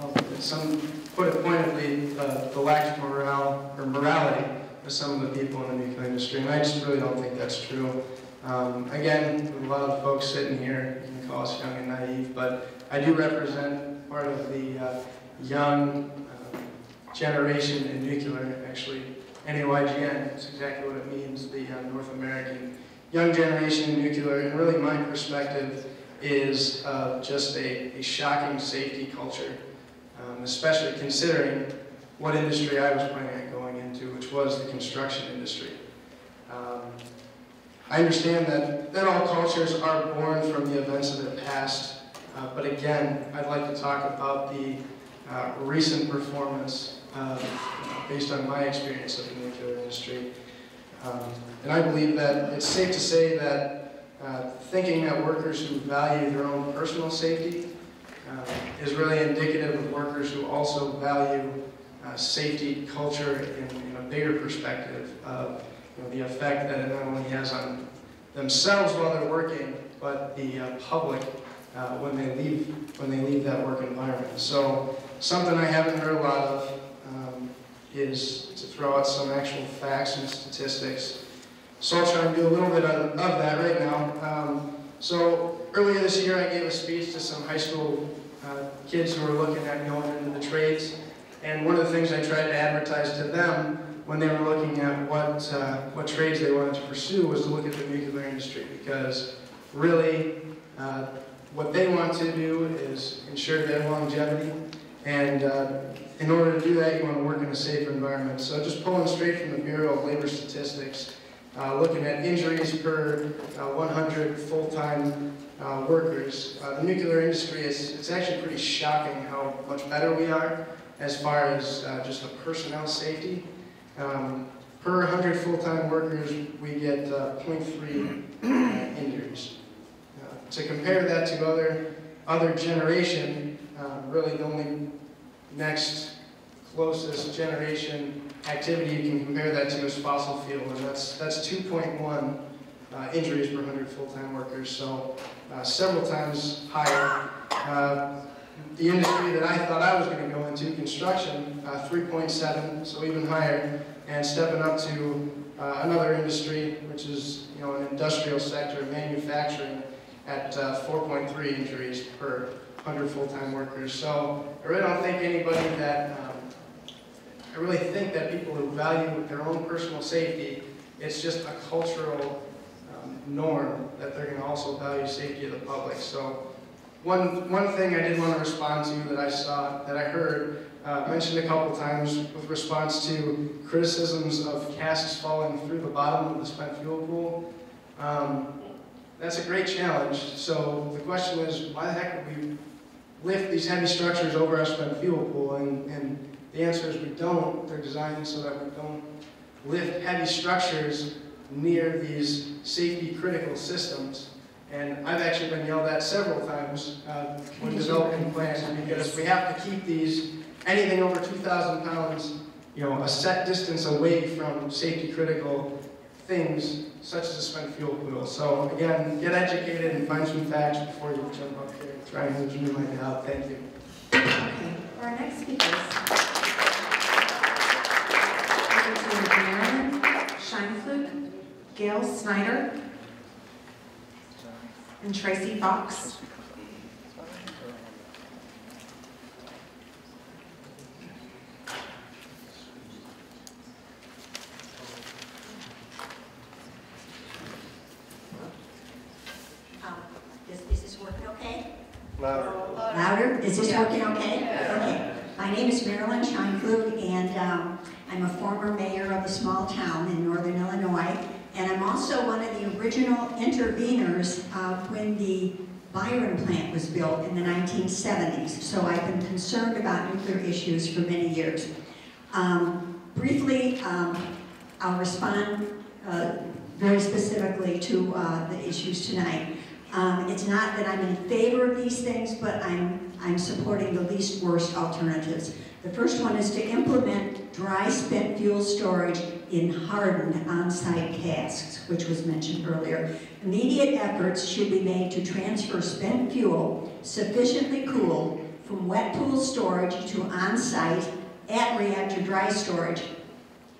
I'll some, put it pointedly, uh, the lack of morale or morality of some of the people in the nuclear industry, and I just really don't think that's true. Um, again, a lot of folks sitting here, you can call us young and naive, but I do represent part of the uh, young uh, generation in nuclear, actually. N A Y G N, that's exactly what it means, the uh, North American young generation nuclear, and really my perspective is uh, just a, a shocking safety culture, um, especially considering what industry I was planning on going into, which was the construction industry. Um, I understand that, that all cultures are born from the events of their past, uh, but again, I'd like to talk about the uh, recent performance uh, based on my experience of the nuclear industry. Um, and I believe that it's safe to say that uh, thinking that workers who value their own personal safety uh, is really indicative of workers who also value uh, safety, culture, in, in a bigger perspective of you know, the effect that it not only has on themselves while they're working, but the uh, public uh, when they leave when they leave that work environment. So something I haven't heard a lot of um, is to throw out some actual facts and statistics. So I'll try and do a little bit of, of that right now. Um, so earlier this year, I gave a speech to some high school uh, kids who were looking at going into the trades. And one of the things I tried to advertise to them when they were looking at what, uh, what trades they wanted to pursue was to look at the nuclear industry, because really uh, what they want to do is ensure their longevity. And uh, in order to do that, you want to work in a safer environment. So just pulling straight from the Bureau of Labor Statistics, uh, looking at injuries per uh, one hundred full-time uh, workers, uh, the nuclear industry is it's actually pretty shocking how much better we are as far as uh, just the personnel safety. Um, per one hundred full-time workers, we get uh, zero point three uh, injuries. Uh, to compare that to other, other generation, uh, really the only next closest generation activity you can compare that to is fossil fuel, and that's that's two point one uh, injuries per one hundred full-time workers, so uh, several times higher. Uh, the industry that I thought I was going to go into, construction, uh, three point seven, so even higher, and stepping up to uh, another industry, which is you know an industrial sector, manufacturing, at uh, four point three injuries per one hundred full-time workers. So I really don't think anybody that, um, I really think that people who value their own personal safety, it's just a cultural um, norm that they're going to also value safety of the public. So one, one thing I did want to respond to that I saw, that I heard, uh, mentioned a couple times with response to criticisms of casks falling through the bottom of the spent fuel pool. Um, that's a great challenge. So the question is, why the heck would we lift these heavy structures over our spent fuel pool? And, and the answer is we don't. They're designed so that we don't lift heavy structures near these safety critical systems. And I've actually been yelled at several times uh, when developing plans, because we have to keep these, anything over two thousand pounds, you know, a set distance away from safety critical things such as a spent fuel pool. So again, get educated and find some facts before you jump up here and try and engineer my job. Thank you. Okay, our next speakers. Marilyn Scheinflug, Gail Snyder, and Tracy Fox. Louder. Louder? Is this yeah. working okay? Yeah. Okay. My name is Marilyn Scheinflug, and um, I'm a former mayor of a small town in northern Illinois, and I'm also one of the original interveners uh, when the Byron plant was built in the nineteen seventies, so I've been concerned about nuclear issues for many years. Um, briefly, um, I'll respond uh, very specifically to uh, the issues tonight. Um, it's not that I'm in favor of these things, but I'm, I'm supporting the least worst alternatives. The first one is to implement dry spent fuel storage in hardened on-site casks, which was mentioned earlier. Immediate efforts should be made to transfer spent fuel sufficiently cooled from wet pool storage to on-site at reactor dry storage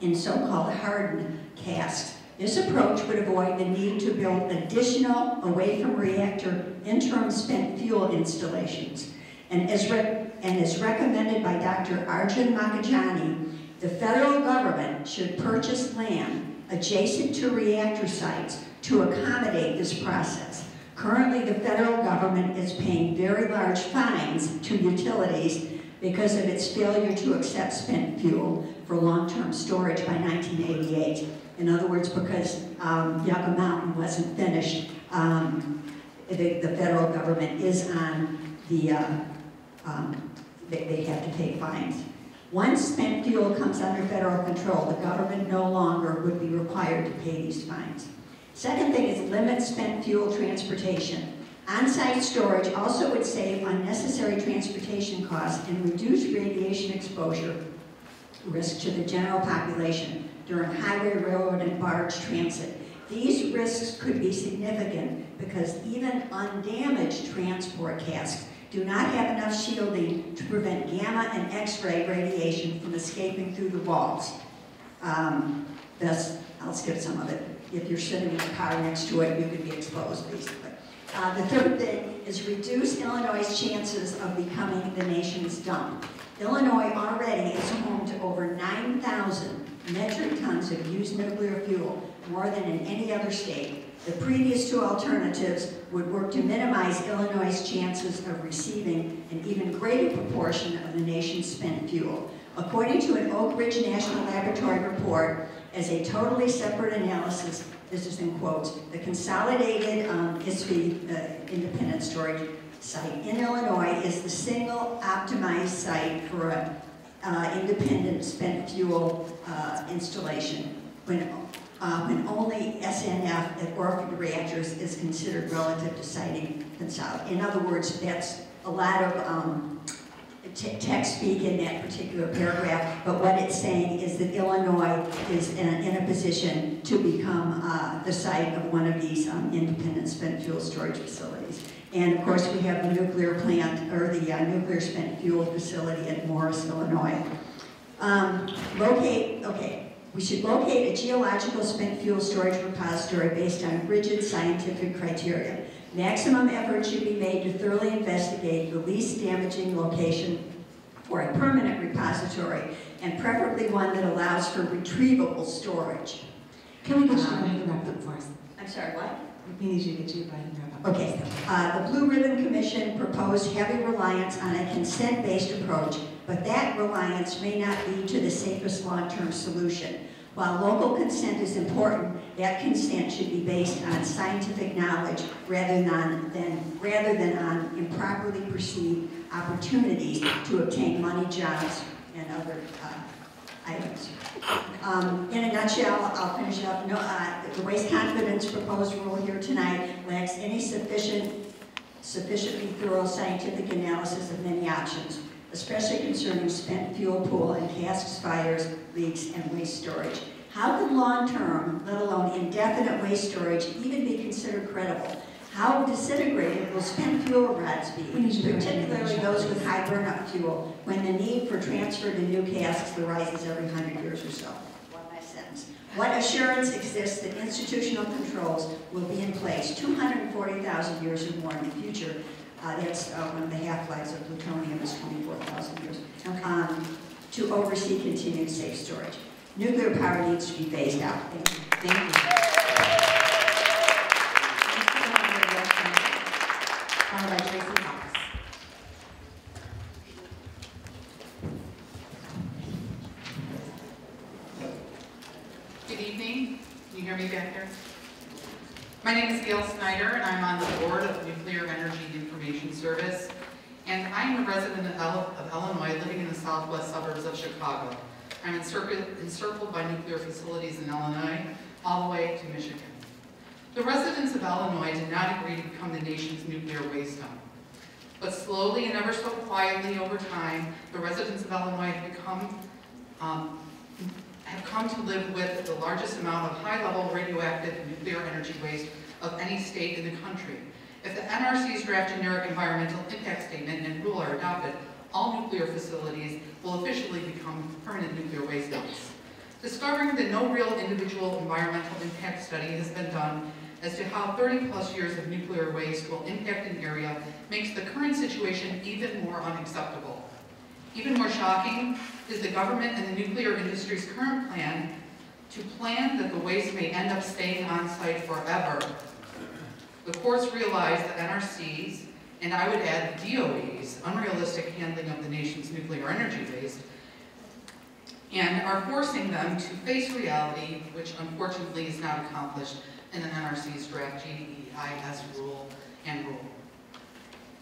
in so-called hardened casks. This approach would avoid the need to build additional away from reactor interim spent fuel installations. And as, re and as recommended by Doctor Arjun Makajani, the federal government should purchase land adjacent to reactor sites to accommodate this process. Currently, the federal government is paying very large fines to utilities because of its failure to accept spent fuel for long-term storage by nineteen eighty-eight. In other words, because um, Yucca Mountain wasn't finished, um, the, the federal government is on the, uh, um, they, they have to pay fines. Once spent fuel comes under federal control, the government no longer would be required to pay these fines. Second thing is limit spent fuel transportation. On-site storage also would save unnecessary transportation costs and reduce radiation exposure risk to the general population during highway, railroad, and barge transit. These risks could be significant because even undamaged transport casks do not have enough shielding to prevent gamma and X-ray radiation from escaping through the walls. Um, thus, I'll skip some of it. If you're sitting in a car next to it, you could be exposed, basically. Uh, the third thing is reduce Illinois' chances of becoming the nation's dump. Illinois already is home to over nine thousand metric tons of used nuclear fuel, more than in any other state. The previous two alternatives would work to minimize Illinois' chances of receiving an even greater proportion of the nation's spent fuel. According to an Oak Ridge National Laboratory report, as a totally separate analysis, this is in quotes, the consolidated um, I S F I, uh, independent storage site in Illinois is the single optimized site for a uh, independent spent fuel uh, installation when, uh, when only S N F at orphaned reactors is considered relative to siting consolidated. In other words, that's a lot of um, tech speak in that particular paragraph, but what it's saying is that Illinois is in a, in a position to become uh, the site of one of these um, independent spent fuel storage facilities. And of course, we have the nuclear plant, or the uh, nuclear spent fuel facility at Morris, Illinois. Um, locate, okay, we should locate a geological spent fuel storage repository based on rigid scientific criteria. Maximum effort should be made to thoroughly investigate the least damaging location for a permanent repository, and preferably one that allows for retrievable storage. Can we get um, you to wrap up for us? I'm sorry, what? We need you to get you to wrap up. Okay. Uh, the Blue Ribbon Commission proposed heavy reliance on a consent-based approach, but that reliance may not lead to the safest long-term solution. While local consent is important, that consent should be based on scientific knowledge rather than, than, rather than on improperly perceived opportunities to obtain money, jobs, and other uh, items. Um, in a nutshell, I'll finish up. No, uh, the Waste Confidence proposed rule here tonight lacks any sufficient, sufficiently thorough scientific analysis of many options, especially concerning spent fuel pool and casks, fires, leaks, and waste storage. How can long-term, let alone indefinite waste storage, even be considered credible? How disintegrated will spent fuel rods be, particularly those with high burnup fuel, when the need for transfer to new casks arises every hundred years or so? One last sentence. What assurance exists that institutional controls will be in place two hundred forty thousand years or more in the future? Uh, that's uh, one of the half-lives of plutonium is twenty-four thousand years, um, to oversee continued safe storage. Nuclear power needs to be phased out. Thank you. Thank you. Followed by Tracy Hawks. Good evening. Can you hear me back there? My name is Gail Snyder, and I'm on the board of the Nuclear Energy Information Service. And I'm a resident of Illinois, living in the southwest suburbs of Chicago. I'm encircled by nuclear facilities in Illinois, all the way to Michigan. The residents of Illinois did not agree to become the nation's nuclear waste dump. But slowly and ever so quietly over time, the residents of Illinois have become, um, have come to live with the largest amount of high-level radioactive nuclear energy waste of any state in the country. If the N R C's draft generic environmental impact statement and rule are adopted, all nuclear facilities will officially become permanent nuclear waste dumps. Discovering that no real individual environmental impact study has been done as to how thirty plus years of nuclear waste will impact an area makes the current situation even more unacceptable. Even more shocking is the government and the nuclear industry's current plan To plan that the waste may end up staying on site forever, the courts realized the N R C's, and I would add the D O E's, unrealistic handling of the nation's nuclear energy waste, and are forcing them to face reality, which unfortunately is not accomplished in the N R C's draft G E I S rule and rule.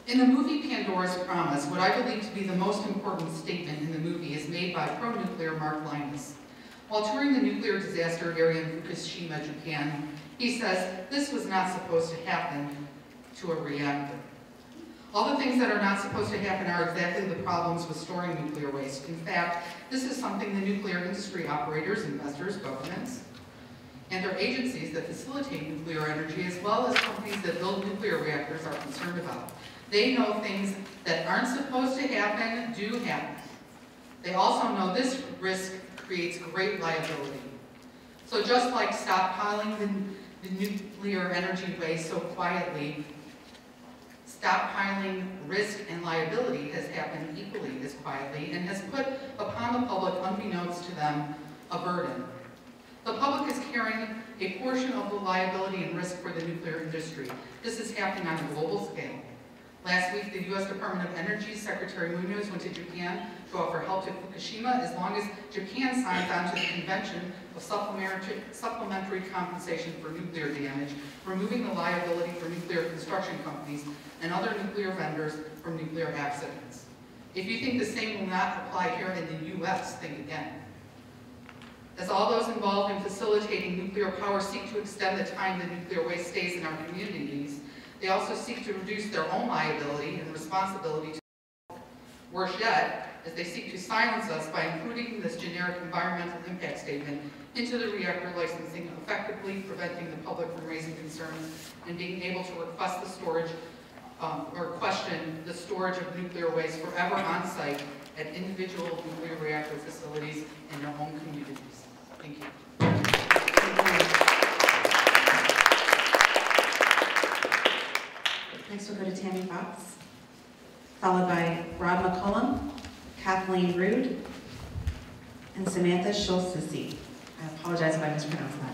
In the movie Pandora's Promise, what I believe to be the most important statement in the movie is made by pro-nuclear Mark Lynas. While touring the nuclear disaster area in Fukushima, Japan, he says, this was not supposed to happen to a reactor. All the things that are not supposed to happen are exactly the problems with storing nuclear waste. In fact, this is something the nuclear industry operators, investors, governments, and their agencies that facilitate nuclear energy, as well as companies that build nuclear reactors, are concerned about. They know things that aren't supposed to happen do happen. They also know this risk creates great liability. So just like stockpiling the, the nuclear energy waste so quietly, stockpiling risk and liability has happened equally as quietly and has put upon the public, unbeknownst to them, a burden. The public is carrying a portion of the liability and risk for the nuclear industry. This is happening on a global scale. Last week, the U S Department of Energy Secretary Munoz went to Japan to offer help to Fukushima as long as Japan signs on to the Convention of Supplementary, Supplementary Compensation for Nuclear Damage, removing the liability for nuclear construction companies and other nuclear vendors from nuclear accidents. If you think the same will not apply here in the U S, think again. As all those involved in facilitating nuclear power seek to extend the time the nuclear waste stays in our communities, they also seek to reduce their own liability and responsibility to the public. Worse yet, as they seek to silence us by including this generic environmental impact statement into the reactor licensing, effectively preventing the public from raising concerns and being able to request the storage um, or question the storage of nuclear waste forever on site at individual nuclear reactor facilities in their own communities. Thank you. Next we'll go to Tammy Fox, followed by Rob McCollum, Kathleen Rood, and Samantha Schulz-Sissy. I apologize if I mispronounced that.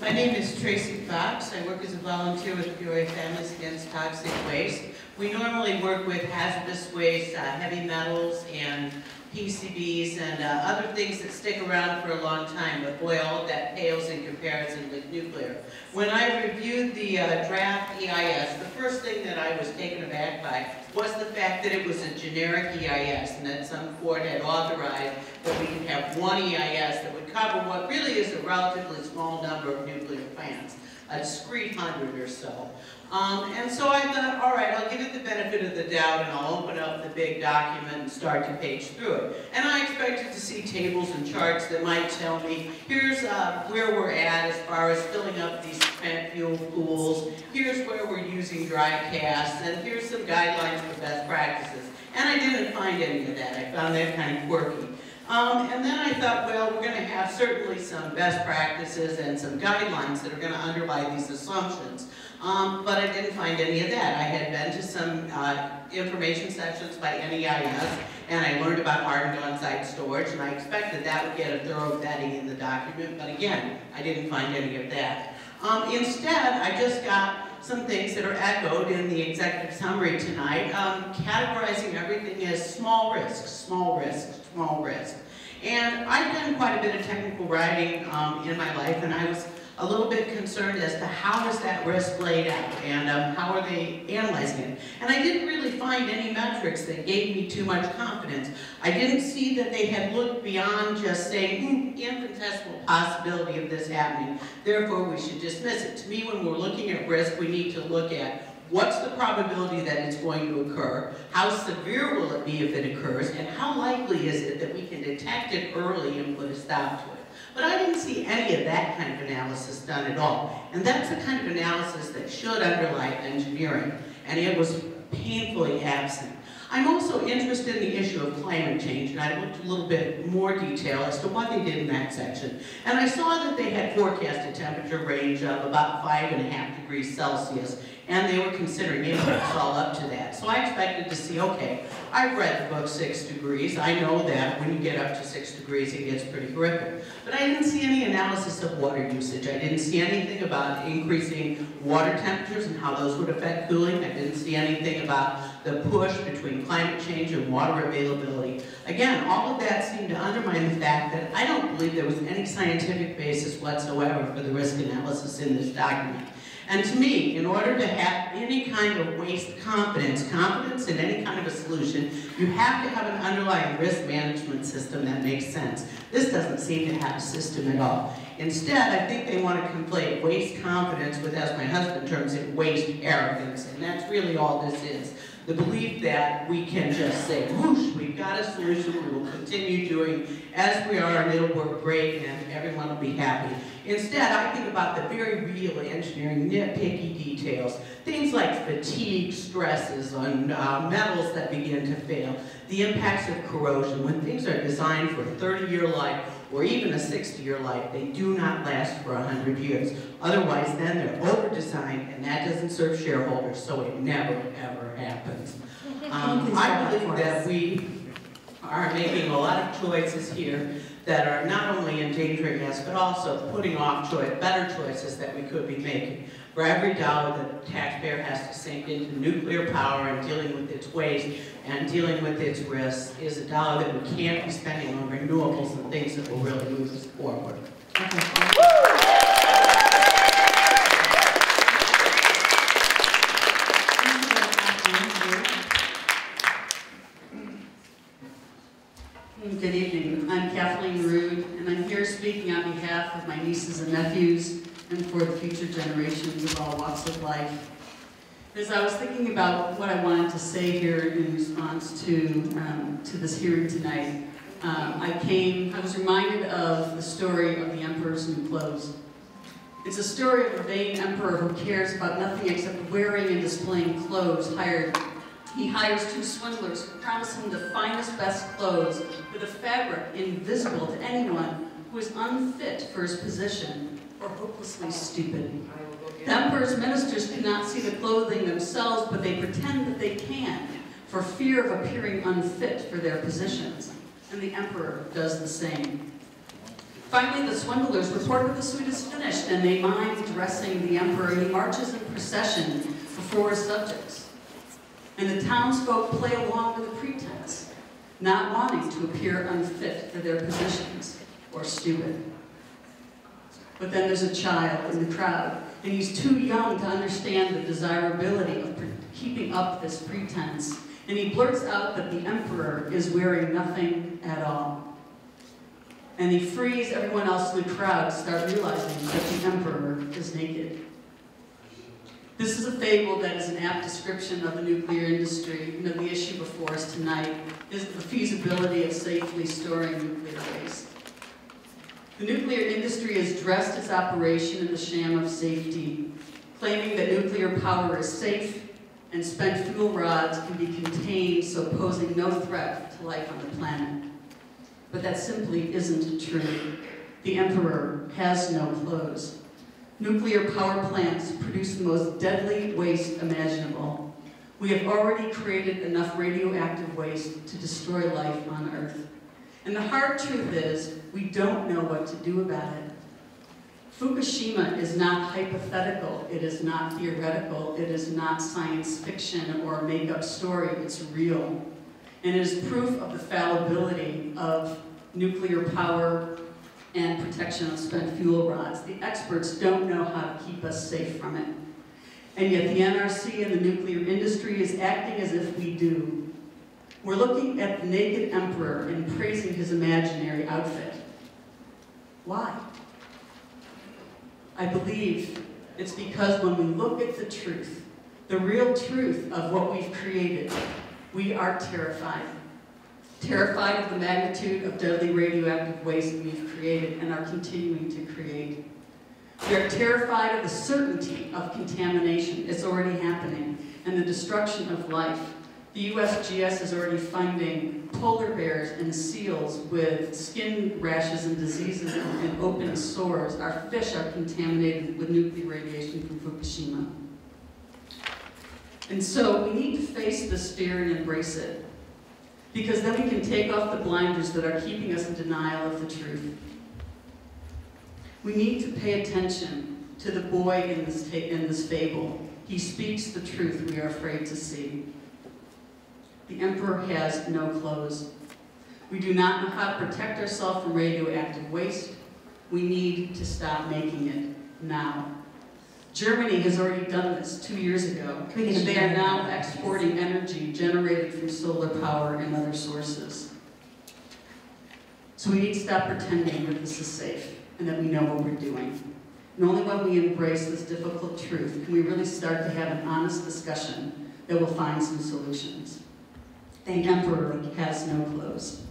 My name is Tracy Fox. I work as a volunteer with Peoria Families Against Toxic Waste. We normally work with hazardous waste, uh, heavy metals, and P C Bs, and uh, other things that stick around for a long time, but boy, all of that pales in comparison with nuclear. When I reviewed the uh, draft E I S, the first thing that I was taken aback by was the fact that it was a generic E I S, and that some court had authorized that we could have one E I S that would cover what really is a relatively small number of nuclear plants, a discrete hundred or so. Um, and so I thought, all right, I'll give it the benefit of the doubt and I'll open up the big document and start to page through it. And I expected to see tables and charts that might tell me, here's uh, where we're at as far as filling up these spent fuel pools, here's where we're using dry casts, and here's some guidelines for best practices. And I didn't find any of that. I found that kind of quirky. Um, and then I thought, well, we're going to have certainly some best practices and some guidelines that are going to underlie these assumptions. Um, but I didn't find any of that. I had been to some uh, information sessions by N E I S, and I learned about hardened on-site storage, and I expected that would get a thorough vetting in the document, but again, I didn't find any of that. Um, instead, I just got some things that are echoed in the executive summary tonight, um, categorizing everything as small risk, small risk, small risk. And I've done quite a bit of technical writing um, in my life, and I was a little bit concerned as to how is that risk laid out and um, how are they analyzing it. And I didn't really find any metrics that gave me too much confidence. I didn't see that they had looked beyond just saying, hmm, infinitesimal possibility of this happening, therefore we should dismiss it. To me, when we're looking at risk, we need to look at what's the probability that it's going to occur, how severe will it be if it occurs, and how likely is it that we can detect it early and put a stop to it. But I didn't see any of that kind of analysis done at all. And that's the kind of analysis that should underlie engineering, and it was painfully absent. I'm also interested in the issue of climate change, and I looked a little bit more detail as to what they did in that section. And I saw that they had forecast a temperature range of about five and a half degrees Celsius, and they were considering inputs all up to that. So I expected to see, okay, I've read the book Six Degrees. I know that when you get up to six degrees, it gets pretty horrific. But I didn't see any analysis of water usage. I didn't see anything about increasing water temperatures and how those would affect cooling. I didn't see anything about the push between climate change and water availability. Again, all of that seemed to undermine the fact that I don't believe there was any scientific basis whatsoever for the risk analysis in this document. And to me, in order to have any kind of waste confidence, confidence in any kind of a solution, you have to have an underlying risk management system that makes sense. This doesn't seem to have a system at all. Instead, I think they want to conflate waste confidence with, as my husband terms it, waste arrogance. And that's really all this is. The belief that we can just say, whoosh, we've got a solution, we will continue doing as we are, and it'll work great, and everyone will be happy. Instead, I think about the very real engineering nitpicky details, things like fatigue stresses on uh, metals that begin to fail, the impacts of corrosion. When things are designed for a thirty-year life or even a sixty-year life, they do not last for one hundred years. Otherwise, then they're over-designed, and that doesn't serve shareholders, so it never, ever happens. Um, I believe that we are making a lot of choices here that are not only endangering us, but also putting off choice, better choices that we could be making. For every dollar that the taxpayer has to sink into nuclear power and dealing with its waste and dealing with its risks is a dollar that we can't be spending on renewables and things that will really move us forward. Good evening. I'm Kathleen Rood, and I'm here speaking on behalf of my nieces and nephews and for the future generations of all walks of life. As I was thinking about what I wanted to say here in response to, um, to this hearing tonight, um, I came, I was reminded of the story of the Emperor's New Clothes. It's a story of a vain emperor who cares about nothing except wearing and displaying clothes hired. He hires two swindlers who promise him the finest, best clothes with a fabric invisible to anyone who is unfit for his position or hopelessly stupid. The emperor's ministers cannot see the clothing themselves, but they pretend that they can for fear of appearing unfit for their positions. And the emperor does the same. Finally, the swindlers report that the suit is finished, and they mind dressing the emperor. He marches in procession before his subjects. And the townsfolk play along with the pretense, not wanting to appear unfit for their positions or stupid. But then there's a child in the crowd, and he's too young to understand the desirability of keeping up this pretense, and he blurts out that the emperor is wearing nothing at all. And he frees everyone else in the crowd to start realizing that the emperor is naked. This is a fable that is an apt description of the nuclear industry, and of the issue before us tonight is the feasibility of safely storing nuclear waste. The nuclear industry has dressed its operation in the sham of safety, claiming that nuclear power is safe and spent fuel rods can be contained, so posing no threat to life on the planet. But that simply isn't true. The emperor has no clothes. Nuclear power plants produce the most deadly waste imaginable. We have already created enough radioactive waste to destroy life on Earth. And the hard truth is, we don't know what to do about it. Fukushima is not hypothetical, it is not theoretical, it is not science fiction or a make-up story, it's real. And it is proof of the fallibility of nuclear power and protection of spent fuel rods. The experts don't know how to keep us safe from it. And yet the N R C and the nuclear industry is acting as if we do. We're looking at the naked emperor and praising his imaginary outfit. Why? I believe it's because when we look at the truth, the real truth of what we've created, we are terrified. Terrified of the magnitude of deadly radioactive waste we've created and are continuing to create. They're terrified of the certainty of contamination. It's already happening. And the destruction of life. The U S G S is already funding polar bears and seals with skin rashes and diseases and open sores. Our fish are contaminated with nuclear radiation from Fukushima. And so we need to face this fear and embrace it, because then we can take off the blinders that are keeping us in denial of the truth. We need to pay attention to the boy in this, in this fable. He speaks the truth we are afraid to see. The emperor has no clothes. We do not know how to protect ourselves from radioactive waste. We need to stop making it now. Germany has already done this two years ago, and they are now exporting energy generated from solar power and other sources. So we need to stop pretending that this is safe and that we know what we're doing. And only when we embrace this difficult truth can we really start to have an honest discussion that will find some solutions. The emperor has no clothes.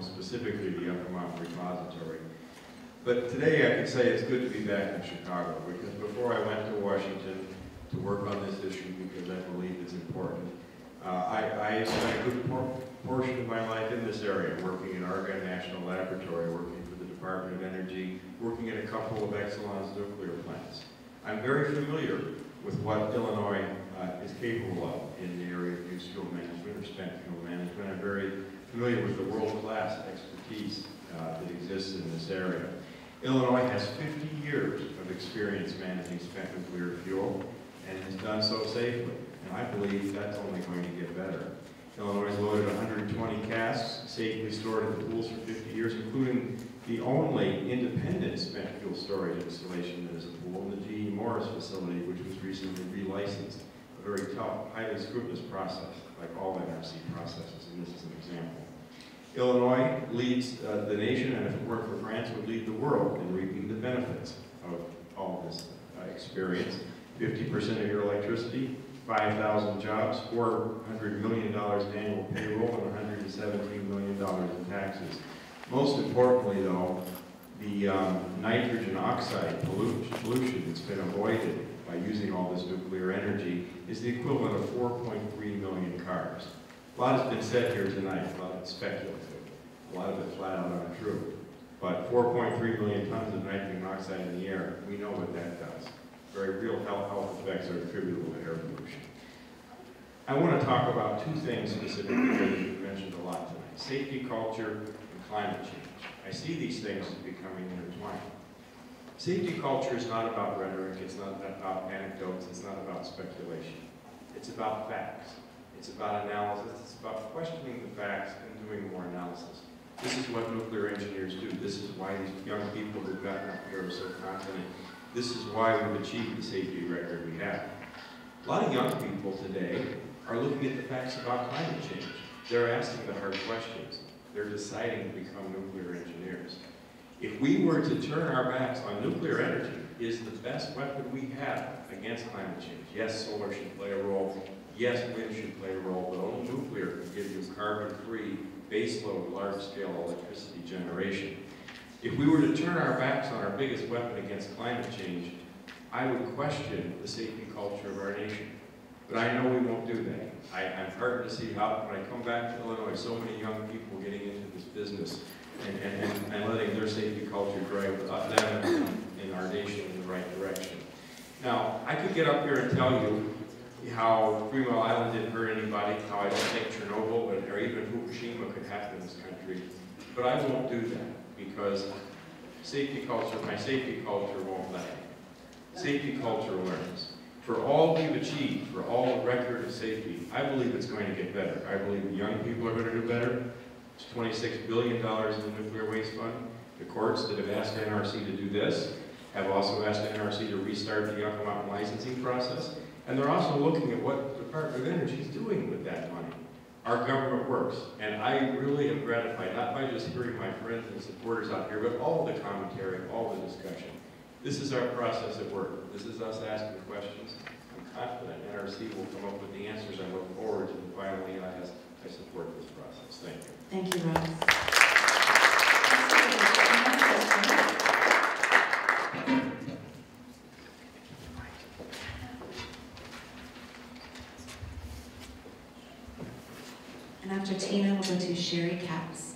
Specifically the Yucca Mountain Repository. But today I can say it's good to be back in Chicago, because before I went to Washington to work on this issue, because I believe it's important, uh, I, I spent a good por portion of my life in this area, working in Argonne National Laboratory, working for the Department of Energy, working at a couple of Exelon's nuclear plants. I'm very familiar with what Illinois uh, is capable of in the area of used fuel management or spent fuel management. I'm very familiar with the world-class expertise uh, that exists in this area. Illinois has fifty years of experience managing spent nuclear fuel and has done so safely, and I believe that's only going to get better. Illinois has loaded one hundred twenty casks, safely stored in the pools for fifty years, including the only independent spent fuel storage installation that is a pool in the G E Morris facility, which was recently relicensed. A very tough, highly scrupulous process, like all N R C processes, and this is an example. Illinois leads uh, the nation, and if it weren't for France, would lead the world in reaping the benefits of all this uh, experience. fifty percent of your electricity, five thousand jobs, four hundred million dollars in annual payroll, and one hundred seventeen million dollars in taxes. Most importantly, though, the um, nitrogen oxide pollution that's been avoided by using all this nuclear energy is the equivalent of four point three million cars. A lot has been said here tonight, a lot of it's speculative, a lot of it flat out untrue. But four point three million tons of nitrogen oxide in the air, we know what that does. Very real health, health effects are attributable to air pollution. I want to talk about two things specifically that you've mentioned a lot tonight, safety culture and climate change. I see these things as becoming intertwined. Safety culture is not about rhetoric, it's not about anecdotes, it's not about speculation. It's about facts. It's about analysis, it's about questioning the facts and doing more analysis. This is what nuclear engineers do. This is why these young people who've gotten up here are so confident. This is why we've achieved the safety record we have. A lot of young people today are looking at the facts about climate change. They're asking the hard questions. They're deciding to become nuclear engineers. If we were to turn our backs on nuclear energy, is the best weapon we have against climate change. Yes, solar should play a role. Yes, wind should play a role, but only nuclear can give you carbon-free, baseload, large-scale electricity generation. If we were to turn our backs on our biggest weapon against climate change, I would question the safety culture of our nation. But I know we won't do that. I, I'm heartened to see how, when I come back to Illinois, so many young people getting into this business and, and, and letting their safety culture drive them in our nation in the right direction. Now, I could get up here and tell you how Three Mile Island didn't hurt anybody, how I don't think Chernobyl or even Fukushima could happen in this country, but I won't do that because safety culture, my safety culture won't let me. Safety culture learns. For all we've achieved, for all the record of safety, I believe it's going to get better. I believe the young people are going to do better. It's twenty-six billion dollars in the Nuclear Waste Fund. The courts that have asked N R C to do this have also asked N R C to restart the Yucca Mountain licensing process. And they're also looking at what the Department of Energy is doing with that money. Our government works, and I really am gratified, not by just hearing my friends and supporters out here, but all the commentary, all the discussion. This is our process at work. This is us asking questions. I'm confident N R C will come up with the answers. I look forward to the final E I S. I support this process. Thank you. Thank you, Ross. And after Tina, we'll go to Sherry Katz.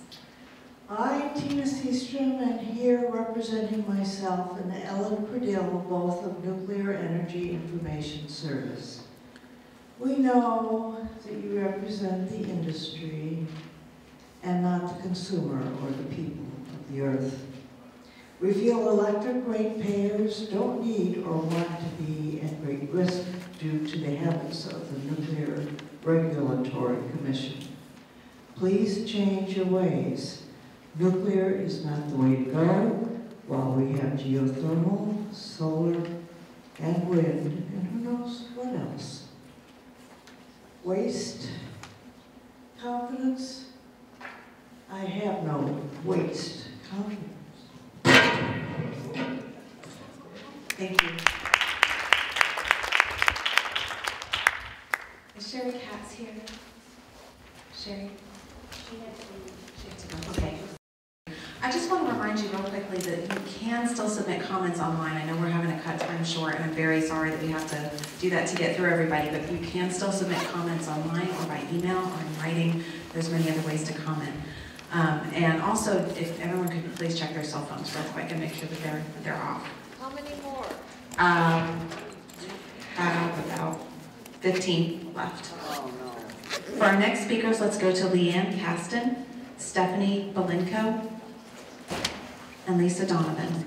I, Tina Seastrom, am here representing myself and Ellen Cradell, both of Nuclear Energy Information Service. We know that you represent the industry and not the consumer or the people of the earth. We feel electric ratepayers don't need or want to be at great risk due to the habits of the Nuclear Regulatory Commission. Please change your ways. Nuclear is not the way to go while we have geothermal, solar, and wind, and who knows what else. Waste confidence? I have no waste confidence. Thank you. Is Sherry Katz here? Sherry? Okay. I just want to remind you real quickly that you can still submit comments online. I know we're having to cut time short, and I'm very sorry that we have to do that to get through everybody, but you can still submit comments online or by email or in writing. There's many other ways to comment. Um, and also, if everyone could please check their cell phones real quick and make sure that they're, that they're off. How many more? Um, uh, about fifteen left. Oh, no. For our next speakers, let's go to Leanne Kasten, Stephanie Belenko, and Lisa Donovan.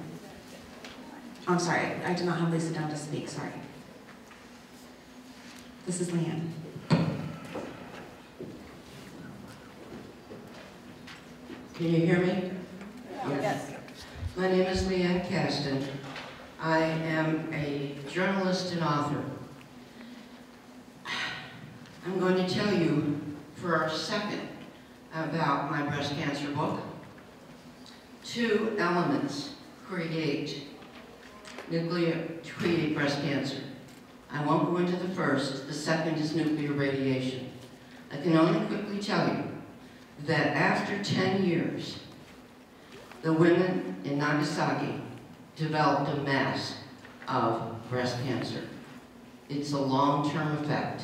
I'm sorry, I do not have Lisa down to speak, sorry. This is Leanne. Can you hear me? Yes. My name is Leanne Kasdan. I am a journalist and author. I'm going to tell you for a second about my breast cancer book. Two elements create nuclear, create breast cancer. I won't go into the first. The second is nuclear radiation. I can only quickly tell you that after ten years, the women in Nagasaki developed a mass of breast cancer. It's a long-term effect.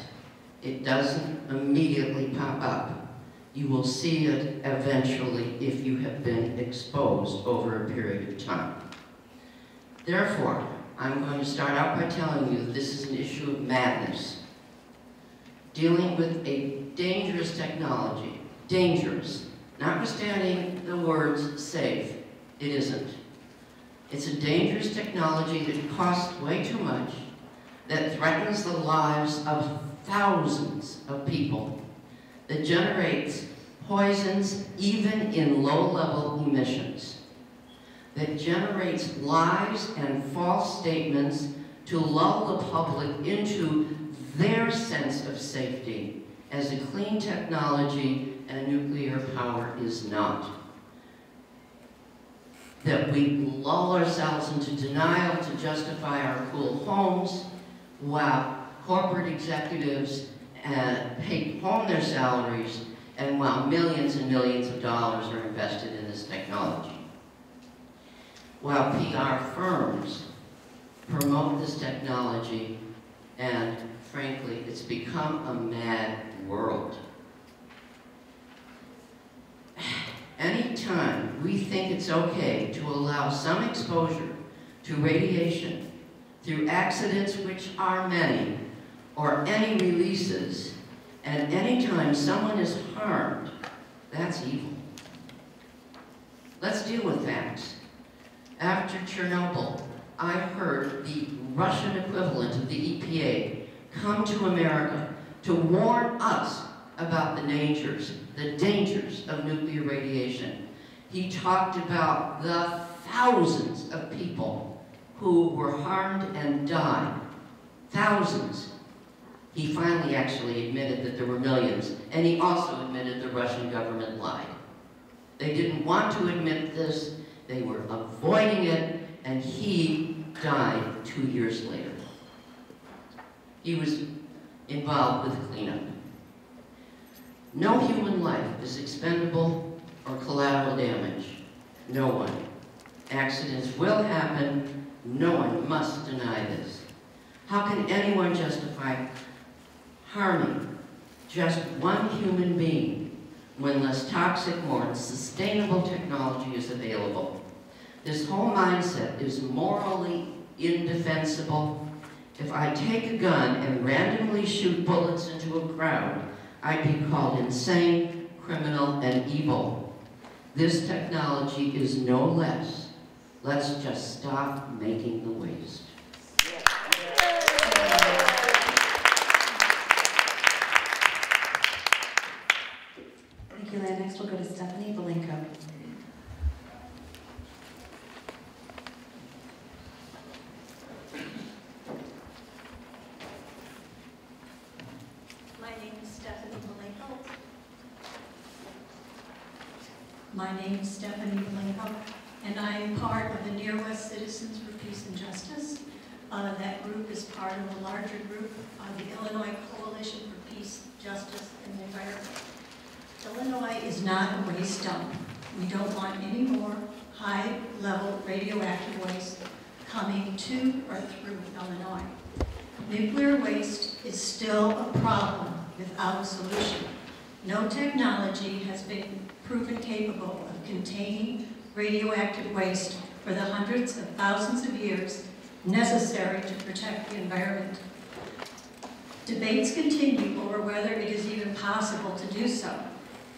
It doesn't immediately pop up. You will see it eventually if you have been exposed over a period of time. Therefore, I'm going to start out by telling you that this is an issue of madness. Dealing with a dangerous technology, dangerous, notwithstanding the words safe, it isn't. It's a dangerous technology that costs way too much, that threatens the lives of thousands of people, that generates poisons even in low-level emissions, that generates lies and false statements to lull the public into their sense of safety, as a clean technology and nuclear power is not. That we lull ourselves into denial to justify our cool homes, while corporate executives uh, pay home their salaries, and while millions and millions of dollars are invested in this technology. While P R firms promote this technology, and frankly, it's become a mad world. Anytime we think it's okay to allow some exposure to radiation through accidents, which are many, or any releases, and anytime someone is harmed, that's evil. Let's deal with facts. After Chernobyl, I heard the Russian equivalent of the E P A come to America to warn us about the dangers, the dangers of nuclear radiation. He talked about the thousands of people who were harmed and died. Thousands. He finally actually admitted that there were millions, and he also admitted the Russian government lied. They didn't want to admit this. They were avoiding it, and he died two years later. He was involved with cleanup. No human life is expendable or collateral damage. No one. Accidents will happen. No one must deny this. How can anyone justify harming just one human being when less toxic, more sustainable technology is available? This whole mindset is morally indefensible. If I take a gun and randomly shoot bullets into a crowd, I'd be called insane, criminal, and evil. This technology is no less. Let's just stop making the waste. Thank you, Leanne. Next we'll go to Stephanie Belenko. My name is Stephanie Belenko, and I am part of the Near West Citizens for Peace and Justice. Uh, that group is part of a larger group of the Illinois Coalition for Peace, Justice, and the Environment. Illinois is not a waste dump. We don't want any more high-level radioactive waste coming to or through Illinois. Nuclear waste is still a problem without a solution. No technology has been proven capable of containing radioactive waste for the hundreds of thousands of years necessary to protect the environment. Debates continue over whether it is even possible to do so,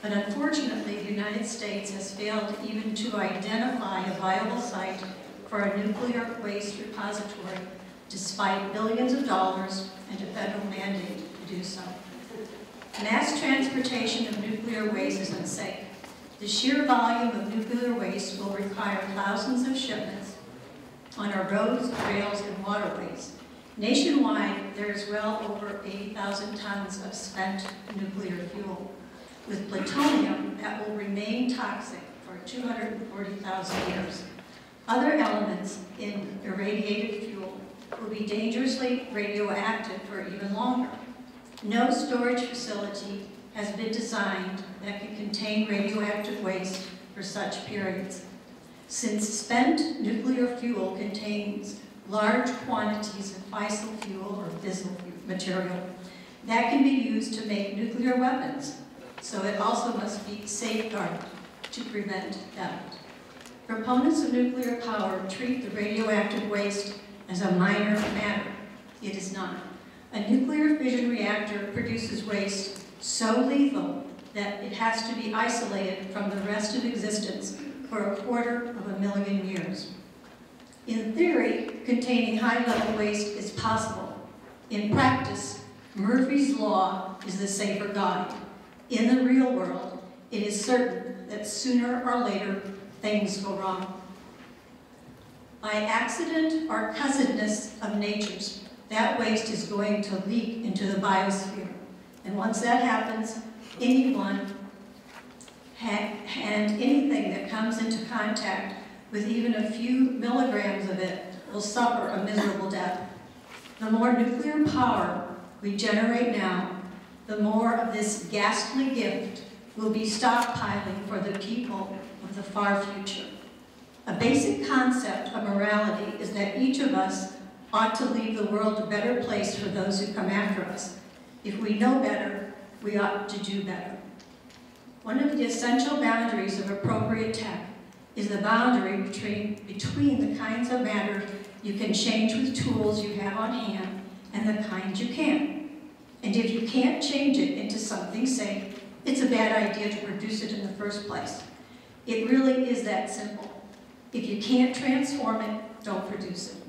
but unfortunately the United States has failed even to identify a viable site for a nuclear waste repository despite billions of dollars and a federal mandate to do so. Mass transportation of nuclear waste is unsafe. The sheer volume of nuclear waste will require thousands of shipments on our roads, rails, and waterways. Nationwide, there is well over eighty thousand tons of spent nuclear fuel, with plutonium that will remain toxic for two hundred forty thousand years. Other elements in irradiated fuel will be dangerously radioactive for even longer. No storage facility has been designed that can contain radioactive waste for such periods. Since spent nuclear fuel contains large quantities of fissile fuel or fissile material that can be used to make nuclear weapons, so it also must be safeguarded to prevent theft. Proponents of nuclear power treat the radioactive waste as a minor matter. It is not. A nuclear fission reactor produces waste so lethal that it has to be isolated from the rest of existence for a quarter of a million years. In theory, containing high-level waste is possible. In practice, Murphy's Law is the safer guide. In the real world, it is certain that sooner or later, things go wrong. By accident or cussedness of nature, that waste is going to leak into the biosphere. And once that happens, anyone and anything that comes into contact with even a few milligrams of it will suffer a miserable death. The more nuclear power we generate now, the more of this ghastly gift will be stockpiling for the people of the far future. A basic concept of morality is that each of us ought to leave the world a better place for those who come after us. If we know better, we ought to do better. One of the essential boundaries of appropriate tech is the boundary between, between the kinds of matter you can change with tools you have on hand and the kind you can't. And if you can't change it into something safe, it's a bad idea to produce it in the first place. It really is that simple. If you can't transform it, don't produce it.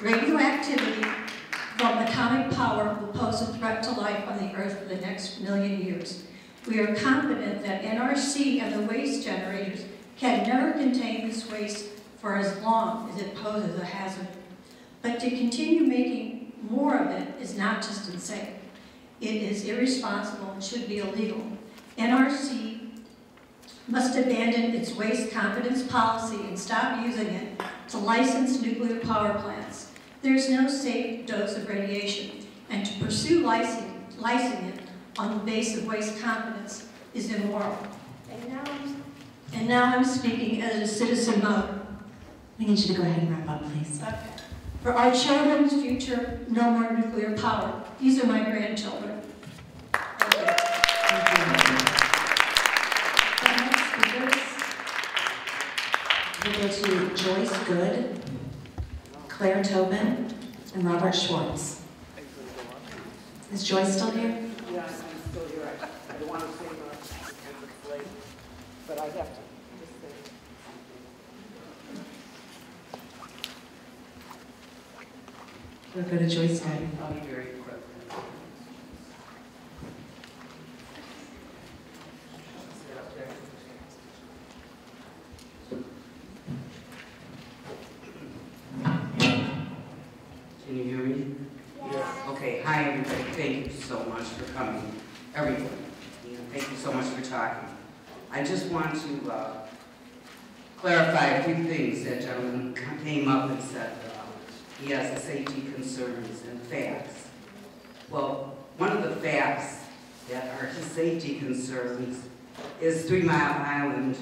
Radioactivity from atomic power will pose a threat to life on the Earth for the next million years. We are confident that N R C and the waste generators can never contain this waste for as long as it poses a hazard. But to continue making more of it is not just unsafe. It is irresponsible and should be illegal. N R C must abandon its waste confidence policy and stop using it to license nuclear power plants. There is no safe dose of radiation, and to pursue licensing, licensing it on the base of waste confidence is immoral. And now I'm And now I'm speaking as a citizen mother. I need you to go ahead and wrap up, please. Okay. For our children's future, no more nuclear power. These are my grandchildren. Thank you. Thank you. Thanks, speakers. We go to Joyce Good, Claire Tobin, and Robert Schwartz. Is Joyce still here? Yeah, I'm still here. I don't want to say much because it's late, but I have to. We'll go to Joyce Guy. I'll be very quick. Can you hear me? Yes. Okay, hi everybody. Thank you so much for coming. Everyone, thank you so much for talking. I just want to uh, clarify a few things that gentlemen came up and said. He has safety concerns and facts. Well, one of the facts that are his safety concerns is Three Mile Island.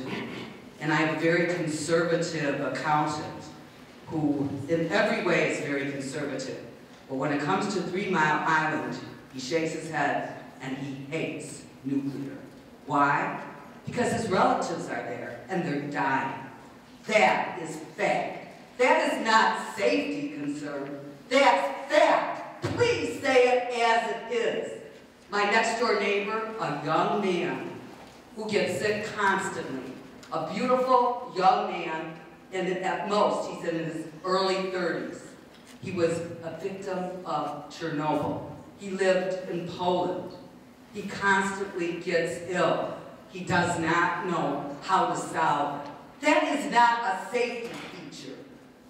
And I have a very conservative accountant who in every way is very conservative. But when it comes to Three Mile Island, he shakes his head and he hates nuclear. Why? Because his relatives are there and they're dying. That is fact. That is not safety concern. That's fact. Please say it as it is. My next door neighbor, a young man who gets sick constantly. A beautiful young man, and at most he's in his early thirties. He was a victim of Chernobyl. He lived in Poland. He constantly gets ill. he does not know how to solve it. That is not a safety feature.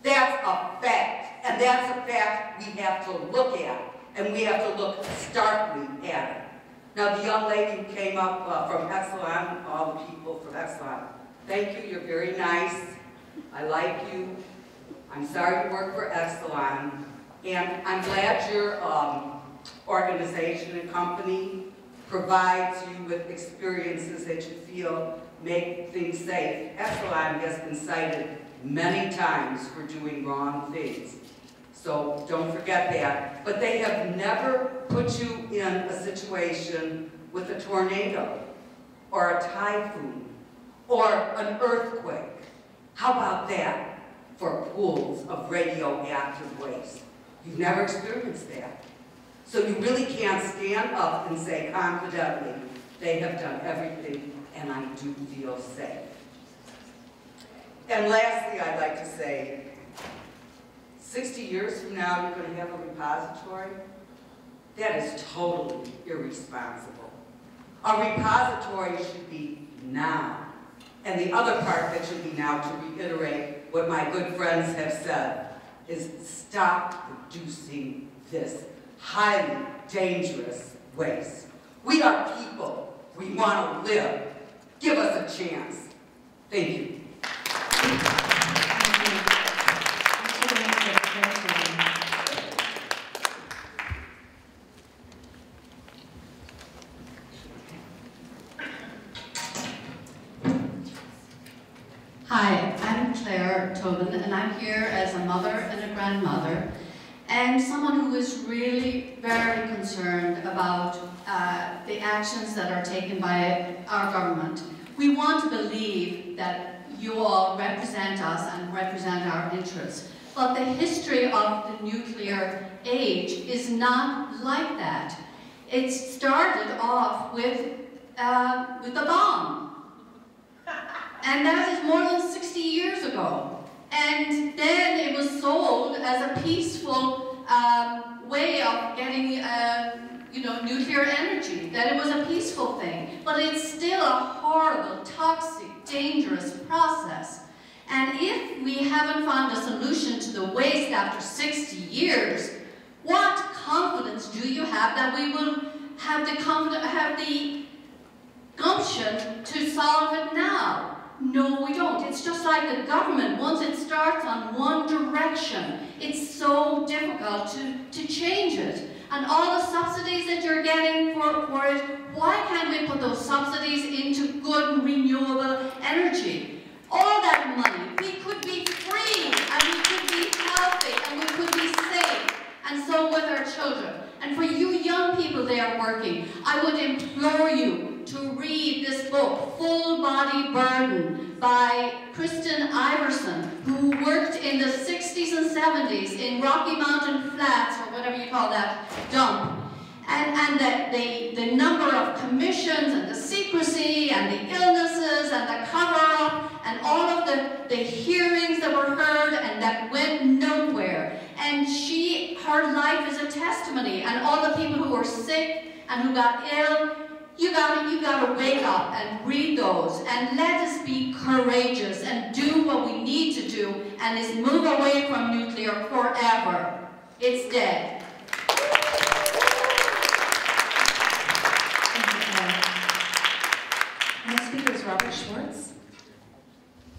That's a fact, and that's a fact we have to look at, and we have to look starkly at it. Now, the young lady who came up uh, from Exelon, all the people from Exelon, thank you, you're very nice. I like you. I'm sorry you work for Exelon. And I'm glad your um, organization and company provides you with experiences that you feel make things safe. Exelon has been cited many times for doing wrong things. So don't forget that. But they have never put you in a situation with a tornado or a typhoon or an earthquake. How about that for pools of radioactive waste? You've never experienced that. So you really can't stand up and say confidently, they have done everything and I do feel safe. And lastly, I'd like to say, sixty years from now, you're going to have a repository? That is totally irresponsible. A repository should be now. And the other part that should be now, to reiterate what my good friends have said, is stop producing this highly dangerous waste. We are people. We want to live. Give us a chance. Thank you. Hi, I'm Claire Tobin, and I'm here as a mother and a grandmother, and someone who is really very concerned about uh, the actions that are taken by our government. We want to believe that you all represent us and represent our interests, but the history of the nuclear age is not like that. It started off with, uh, with the bomb. And that is more than sixty years ago. And then it was sold as a peaceful um, way of getting uh, you know, nuclear energy, that it was a peaceful thing. But it's still a horrible, toxic, dangerous process. And if we haven't found a solution to the waste after sixty years, what confidence do you have that we will have the, have the gumption to solve it now? No, we don't. It's just like the government. Once it starts on one direction, it's so difficult to, to change it. And all the subsidies that you're getting for, for it, why can't we put those subsidies into good renewable energy? All that money, we could be free, and we could be healthy, and we could be safe, and so with our children. And for you young people that are working, I would implore you to read this book, Full Body Burden, by Kristen Iverson, who worked in the sixties and seventies in Rocky Mountain Flats, or whatever you call that, dump. And, and the, the, the number of commissions, and the secrecy, and the illnesses, and the cover-up, and all of the, the hearings that were heard and that went nowhere. And she, her life is a testimony, and all the people who were sick and who got ill, You gotta, you gotta wake up and read those, and let us be courageous and do what we need to do, and is move away from nuclear forever. It's dead. Thank you, Claire. Next speaker is Robert Schwartz,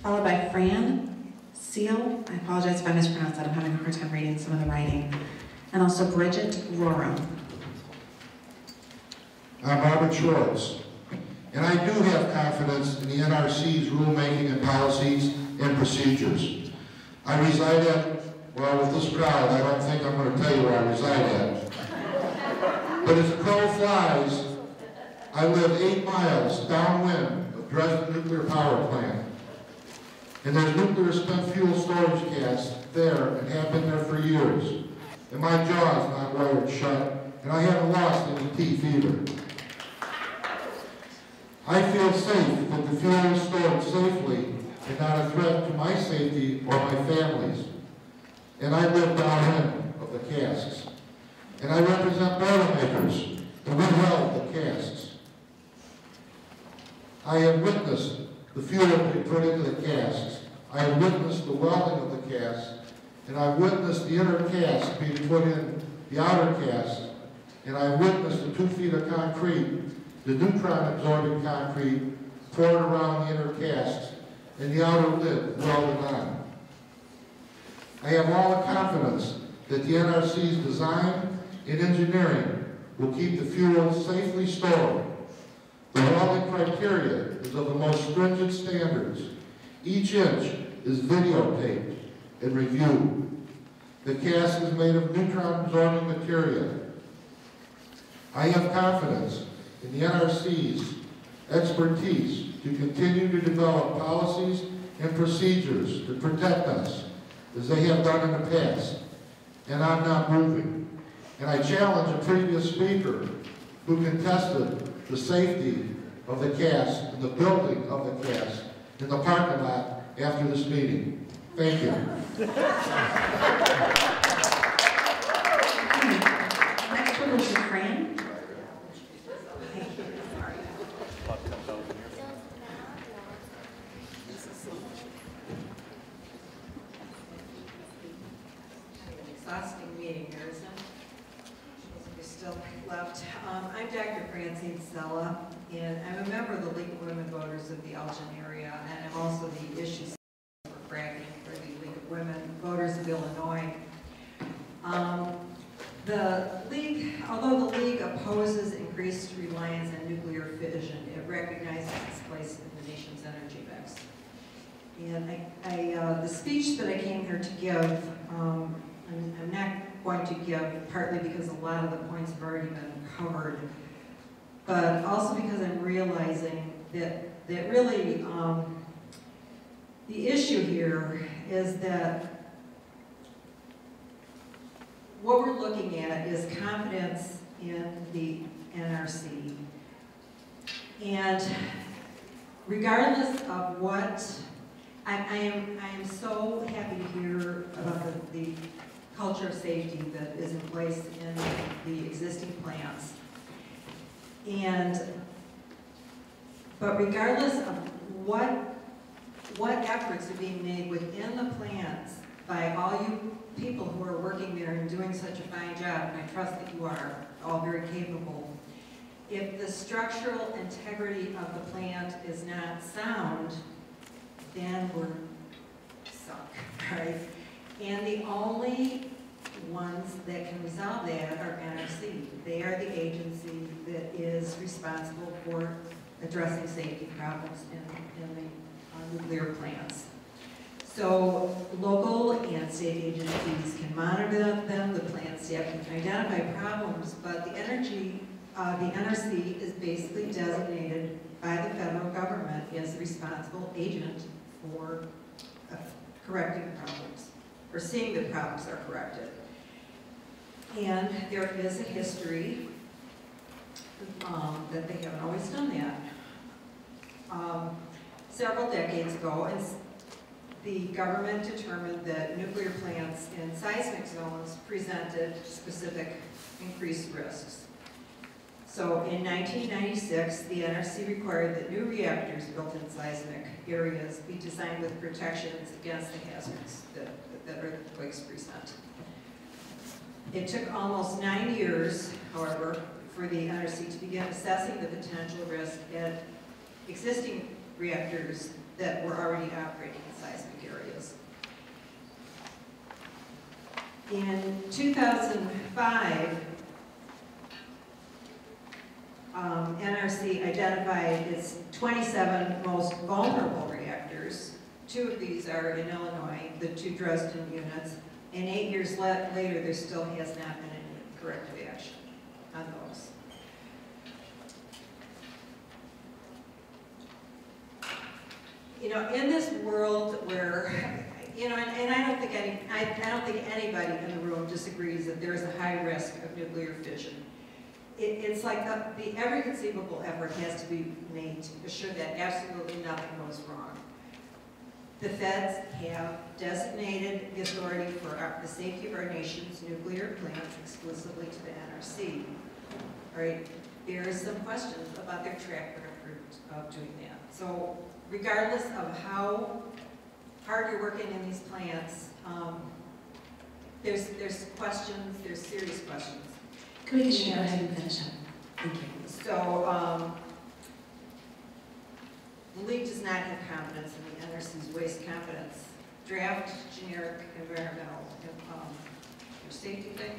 followed by Fran Seal. I apologize if I mispronounced that. I'm having a hard time reading some of the writing, and also Bridget Roro. I'm Robert Schwartz, and I do have confidence in the N R C's rulemaking and policies and procedures. I reside at, well, with this crowd, I don't think I'm going to tell you where I reside at. But as the crow flies, I live eight miles downwind of Dresden Nuclear Power Plant. And there's nuclear spent fuel storage gas there, and have been there for years. And my jaw's not wired shut, and I haven't lost any teeth either. I feel safe that the fuel is stored safely and not a threat to my safety or my family's. And I live downwind of the casks. And I represent boilermakers, and we weld the casks. I I have witnessed the fuel returning to the casks. I have witnessed the welding of the casks, and I have witnessed the inner cask being put in the outer cask, and I have witnessed the two feet of concrete, the neutron-absorbing concrete, poured around the inner casks, and the outer lid welded on. I have all the confidence that the N R C's design and engineering will keep the fuel safely stored. The welding criteria is of the most stringent standards. Each inch is videotaped and reviewed. The cast is made of neutron-absorbing material. I have confidence in the N R C's expertise to continue to develop policies and procedures to protect us, as they have done in the past, and I'm not moving. And I challenge a previous speaker who contested the safety of the cast and the building of the cast in the parking lot after this meeting. Thank you. Next one is Fran. Exhausting meeting, here, isn't it? We're still left. Um, I'm Doctor Francine Sella, and I'm a member of the League of Women Voters of the Elgin area, and I'm also the issue for fracking for the League of Women Voters of Illinois. Um, the League, although the League opposes increased reliance on nuclear fission, it recognizes its place in the nation's energy mix. And I, I, uh, the speech that I came here to give, um, I'm not going to give, partly because a lot of the points have already been covered, but also because I'm realizing that, that really um, the issue here is that what we're looking at is confidence in the N R C. And regardless of what, I, I, am, I am so happy to hear about the, the culture of safety that is in place in the existing plants. And, but regardless of what, what efforts are being made within the plants by all you people who are working there and doing such a fine job, and I trust that you are all very capable, if the structural integrity of the plant is not sound, then we're stuck, right? And the only ones that can resolve that are N R C. They are the agency that is responsible for addressing safety problems in, in the uh, nuclear plants. So local and state agencies can monitor them, the plant staff can identify problems, but the energy, uh, the N R C is basically designated by the federal government as the responsible agent for uh, correcting problems, or seeing the problems are corrected. And there is a history um, that they haven't always done that. Um, several decades ago, and the government determined that nuclear plants in seismic zones presented specific increased risks. So in nineteen ninety-six, the N R C required that new reactors built in seismic areas be designed with protections against the hazards that that earthquakes present. It took almost nine years, however, for the N R C to begin assessing the potential risk at existing reactors that were already operating in seismic areas. In two thousand five, um, N R C identified its twenty-seven most vulnerable reactors. Two of these are in Illinois, the two Dresden units, and eight years later there still has not been any corrective action on those. You know, in this world where, you know, and, and I don't think any, I, I don't think anybody in the room disagrees that there is a high risk of nuclear fission. It, it's like a, the every conceivable effort has to be made to assure that absolutely nothing goes wrong. The feds have designated the authority for our, the safety of our nation's nuclear plants exclusively to the N R C. All right, there is some questions about their track record of doing that. So regardless of how hard you're working in these plants, um, there's, there's questions, there's serious questions. Commissioner, go ahead and finish up. Thank you. So um, the league does not have confidence in the N R C's waste confidence draft generic environmental um, or safety thing.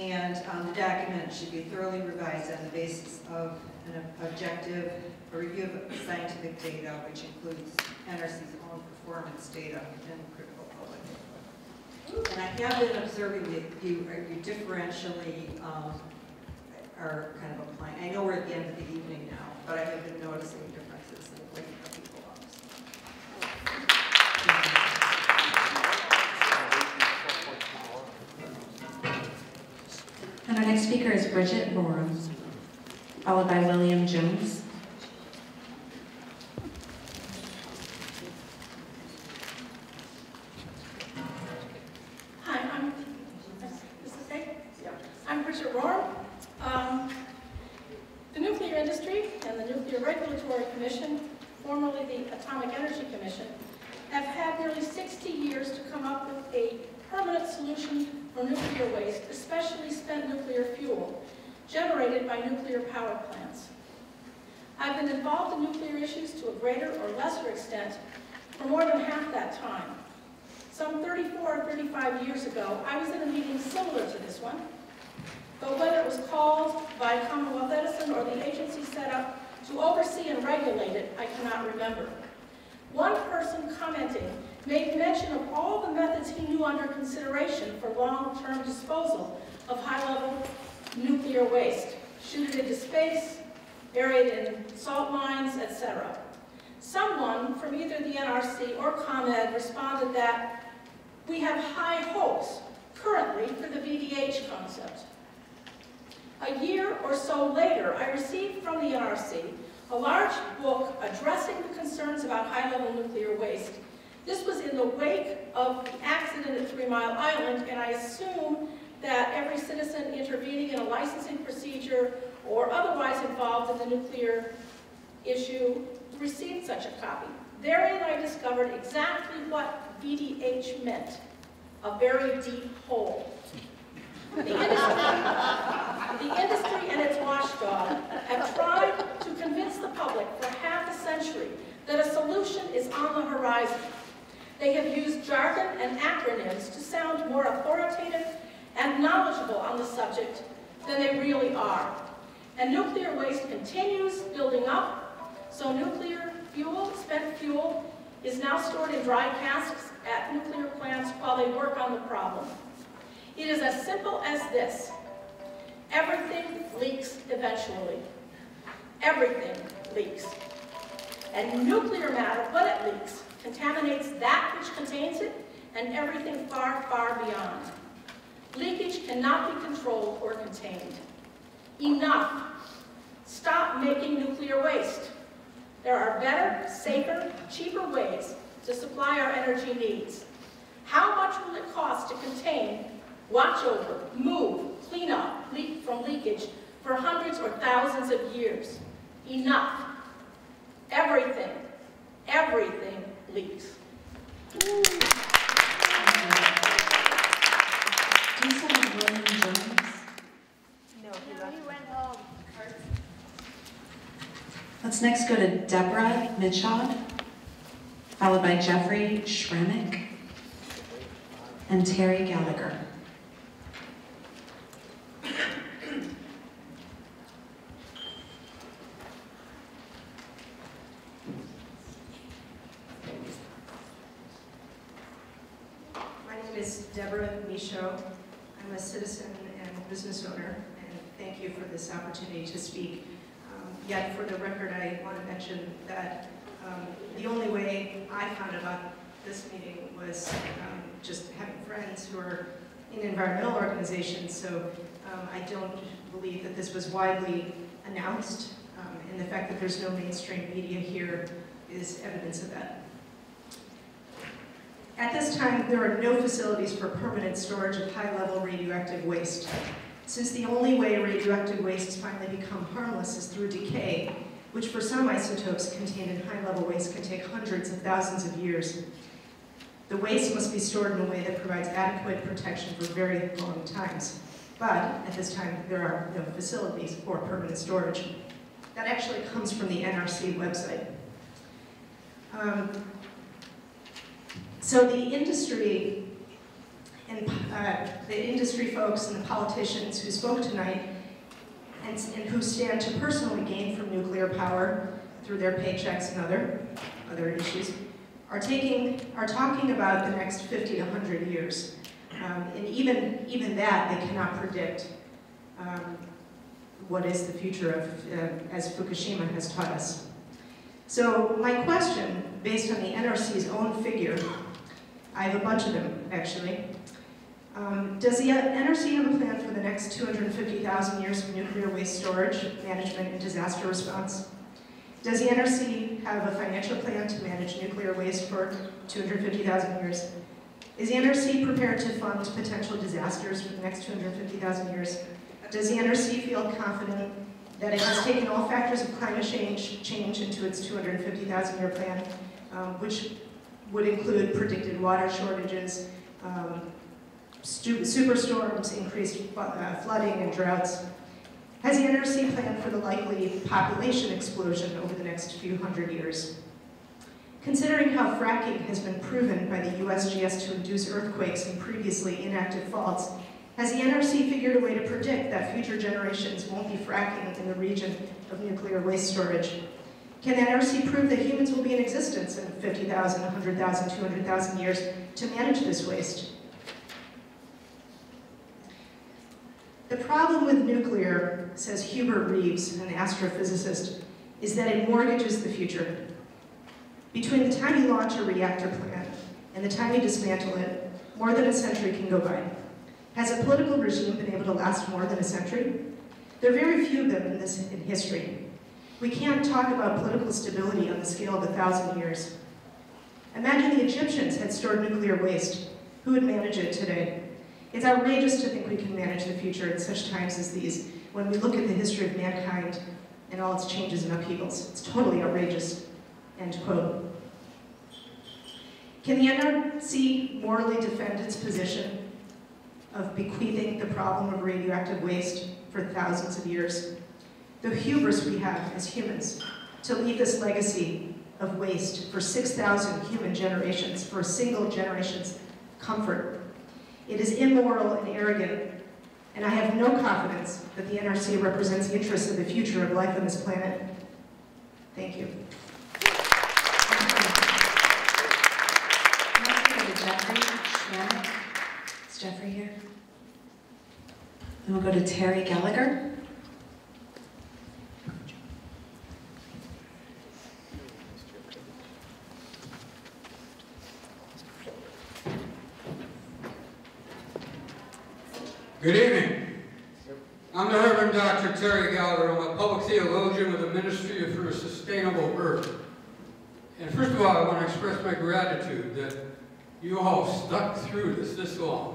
And um, the document should be thoroughly revised on the basis of an objective a review of scientific data, which includes N R C's own performance data and critical public input. And I have been observing that you, you differentially um, are kind of applying. I know we're at the end of the evening now, but I have been noticing differences in waking up people up. And our next speaker is Bridget Borum, followed by William Jones. Hi, I'm, is this okay? Yeah. I'm Bridget Borum. Um, the nuclear industry and the Nuclear Regulatory Commission, formerly the Atomic Energy Commission, have had nearly sixty years to come up with a permanent solution for nuclear waste, especially spent nuclear fuel generated by nuclear power plants. I've been involved in nuclear issues to a greater or lesser extent for more than half that time. Some thirty-four or thirty-five years ago, I was in a meeting similar to this one, but whether it was called by Commonwealth Edison or the agency set up to oversee and regulate it, I cannot remember. One person commenting made mention of all the methods he knew under consideration for long-term disposal of high-level nuclear waste, shoot it into space, bury it in salt mines, et cetera. Someone from either the N R C or ComEd responded that we have high hopes currently for the V D H concept. A year or so later, I received from the N R C a large book addressing the concerns about high-level nuclear waste. This was in the wake of the accident at Three Mile Island, and I assume that every citizen intervening in a licensing procedure or otherwise involved in the nuclear issue received such a copy. Therein I discovered exactly what V D H meant, a very deep hole. The industry, the industry and its watchdog have tried to convince the public for half a century that a solution is on the horizon. They have used jargon and acronyms to sound more authoritative and knowledgeable on the subject than they really are. And nuclear waste continues building up, so nuclear fuel, spent fuel, is now stored in dry casks at nuclear plants while they work on the problem. It is as simple as this. Everything leaks eventually. Everything leaks. And nuclear matter, when it leaks, contaminates that which contains it and everything far, far beyond. Leakage cannot be controlled or contained. Enough. Stop making nuclear waste. There are better, safer, cheaper ways to supply our energy needs. How much will it cost to contain, watch over, move, clean up, leak from leakage for hundreds or thousands of years? Enough. Everything, everything leaks. Ooh. Do you still have William Jones? No, he, no, he went home. Let's next go to Deborah Mitchod, followed by Jeffrey Schremick and Terry Gallagher. I'm a citizen and business owner, and thank you for this opportunity to speak. Um, yet, for the record, I want to mention that um, the only way I found about this meeting was um, just having friends who are in environmental organizations, so um, I don't believe that this was widely announced, um, and the fact that there's no mainstream media here is evidence of that. At this time, there are no facilities for permanent storage of high-level radioactive waste. Since the only way radioactive waste has finally become harmless is through decay, which for some isotopes contained in high-level waste could take hundreds of thousands of years. The waste must be stored in a way that provides adequate protection for very long times. But at this time, there are no facilities for permanent storage. That actually comes from the N R C website. Um, so the industry, and uh, the industry folks and the politicians who spoke tonight, and, and who stand to personally gain from nuclear power through their paychecks and other other issues, are taking are talking about the next fifty to one hundred years, um, and even even that they cannot predict. Um, what is the future of, uh, as Fukushima has taught us. So my question, based on the N R C's own figure, I have a bunch of them, actually. Um, does the N R C have a plan for the next two hundred fifty thousand years of nuclear waste storage, management, and disaster response? Does the N R C have a financial plan to manage nuclear waste for two hundred fifty thousand years? Is the N R C prepared to fund potential disasters for the next two hundred fifty thousand years? Does the N R C feel confident that it has taken all factors of climate change, change into its two hundred fifty thousand year plan, um, which would include predicted water shortages, um, superstorms, increased uh, flooding, and droughts? Has the N R C planned for the likely population explosion over the next few hundred years? Considering how fracking has been proven by the U S G S to induce earthquakes in previously inactive faults, has the N R C figured a way to predict that future generations won't be fracking in the region of nuclear waste storage? Can the N R C prove that humans will be in existence in fifty thousand, one hundred thousand, two hundred thousand years to manage this waste? The problem with nuclear, says Huber Reeves, an astrophysicist, is that it mortgages the future. Between the time you launch a reactor plant and the time you dismantle it, more than a century can go by. Has a political regime been able to last more than a century? There are very few of them in, this, in history. We can't talk about political stability on the scale of a thousand years. Imagine the Egyptians had stored nuclear waste. Who would manage it today? It's outrageous to think we can manage the future at such times as these, when we look at the history of mankind and all its changes and upheavals. It's totally outrageous, end quote. Can the N R C morally defend its position of bequeathing the problem of radioactive waste for thousands of years? The hubris we have as humans to leave this legacy of waste for six thousand human generations, for a single generation's comfort. It is immoral and arrogant, and I have no confidence that the N R C represents the interests of the future of life on this planet. Thank you. Is Jeffrey here? And we'll go to Terry Gallagher. Good evening. I'm the Reverend Doctor Terry Gallagher. I'm a public theologian with the Ministry for a Sustainable Earth. And first of all, I want to express my gratitude that you all stuck through this this long.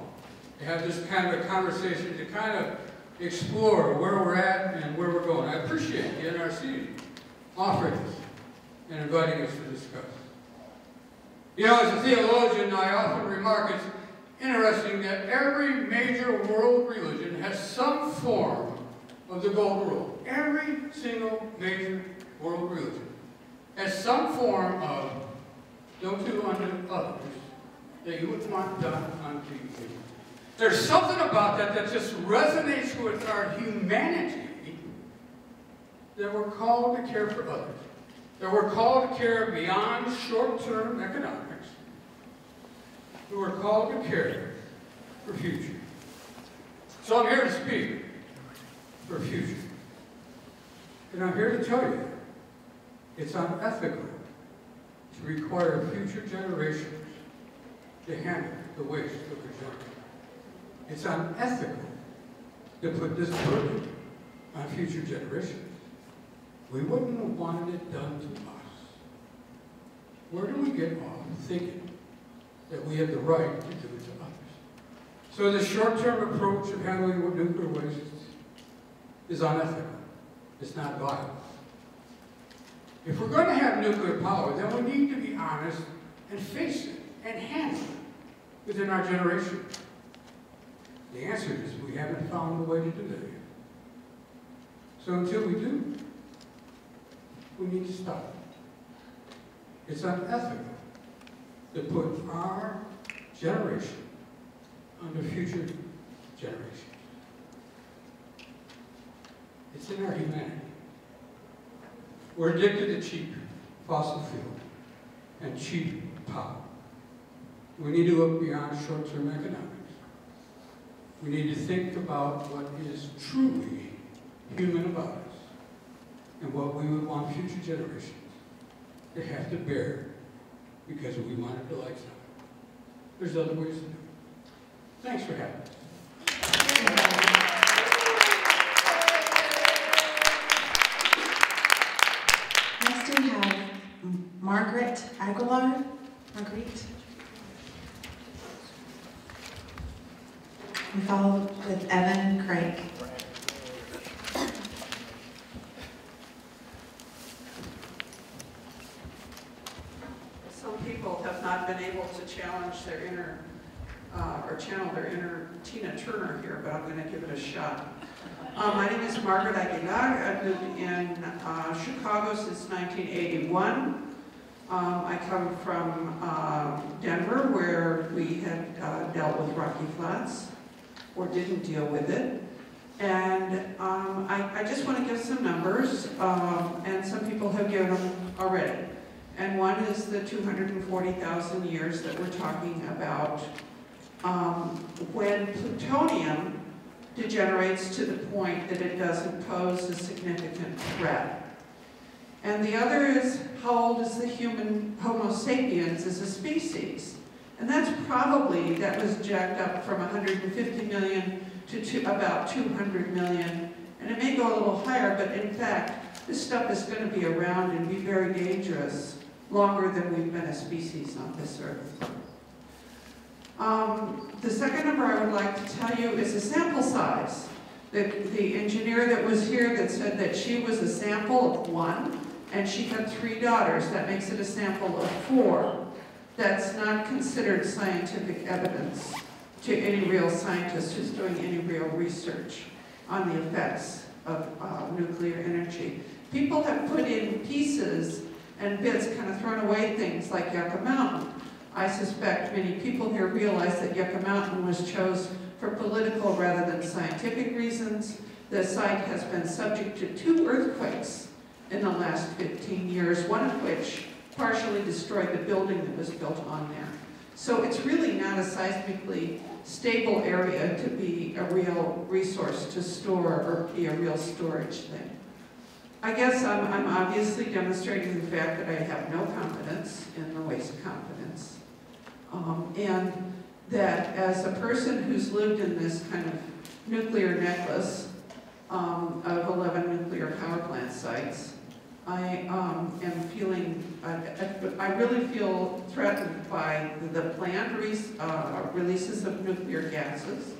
Have this kind of a conversation to kind of explore where we're at and where we're going. I appreciate the N R C offering this and inviting us to discuss. You know, as a theologian, I often remark it's interesting that every major world religion has some form of the golden rule. Every single major world religion has some form of don't do unto others that you would want done unto you. There's something about that that just resonates with our humanity, that we're called to care for others, that we're called to care beyond short-term economics, that we're called to care for future. So I'm here to speak for future. And I'm here to tell you, it's unethical to require future generations to handle the waste of the junk. It's unethical to put this burden on future generations. We wouldn't have wanted it done to us. Where do we get off thinking that we have the right to do it to others? So the short-term approach of handling nuclear waste is unethical. It's not viable. If we're going to have nuclear power, then we need to be honest and face it and handle it within our generation. The answer is we haven't found a way to do that yet. So until we do, we need to stop it. It's unethical to put our generation under future generations. It's in our humanity. We're addicted to cheap fossil fuel and cheap power. We need to look beyond short-term economics. We need to think about what is truly human about us and what we would want future generations to have to bear because we wanted to like something. There's other ways to do it. Thanks for having us. Next we have Margaret Aguilar. Marguerite. We follow with Evan Craig. Some people have not been able to challenge their inner, uh, or channel their inner Tina Turner here, but I'm going to give it a shot. Um, my name is Margaret Aguilar. I've lived in uh, Chicago since nineteen eighty-one. Um, I come from uh, Denver, where we had uh, dealt with Rocky Flats, or didn't deal with it. And um, I, I just want to give some numbers, um, and some people have given them already. And one is the two hundred forty thousand years that we're talking about um, when plutonium degenerates to the point that it doesn't pose a significant threat. And the other is how old is the human Homo sapiens as a species? And that's probably, that was jacked up from one hundred fifty million to two, about two hundred million. And it may go a little higher, but in fact, this stuff is going to be around and be very dangerous longer than we've been a species on this earth. Um, the second number I would like to tell you is a sample size. The, the engineer that was here that said that she was a sample of one, and she had three daughters. That makes it a sample of four. That's not considered scientific evidence to any real scientist who's doing any real research on the effects of uh, nuclear energy. People have put in pieces and bits, kind of thrown away things like Yucca Mountain. I suspect many people here realize that Yucca Mountain was chosen for political rather than scientific reasons. The site has been subject to two earthquakes in the last fifteen years, one of which partially destroyed the building that was built on there. So it's really not a seismically stable area to be a real resource to store or be a real storage thing. I guess I'm, I'm obviously demonstrating the fact that I have no confidence in the waste confidence. Um, and that as a person who's lived in this kind of nuclear necklace um, of eleven nuclear power plant sites, I um, am feeling, I, I really feel threatened by the planned re uh, releases of nuclear gases,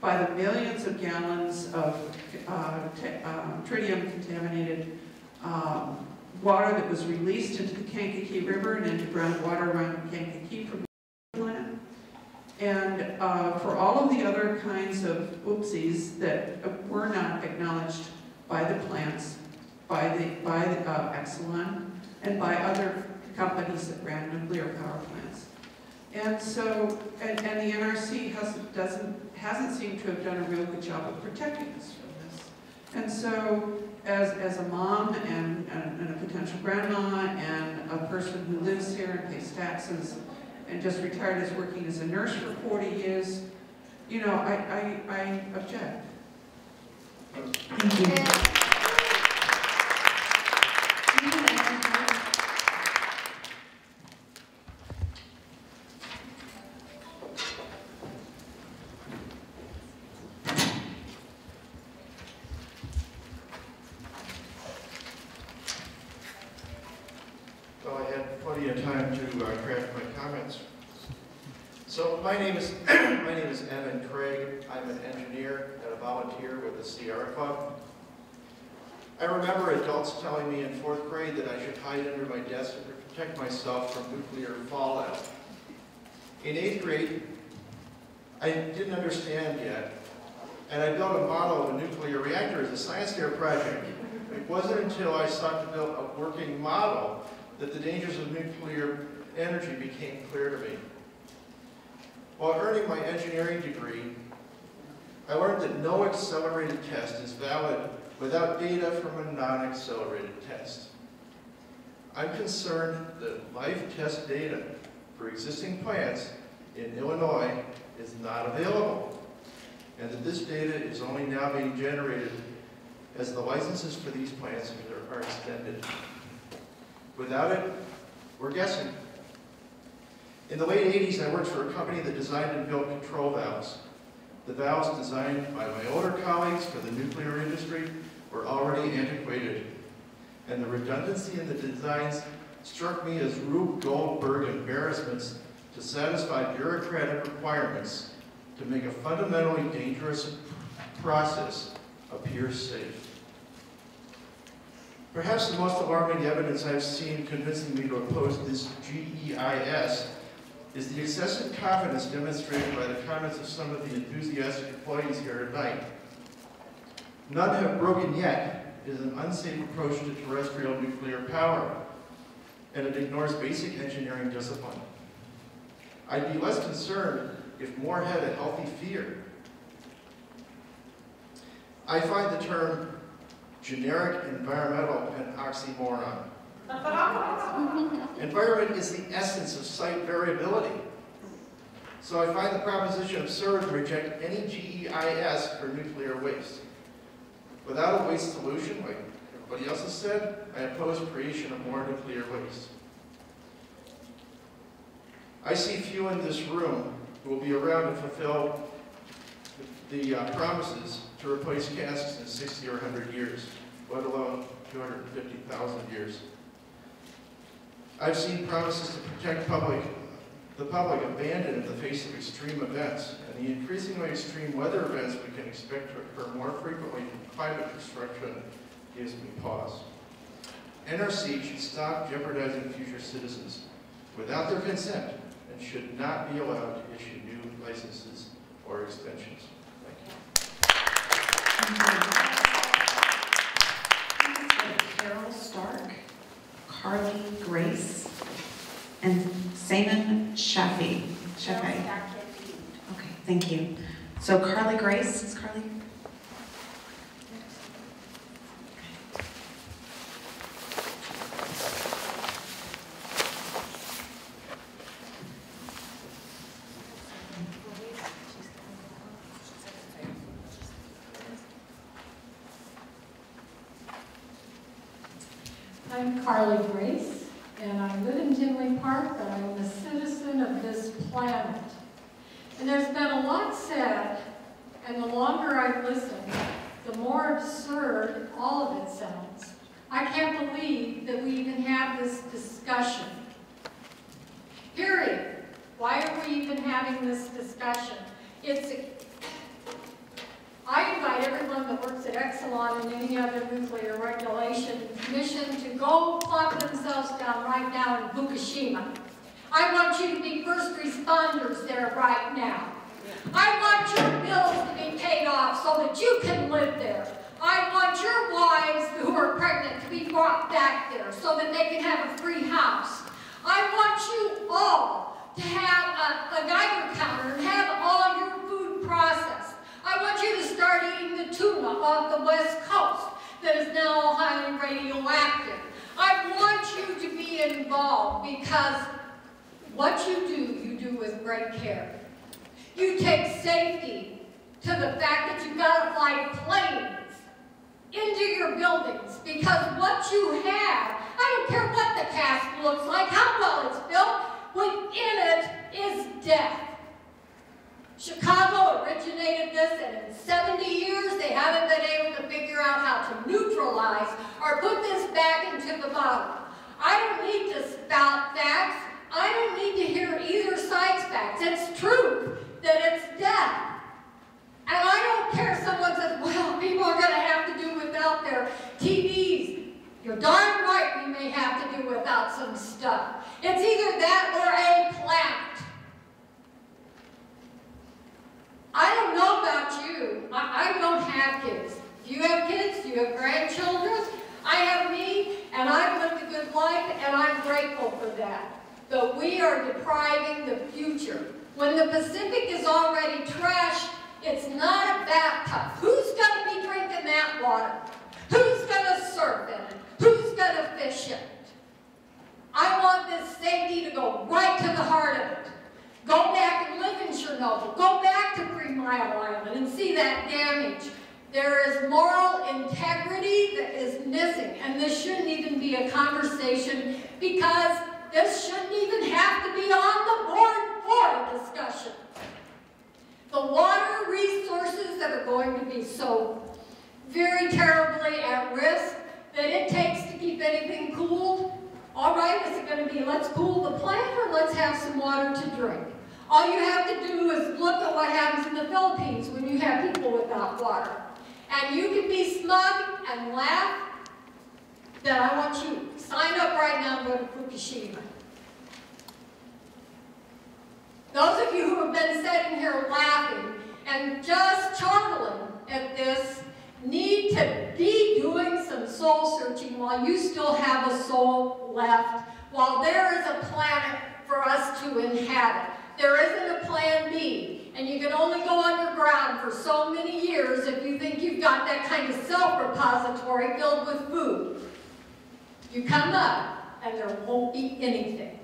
by the millions of gallons of uh, uh, tritium-contaminated um, water that was released into the Kankakee River and into groundwater around Kankakee from the plant, and uh, for all of the other kinds of oopsies that were not acknowledged by the plants, by the, by the, uh, Exelon, and by other companies that ran nuclear power plants. And so, and, and the N R C hasn't, doesn't, hasn't seemed to have done a real good job of protecting us from this. And so, as, as a mom and, and, and a potential grandma and a person who lives here and pays taxes and just retired as working as a nurse for forty years, you know, I, I, I object. Thank you. I remember adults telling me in fourth grade that I should hide under my desk to protect myself from nuclear fallout. In eighth grade, I didn't understand yet, and I built a model of a nuclear reactor as a science fair project. It wasn't until I sought to build a working model that the dangers of nuclear energy became clear to me. While earning my engineering degree, I learned that no accelerated test is valid without data from a non-accelerated test. I'm concerned that life test data for existing plants in Illinois is not available, and that this data is only now being generated as the licenses for these plants are extended. Without it, we're guessing. In the late eighties, I worked for a company that designed and built control valves. The valves designed by my older colleagues for the nuclear industry were already antiquated, and the redundancy in the designs struck me as Rube Goldberg embarrassments to satisfy bureaucratic requirements to make a fundamentally dangerous process appear safe. Perhaps the most alarming evidence I've seen convincing me to oppose this G E I S is the excessive confidence demonstrated by the comments of some of the enthusiastic employees here tonight. None have broken yet is an unsafe approach to terrestrial nuclear power, and it ignores basic engineering discipline. I'd be less concerned if more had a healthy fear. I find the term generic environmental an oxymoron. Environment is the essence of site variability. So I find the proposition absurd to reject any G E I S for nuclear waste. Without a waste solution, like everybody else has said, I oppose creation of more nuclear waste. I see few in this room who will be around to fulfill the uh, promises to replace casks in sixty or one hundred years, let alone two hundred fifty thousand years. I've seen promises to protect public, the public abandoned in the face of extreme events, and the increasingly extreme weather events we can expect to occur more frequently from climate destruction gives me pause. N R C should stop jeopardizing future citizens without their consent and should not be allowed to issue new licenses or extensions. Thank you. Carol Stark, Carly Grace, and Saman Shafi. Shafi. Okay, thank you. So Carly Grace, is Carly? I'm Carly Grace, and I live in Tinley Park, but I'm a citizen of this planet. And there's been a lot said, and the longer I've listened, the more absurd all of it sounds. I can't believe that we even have this discussion. Period. Why are we even having this discussion? It's a, I invite everyone that works at Exelon and any other nuclear regulation commission to go plop themselves down right now in Fukushima. I want you to be first responders there right now. I want your bills to be paid off so that you can live there. I want your wives who are pregnant to be brought back there so that they can have a free house. I want you all to have a, a Geiger counter and have all your food processed. I want you to start eating the tuna off the west coast that is now highly radioactive. I want you to be involved because what you do, you do with great care. You take safety to the fact that you've got to fly planes into your buildings because what you have, I don't care what the cask looks like, how well it's built, within it is death. Chicago originated this, and in seventy years they haven't been able to figure out how to neutralize or put this back into the bottle. I don't need to spout facts. I don't need to hear either side's facts. It's truth that it's death. And I don't care if someone says, well, people are going to have to do without their T V You're darn right we may have to do without some stuff. It's either that or a plant. I don't know about you. I, I don't have kids. Do you have kids? Do you have grandchildren? I have me, and I've lived a good life, and I'm grateful for that. But we are depriving the future. When the Pacific is already trashed, it's not a bathtub. Who's going to be drinking that water? Who's going to surf in it? Who's going to fish it? I want this safety to go right to the heart of it. Go back and live in Chernobyl. Go back to Three Mile Island and see that damage. There is moral integrity that is missing, and this shouldn't even be a conversation, because this shouldn't even have to be on the board for a discussion. The water resources that are going to be so very terribly at risk that it takes to keep anything cooled. All right, is it going to be let's cool the plant or let's have some water to drink? All you have to do is look at what happens in the Philippines when you have people without water. And you can be smug and laugh. Then I want you to sign up right now and go to Fukushima. Those of you who have been sitting here laughing and just chuckling at this need to be doing some soul searching while you still have a soul left, while there is a planet for us to inhabit. There isn't a plan B, and you can only go underground for so many years if you think you've got that kind of self-repository filled with food. You come up, and there won't be anything.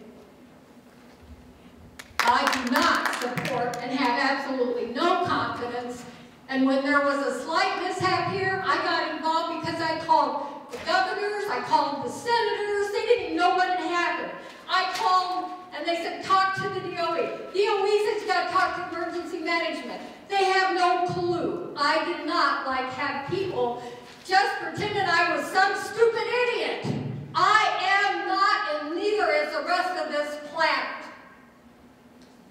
I do not support and have absolutely no confidence. And when there was a slight mishap here, I got involved because I called the governors, I called the senators. They didn't know what had happened. I called, and they said, talk to the D O E. D O E says you got to talk to emergency management. They have no clue. I did not like have people just pretending I was some stupid idiot. I am not, and neither is the rest of this planet.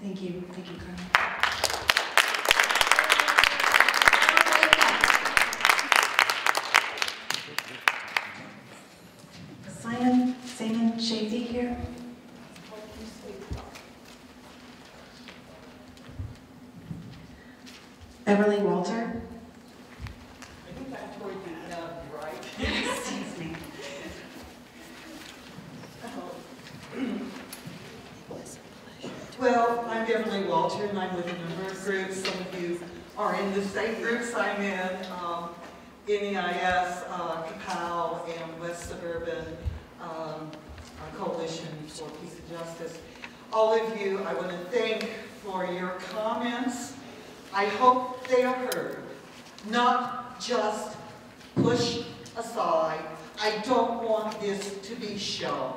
Thank you. Thank you, Carmen. Simon, Simon Shady here. Beverly Walter. I think I poured that up right. Excuse me. Oh. Well, I'm Beverly Walter, and I'm with a number of groups. Some of you are in the same groups I'm in, um, N E I S, uh, Kapow, and West Suburban um, Coalition for Peace and Justice. All of you, I want to thank for your comments. I hope they are heard, not just pushed aside. I don't want this to be shown.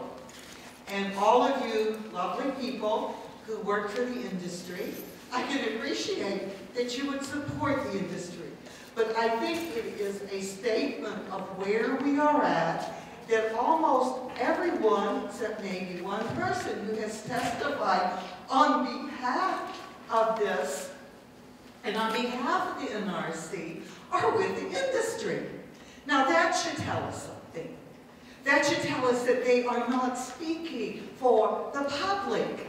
And all of you lovely people who work for the industry, I can appreciate that you would support the industry. But I think it is a statement of where we are at that almost everyone, except maybe one person who has testified on behalf of this and on behalf of the N R C are with the industry. Now that should tell us something. That should tell us that they are not speaking for the public.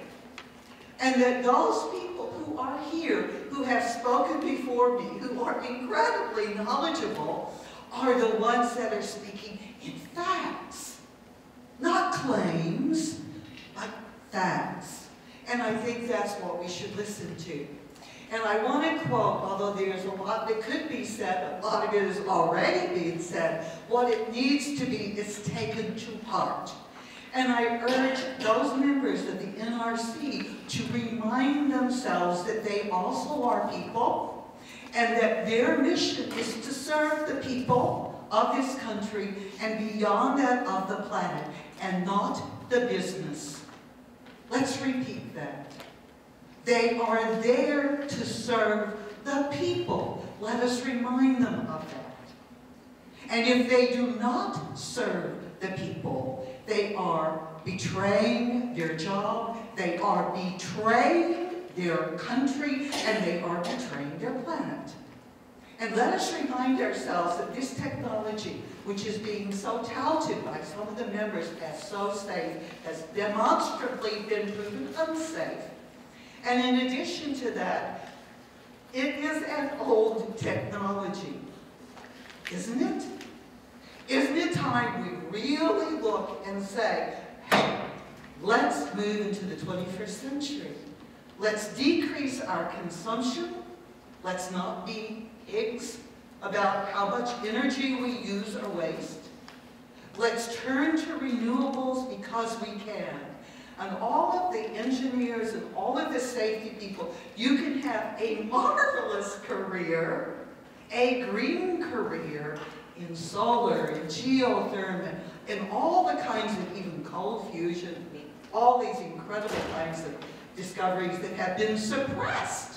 And that those people who are here, who have spoken before me, who are incredibly knowledgeable, are the ones that are speaking in facts. Not claims, but facts. And I think that's what we should listen to. And I want to quote, although there's a lot that could be said, a lot of it is already being said, what it needs to be is taken to heart. And I urge those members of the N R C to remind themselves that they also are people and that their mission is to serve the people of this country and beyond that of the planet, and not the business. Let's repeat that. They are there to serve the people. Let us remind them of that. And if they do not serve the people, they are betraying their job, they are betraying their country, and they are betraying their planet. And let us remind ourselves that this technology, which is being so touted by some of the members as so safe, has demonstrably been proven unsafe. And in addition to that, it is an old technology, isn't it? Isn't it time we really look and say, hey, let's move into the twenty-first century. Let's decrease our consumption. Let's not be pigs about how much energy we use or waste. Let's turn to renewables because we can. And all of the engineers and all of the safety people, you can have a marvelous career, a green career in solar, in geothermal, in all the kinds of even coal fusion, all these incredible kinds of discoveries that have been suppressed.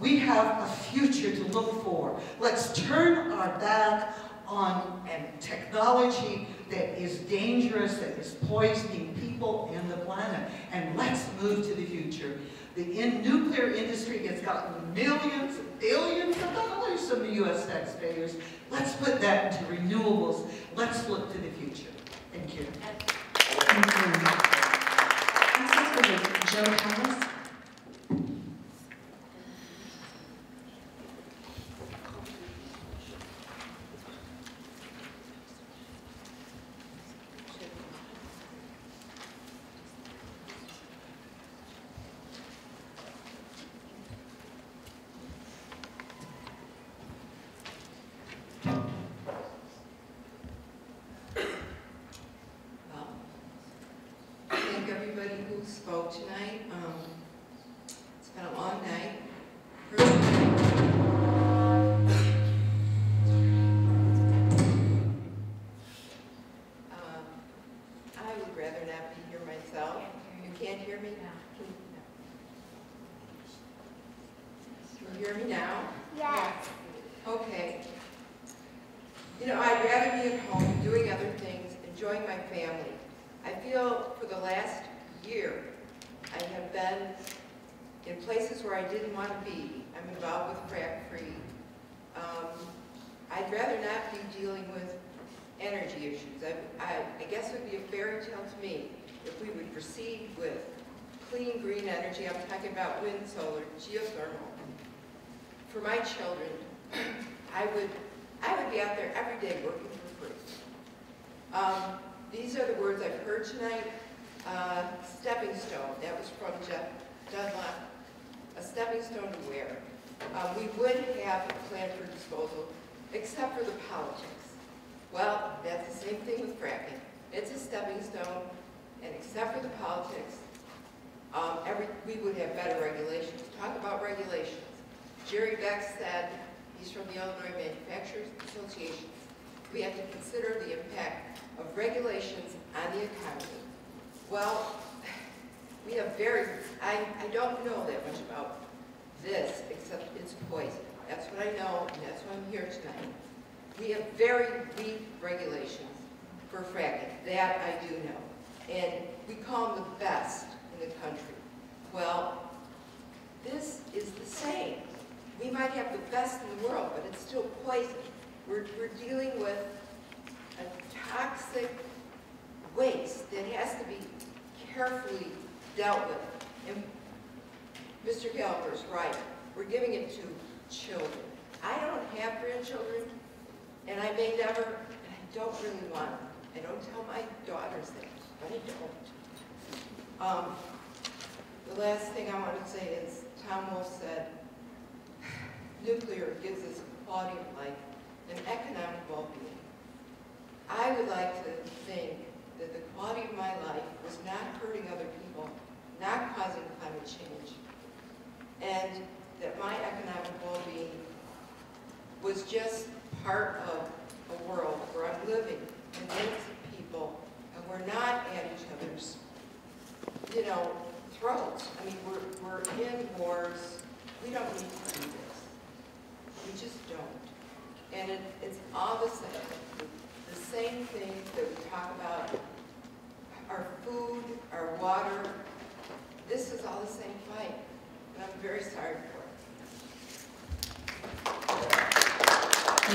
We have a future to look for. Let's turn our back on a technology that is dangerous, that is poisoning people and the planet, and let's move to the future. The in nuclear industry has gotten millions, billions of dollars from the U S taxpayers. Let's put that into renewables. Let's look to the future. Thank you. Thank you. Joe Thomas.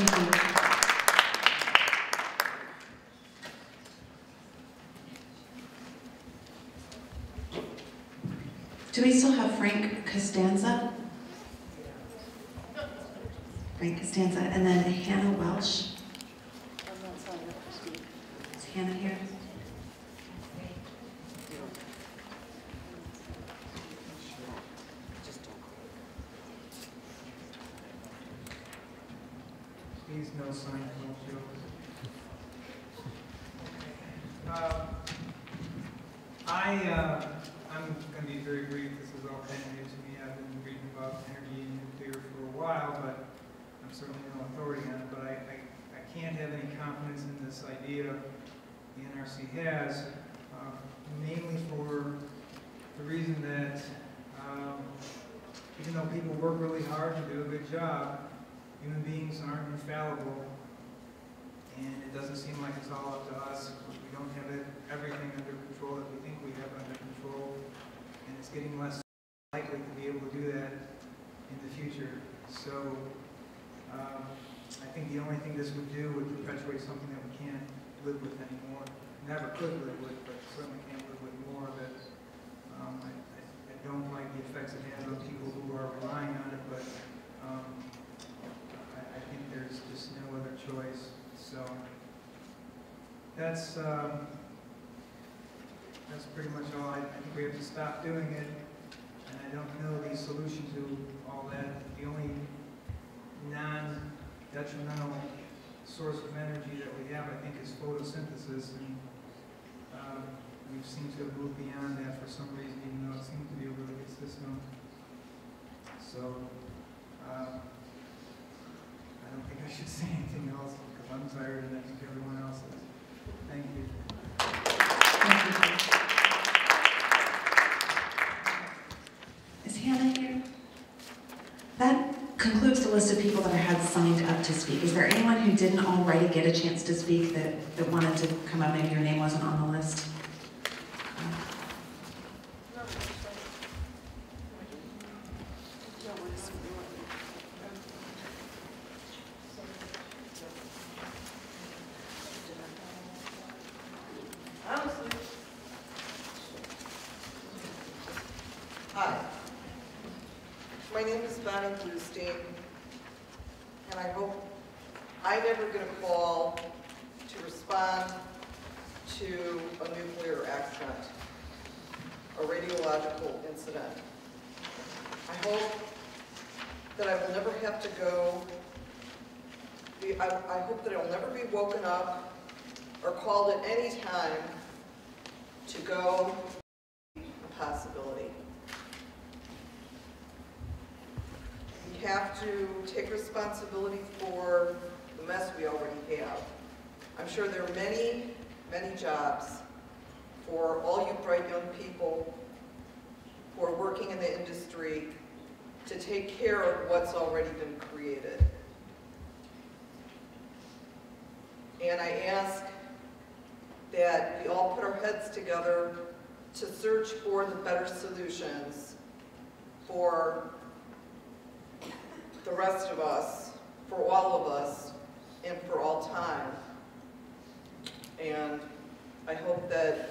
Thank you. Do we still have Frank Costanza? Frank Costanza, and then Hannah Welsh. Is Hannah here? Please no sign from uh, I. Uh, I'm going to be very brief. This is all kind of new to me. I've been reading about energy and nuclear for a while, but I'm certainly no authority on it. But I, I, I can't have any confidence in this idea the N R C has, uh, mainly for the reason that um, even though people work really hard to do a good job, human beings aren't infallible, and it doesn't seem like it's all up to us. We don't have it, everything under control that we think we have under control, and it's getting less likely to be able to do that in the future. So um, I think the only thing this would do would perpetuate something that we can't live with anymore. Never could live with, but certainly can't live with more of it. Um, I, I, I don't like the effects it has on people who are relying on it, but um, I, I think there's just no other choice. So that's, um, that's pretty much all. I, I think we have to stop doing it, and I don't know the solution to all that. The only non-detrimental source of energy that we have, I think, is photosynthesis, and um, we've seemed to have moved beyond that for some reason, even though it seemed to be a really good system. So um, I don't think I should say anything else. I'm tired, and I think everyone else is. Thank you. Thank you. Is Hannah here? That concludes the list of people that I had signed up to speak. Is there anyone who didn't already get a chance to speak that, that wanted to come up? Maybe your name wasn't on the list. Together to search for the better solutions for the rest of us, for all of us, and for all time. And I hope that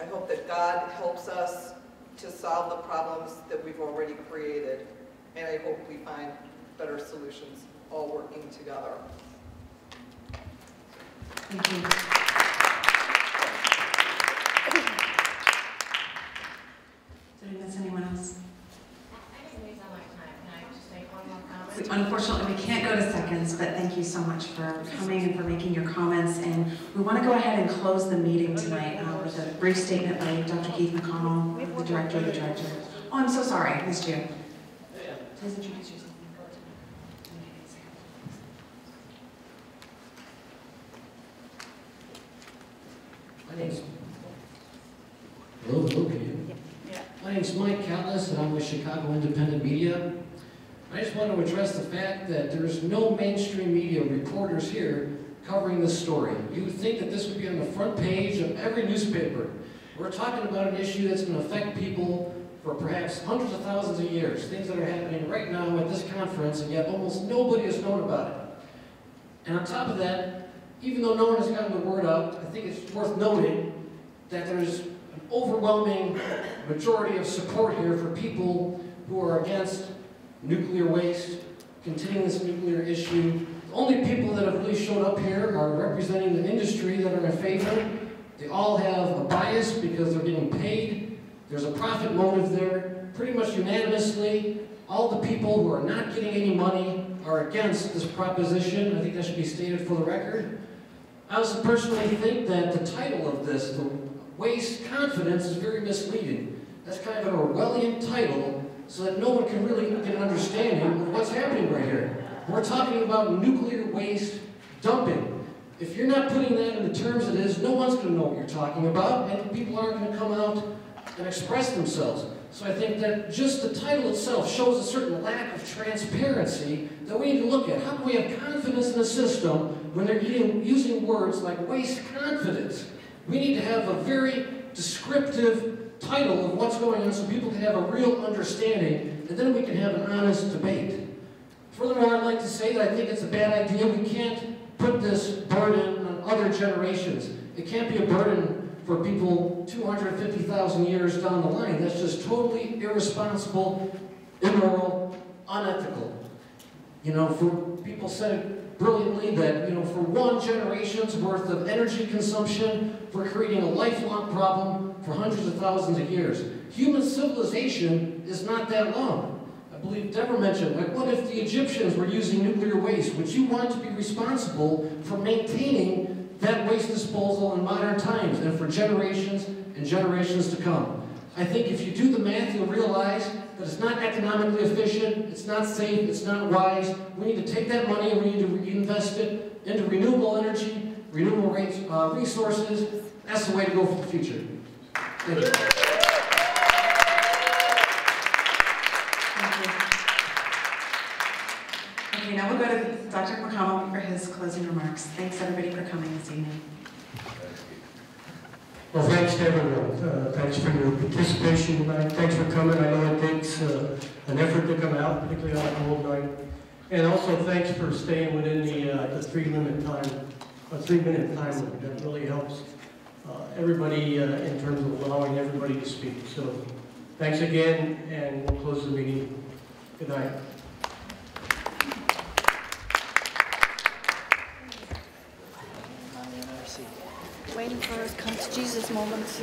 I hope that God helps us to solve the problems that we've already created, and I hope we find better solutions all working together. Thank you. Did I miss anyone else? I didn't waste all my time. Can I just make one more comment? So, unfortunately, we can't go to seconds, but thank you so much for coming and for making your comments. And we want to go ahead and close the meeting tonight uh, with a brief statement by Doctor Keith McConnell, the director of the director. Oh, I'm so sorry. I missed you. Please introduce yourself. My name's, hello, hello, yeah. Yeah. My name's Mike Catlas, and I'm with Chicago Independent Media. I just want to address the fact that there's no mainstream media reporters here covering this story. You would think that this would be on the front page of every newspaper. We're talking about an issue that's going to affect people for perhaps hundreds of thousands of years, things that are happening right now at this conference, and yet almost nobody has known about it. And on top of that, even though no one has gotten the word out, I think it's worth noting that there's an overwhelming majority of support here for people who are against nuclear waste, containing this nuclear issue. The only people that have really shown up here are representing the industry that are in favor. They all have a bias because they're getting paid. There's a profit motive there. Pretty much unanimously, all the people who are not getting any money are against this proposition. I think that should be stated for the record. I also personally think that the title of this, the Waste Confidence, is very misleading. That's kind of an Orwellian title so that no one can really get an understanding of what's happening right here. We're talking about nuclear waste dumping. If you're not putting that in the terms it is, no one's going to know what you're talking about, and people aren't going to come out and express themselves. So I think that just the title itself shows a certain lack of transparency that we need to look at. How can we have confidence in a system when they're eating, using words like waste confidence? We need to have a very descriptive title of what's going on so people can have a real understanding, and then we can have an honest debate. Furthermore, I'd like to say that I think it's a bad idea. We can't put this burden on other generations. It can't be a burden for people two hundred fifty thousand years down the line. That's just totally irresponsible, immoral, unethical. You know, for people said it brilliantly that, you know, for one generation's worth of energy consumption, we're creating a lifelong problem for hundreds of thousands of years. Human civilization is not that long. I believe Deborah mentioned, like, what if the Egyptians were using nuclear waste? Would you want to be responsible for maintaining that waste disposal in modern times and for generations and generations to come? I think if you do the math, you'll realize that it's not economically efficient, it's not safe, it's not wise. We need to take that money and we need to reinvest it into renewable energy, renewable rates, uh, resources. That's the way to go for the future. Thank you. Now we'll go to Doctor McConnell for his closing remarks. Thanks everybody for coming this evening. Well, thanks to everyone. Uh, thanks for your participation tonight. Thanks for coming. I know it takes uh, an effort to come out, particularly on a cold night. And also thanks for staying within the, uh, the three minute time, uh, three minute time limit. That really helps uh, everybody uh, in terms of allowing everybody to speak. So thanks again, and we'll close the meeting. Good night. Waiting for a come to Jesus moments.